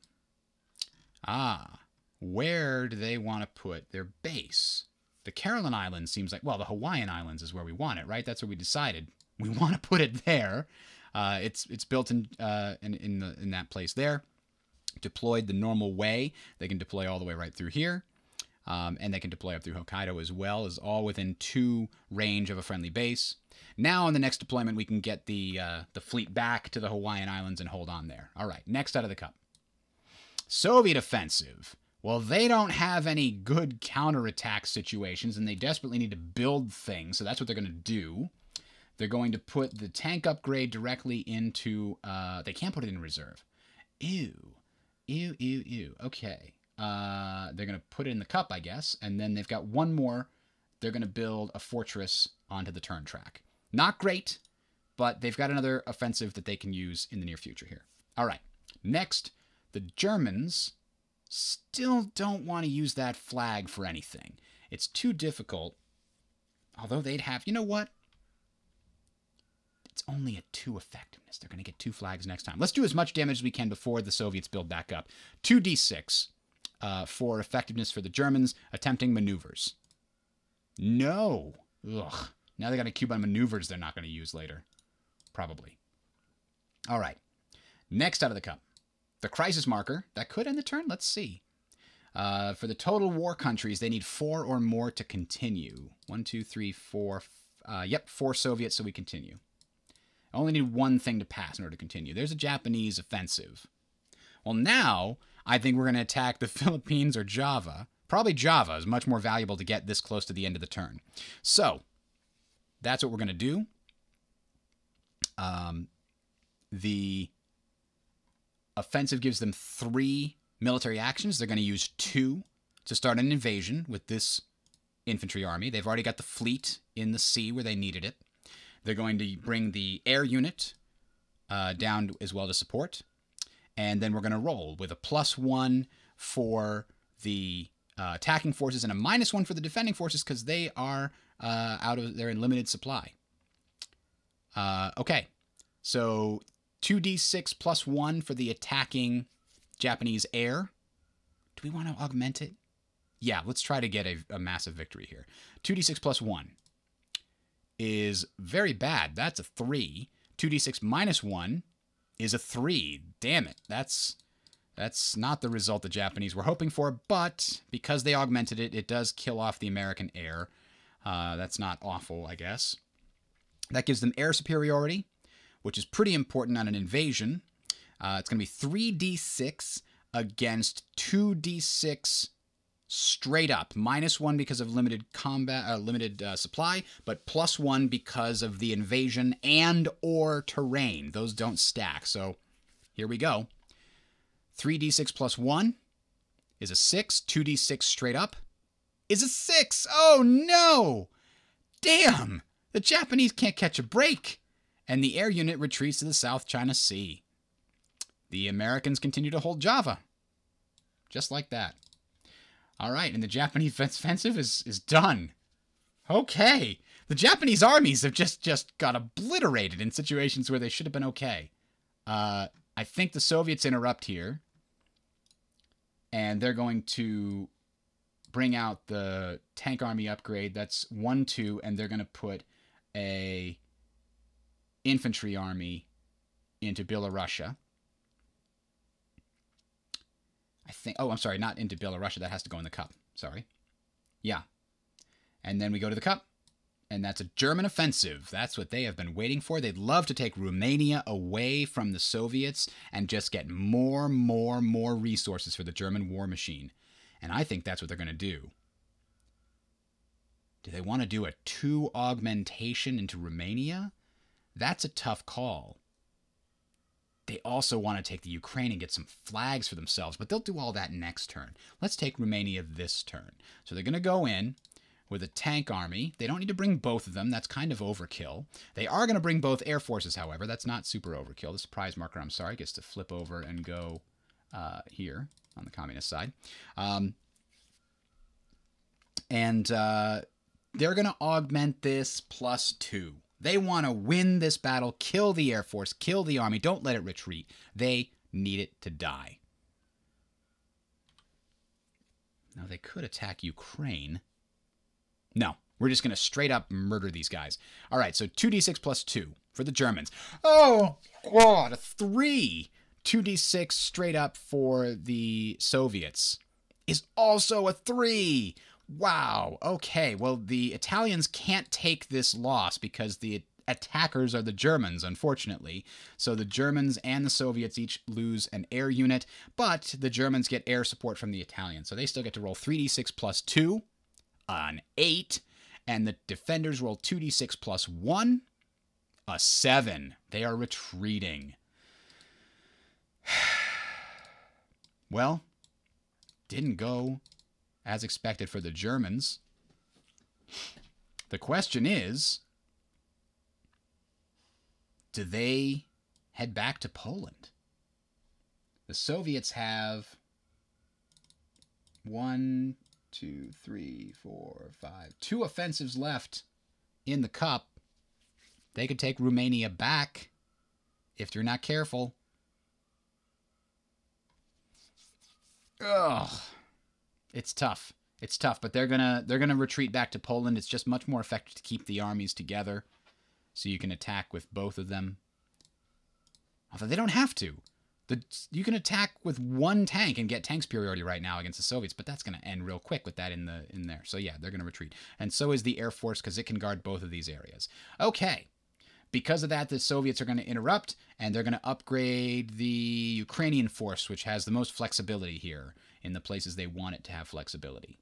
Where do they want to put their base? The Caroline Islands seems like, well, the Hawaiian Islands is where we want it, right? That's where we decided. We want to put it there. It's built in that place there. Deployed the normal way. They can deploy all the way right through here. And they can deploy up through Hokkaido as well, is all within 2 range of a friendly base. Now on the next deployment, we can get the fleet back to the Hawaiian Islands and hold on there. All right, next out of the cup. Soviet offensive. Well, they don't have any good counterattack situations, and they desperately need to build things, so that's what they're going to do. They're going to put the tank upgrade directly into... they can't put it in reserve. Ew. Ew, ew, ew. Okay. They're going to put it in the cup, I guess, and then they've got one more. They're going to build a fortress onto the turn track. Not great, but they've got another offensive that they can use in the near future here. All right. Next, the Germans... still don't want to use that flag for anything. It's too difficult. Although they'd have... you know what? It's only a 2 effectiveness. They're going to get 2 flags next time. Let's do as much damage as we can before the Soviets build back up. 2d6 for effectiveness for the Germans attempting maneuvers. No. Ugh. Now they got a cube on maneuvers they're not going to use later. Probably. All right. Next out of the cup. The crisis marker, that could end the turn. Let's see. For the total war countries, they need 4 or more to continue. 1, 2, 3, 4. Yep, 4 Soviets, so we continue. I only need 1 thing to pass in order to continue. There's a Japanese offensive. Well, now I think we're going to attack the Philippines or Java. Probably Java is much more valuable to get this close to the end of the turn. So that's what we're going to do. The offensive gives them 3 military actions. They're going to use 2 to start an invasion with this infantry army. They've already got the fleet in the sea where they needed it. They're going to bring the air unit down as well to support. And then we're going to roll with a +1 for the attacking forces and a -1 for the defending forces because they are they're in limited supply. Okay, so... 2d6 +1 for the attacking Japanese air. Do we want to augment it? Yeah, let's try to get a massive victory here. 2d6 +1 is very bad. That's a 3. 2d6 -1 is a 3. Damn it. That's not the result the Japanese were hoping for, but because they augmented it, it does kill off the American air. That's not awful, I guess. That gives them air superiority, which is pretty important on an invasion. It's going to be 3d6 against 2d6 straight up. -1 because of limited combat, limited supply, but +1 because of the invasion and or terrain. Those don't stack. So here we go. 3d6 +1 is a 6. 2d6 straight up is a 6. Oh, no. Damn. The Japanese can't catch a break. And the air unit retreats to the South China Sea. The Americans continue to hold Java. Just like that. All right, and the Japanese offensive is done. Okay. The Japanese armies have just got obliterated in situations where they should have been okay. I think the Soviets interrupt here. And they're going to bring out the tank army upgrade. That's 1-2, and they're going to put a... infantry army into Belarusia. I think... oh, I'm sorry, not into Belarusia. That has to go in the cup. Sorry. Yeah. And then we go to the cup, and that's a German offensive. That's what they have been waiting for. They'd love to take Romania away from the Soviets and just get more resources for the German war machine. And I think that's what they're going to do. Do they want to do a 2 augmentation into Romania? That's a tough call. They also want to take the Ukraine and get some flags for themselves, but they'll do all that next turn. Let's take Romania this turn. So they're going to go in with a tank army. They don't need to bring both of them. That's kind of overkill. They are going to bring both air forces, however. That's not super overkill. The surprise marker, I'm sorry, gets to flip over and go here on the communist side. They're going to augment this +2. They want to win this battle, kill the Air Force, kill the Army. Don't let it retreat. They need it to die. Now, they could attack Ukraine. No, we're just going to straight up murder these guys. All right, so 2d6 plus 2 for the Germans. Oh, God, a 3. 2d6 straight up for the Soviets is also a 3. Wow. Okay, well, the Italians can't take this loss because the attackers are the Germans, unfortunately. So the Germans and the Soviets each lose an air unit, but the Germans get air support from the Italians. So they still get to roll 3d6 plus 2 on 8, and the defenders roll 2d6 plus 1, a 7. They are retreating. Well, didn't go as expected for the Germans. The question is, do they head back to Poland? The Soviets have 2 offensives left in the cup. They could take Romania back if they're not careful. Ugh. It's tough. It's tough, but they're gonna retreat back to Poland. It's just much more effective to keep the armies together, so you can attack with both of them. Although they don't have to. You can attack with one tank and get tank superiority right now against the Soviets, but that's going to end real quick with that in there. So yeah, they're going to retreat. And so is the Air Force, because it can guard both of these areas. Okay. Because of that, the Soviets are going to interrupt, and they're going to upgrade the Ukrainian force, which has the most flexibility here in the places they want it to have flexibility.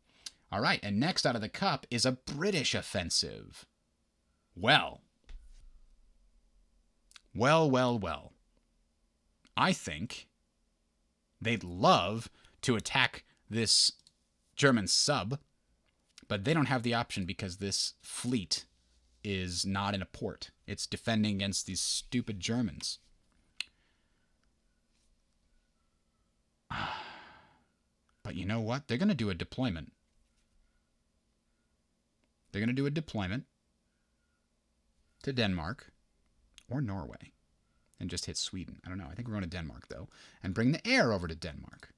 All right, and next out of the cup is a British offensive. Well. I think they'd love to attack this German sub, but they don't have the option because this fleet is not in a port. It's defending against these stupid Germans. But you know what? They're going to do a deployment. They're going to do a deployment to Denmark or Norway and just hit Sweden. I don't know. I think we're going to Denmark, though, and bring the air over to Denmark.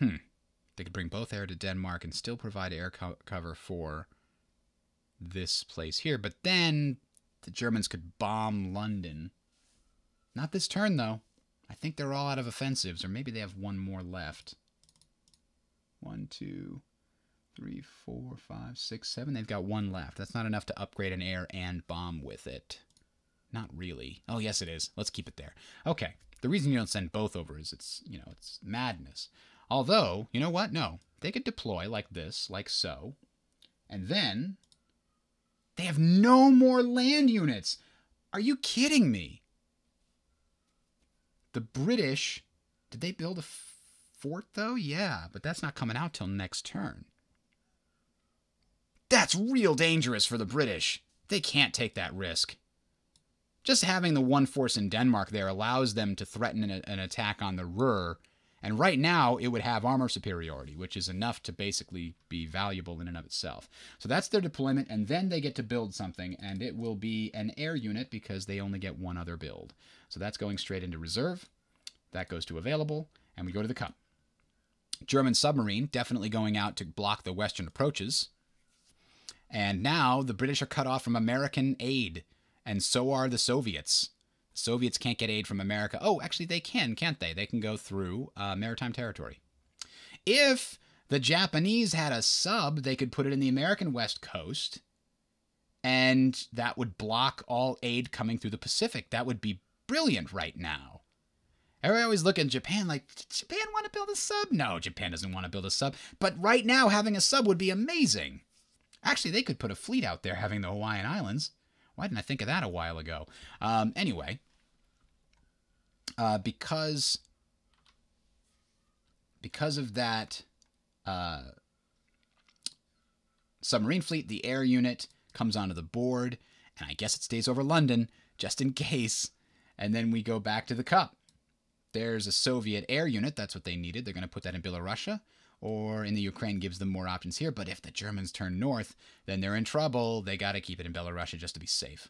They could bring both air to Denmark and still provide air cover for this place here. But then the Germans could bomb London. Not this turn, though. I think they're all out of offensives, or maybe they have one more left. 1, 2, 3, 4, 5, 6, 7. They've got one left. That's not enough to upgrade an air and bomb with it. Not really. Oh, yes, it is. Let's keep it there. Okay. The reason you don't send both over is it's madness. Although, you know what? No. They could deploy like this, like so. And then they have no more land units. Are you kidding me? The British, did they build a fort though? Yeah, but that's not coming out till next turn. That's real dangerous for the British. They can't take that risk. Just having the one force in Denmark there allows them to threaten an attack on the Ruhr. And right now, it would have armor superiority, which is enough to basically be valuable in and of itself. So that's their deployment, and then they get to build something, and it will be an air unit because they only get one other build. So that's going straight into reserve. That goes to available, and we go to the cup. German submarine, definitely going out to block the Western approaches. And now the British are cut off from American aid, and so are the Soviets. Soviets can't get aid from America. Oh, actually, they can, can't they? They can go through maritime territory. If the Japanese had a sub, they could put it in the American West Coast, and that would block all aid coming through the Pacific. That would be brilliant right now. I always look at Japan like, did Japan want to build a sub? No, Japan doesn't want to build a sub. But right now, having a sub would be amazing. Actually, they could put a fleet out there having the Hawaiian Islands. Why didn't I think of that a while ago? Because of that submarine fleet, the air unit comes onto the board, and I guess it stays over London just in case. And then we go back to the cup. There's a Soviet air unit. That's what they needed. They're going to put that in Belarusia. Or in the Ukraine gives them more options here. But if the Germans turn north, then they're in trouble. They got to keep it in Belarusia just to be safe.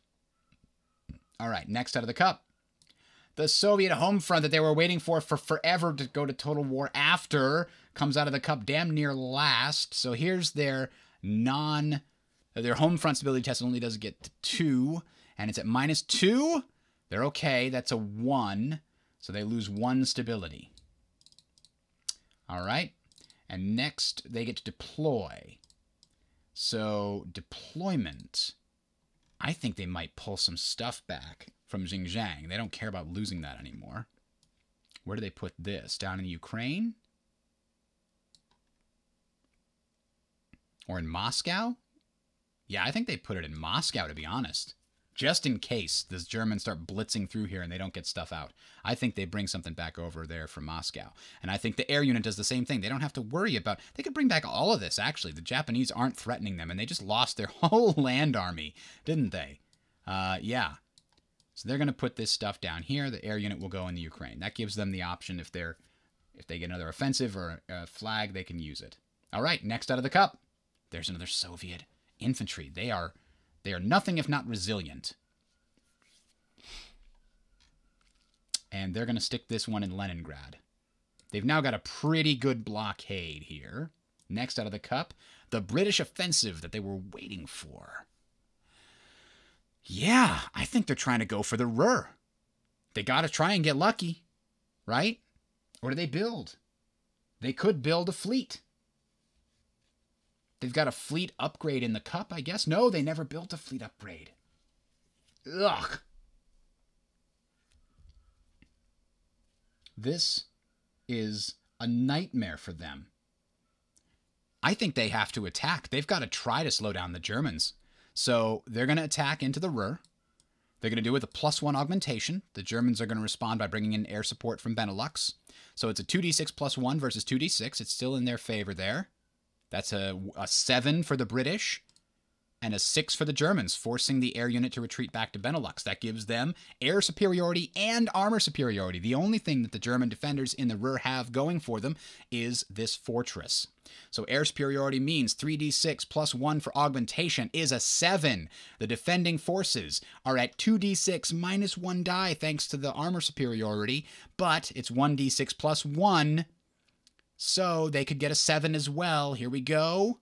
All right, next out of the cup, the Soviet home front that they were waiting for forever to go to total war after comes out of the cup damn near last. So here's their their home front stability test only does get to 2, and it's at -2. They're okay. That's a 1. So they lose 1 stability. All right. And next, they get to deploy. So deployment, I think they might pull some stuff back from Xinjiang. They don't care about losing that anymore. Where do they put this? Down in Ukraine? Or in Moscow? Yeah, I think they put it in Moscow, to be honest. Just in case the Germans start blitzing through here and they don't get stuff out. I think they bring something back over there from Moscow. And I think the air unit does the same thing. They don't have to worry about... They could bring back all of this, actually. The Japanese aren't threatening them, and they just lost their whole land army, didn't they? Yeah. So they're going to put this stuff down here. The air unit will go in the Ukraine. That gives them the option if they get another offensive or a flag, they can use it. All right, next out of the cup. There's another Soviet infantry. They are nothing if not resilient. And they're going to stick this one in Leningrad. They've now got a pretty good blockade here. Next out of the cup, the British offensive that they were waiting for. Yeah, I think they're trying to go for the Ruhr. They got to try and get lucky, right? Or do they build? They could build a fleet. They've got a fleet upgrade in the cup, I guess. No, they never built a fleet upgrade. Ugh. This is a nightmare for them. I think they have to attack. They've got to try to slow down the Germans. So they're going to attack into the Ruhr. They're going to do it with a +1 augmentation. The Germans are going to respond by bringing in air support from Benelux. So it's a 2d6+1 versus 2d6. It's still in their favor there. That's a 7 for the British and a 6 for the Germans, forcing the air unit to retreat back to Benelux. That gives them air superiority and armor superiority. The only thing that the German defenders in the Ruhr have going for them is this fortress. So air superiority means 3d6+1 for augmentation is a 7. The defending forces are at 2d6 - 1 die thanks to the armor superiority, but it's 1d6+1. So they could get a 7 as well. Here we go.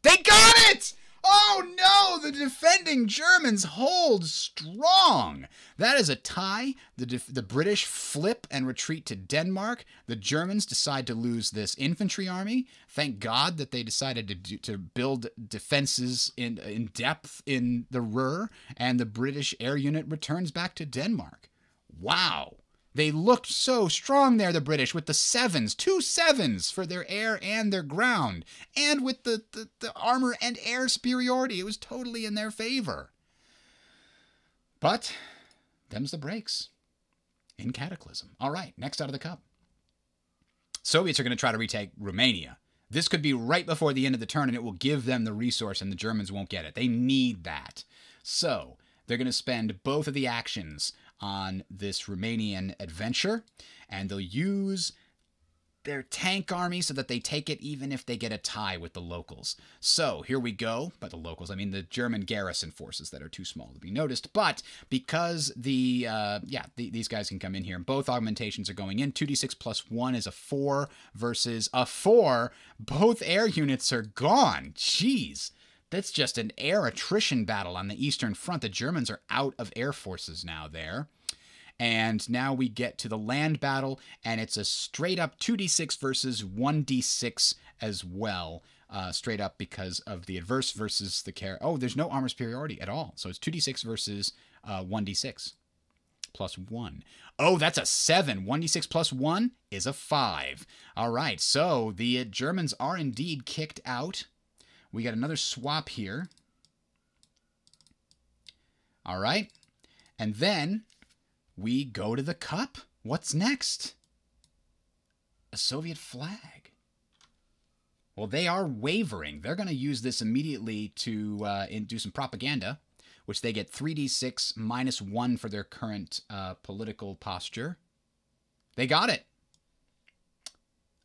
They got it! Oh no! The defending Germans hold strong. That is a tie. The British flip and retreat to Denmark. The Germans decide to lose this infantry army. Thank God that they decided to build defenses in depth in the Ruhr, and the British air unit returns back to Denmark. Wow! They looked so strong there, the British, with the 7s. 2 7s for their air and their ground. And with the armor and air superiority. It was totally in their favor. But, them's the breaks. In Cataclysm. All right, next out of the cup. Soviets are going to try to retake Romania. This could be right before the end of the turn, and it will give them the resource, and the Germans won't get it. They need that. So, they're going to spend both of the actions on this Romanian adventure, and they'll use their tank army so that they take it even if they get a tie with the locals. So here we go. But the locals, I mean the German garrison forces that are too small to be noticed. But because these guys can come in here, and both augmentations are going in. 2d6+1 is a 4 versus a 4. Both air units are gone. Jeez. That's just an air attrition battle on the Eastern Front. The Germans are out of air forces now there. And now we get to the land battle, and it's a straight-up 2d6 versus 1d6 as well, straight up because of the adverse versus the care. Oh, there's no armor superiority at all. So it's 2d6 versus 1d6+1. Oh, that's a 7. 1d6+1 is a 5. All right, so the Germans are indeed kicked out. We got another swap here. All right. And then we go to the cup. What's next? A Soviet flag. Well, they are wavering. They're going to use this immediately to do some propaganda, which they get 3d6 - 1 for their current political posture. They got it.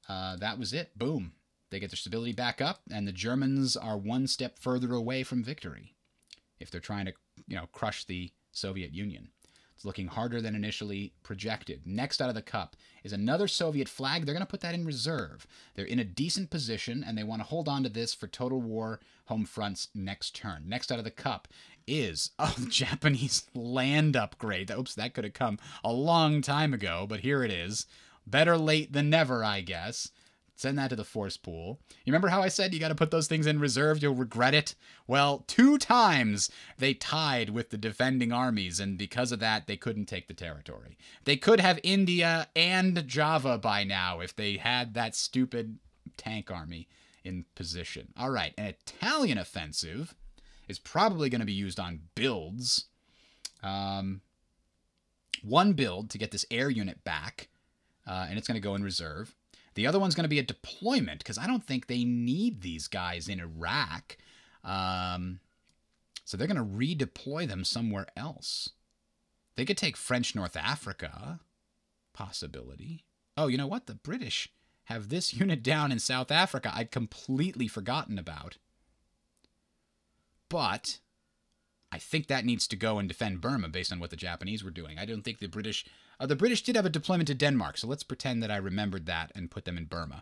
That was it. Boom. They get their stability back up, and the Germans are one step further away from victory if they're trying to, you know, crush the Soviet Union. It's looking harder than initially projected. Next out of the cup is another Soviet flag. They're going to put that in reserve. They're in a decent position, and they want to hold on to this for total war home fronts next turn. Next out of the cup is the Japanese land upgrade. Oops, that could have come a long time ago, but here it is. Better late than never, I guess. Send that to the force pool. You remember how I said you got to put those things in reserve? You'll regret it. Well, 2 times they tied with the defending armies, and because of that, they couldn't take the territory. They could have India and Java by now if they had that stupid tank army in position. All right, an Italian offensive is probably going to be used on builds. 1 build to get this air unit back, and it's going to go in reserve. The other one's going to be a deployment, because I don't think they need these guys in Iraq. So they're going to redeploy them somewhere else. They could take French North Africa. Possibility. Oh, you know what? The British have this unit down in South Africa I'd completely forgotten about. But I think that needs to go and defend Burma based on what the Japanese were doing. I don't think the British... the British did have a deployment to Denmark, so let's pretend that I remembered that and put them in Burma.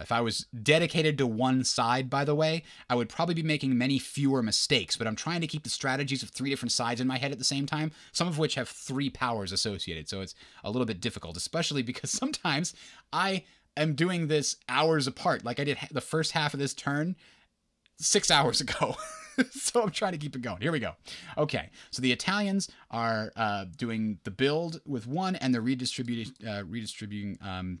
If I was dedicated to one side, by the way, I would probably be making many fewer mistakes, but I'm trying to keep the strategies of 3 different sides in my head at the same time, some of which have 3 powers associated, so it's a little bit difficult, especially because sometimes I am doing this hours apart, like I did the first half of this turn 6 hours ago. So I'm trying to keep it going. Here we go. Okay, so the Italians are doing the build with 1, and they're redistributing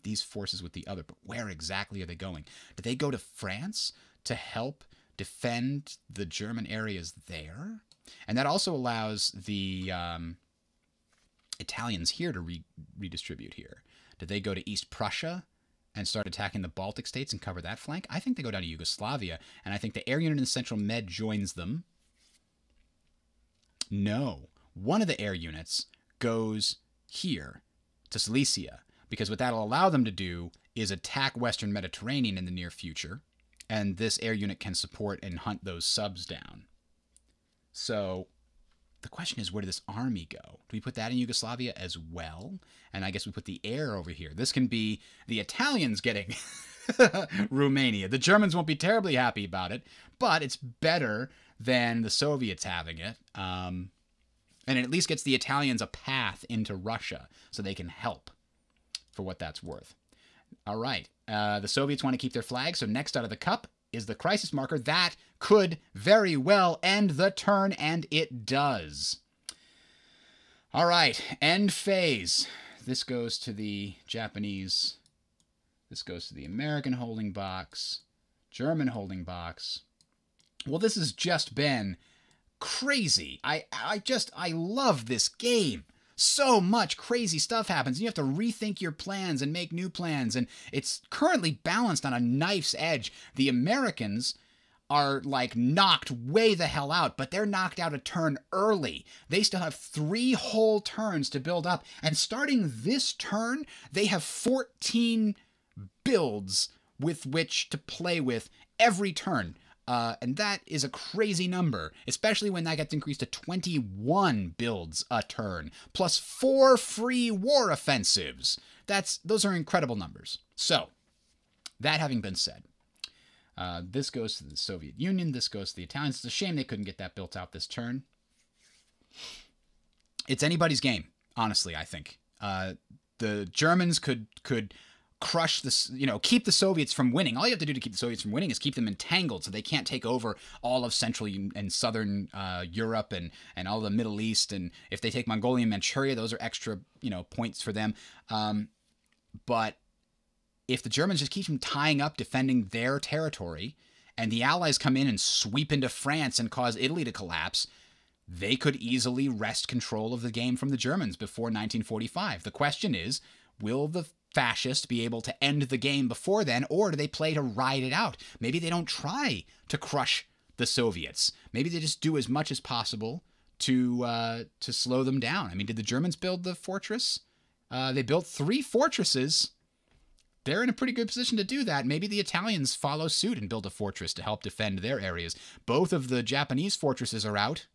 these forces with the other. But where exactly are they going? Do they go to France to help defend the German areas there? And that also allows the Italians here to redistribute here. Do they go to East Prussia and start attacking the Baltic states and cover that flank? I think they go down to Yugoslavia, and I think the air unit in Central Med joins them. No. 1 of the air units goes here to Cilicia, because what that'll allow them to do is attack Western Mediterranean in the near future, and this air unit can support and hunt those subs down. So the question is, where did this army go? Do we put that in Yugoslavia as well? And I guess we put the air over here. This can be the Italians getting Romania. The Germans won't be terribly happy about it, but it's better than the Soviets having it. And it at least gets the Italians a path into Russia so they can help, for what that's worth. All right. The Soviets want to keep their flag, so next out of the cup is the crisis marker. That could very well end the turn, and it does. All right, end phase. This goes to the Japanese. This goes to the American holding box, German holding box. Well, this has just been crazy. I love this game. So much crazy stuff happens, and you have to rethink your plans and make new plans, and it's currently balanced on a knife's edge. The Americans are, like, knocked way the hell out, but they're knocked out a turn early. They still have 3 whole turns to build up, and starting this turn, they have 14 builds with which to play with every turn. And that is a crazy number, especially when that gets increased to 21 builds a turn, plus 4 free war offensives. Those are incredible numbers. So, that having been said, this goes to the Soviet Union, this goes to the Italians. It's a shame they couldn't get that built out this turn. It's anybody's game, honestly, I think. The Germans could crush this, you know, keep the Soviets from winning. All you have to do to keep the Soviets from winning is keep them entangled so they can't take over all of Central and Southern Europe and all the Middle East. And if they take Mongolia and Manchuria, those are extra, you know, points for them. But if the Germans just keep them tying up, defending their territory, and the Allies come in and sweep into France and cause Italy to collapse, they could easily wrest control of the game from the Germans before 1945. The question is, will the fascists be able to end the game before then, or do they play to ride it out? Maybe they don't try to crush the Soviets. Maybe they just do as much as possible to slow them down. I mean, did the Germans build the fortress? They built 3 fortresses. They're in a pretty good position to do that. Maybe the Italians follow suit and build a fortress to help defend their areas. Both of the Japanese fortresses are out.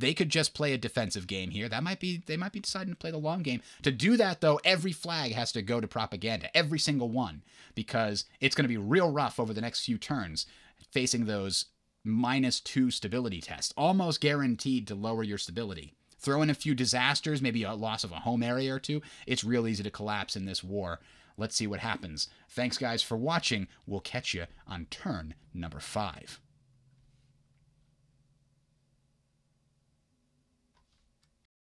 They could just play a defensive game here. That might be, they might be deciding to play the long game. To do that, though, every flag has to go to propaganda, every single one, because it's going to be real rough over the next few turns facing those -2 stability tests, almost guaranteed to lower your stability. Throw in a few disasters, maybe a loss of a home area or two. It's real easy to collapse in this war. Let's see what happens. Thanks, guys, for watching. We'll catch you on turn number 5.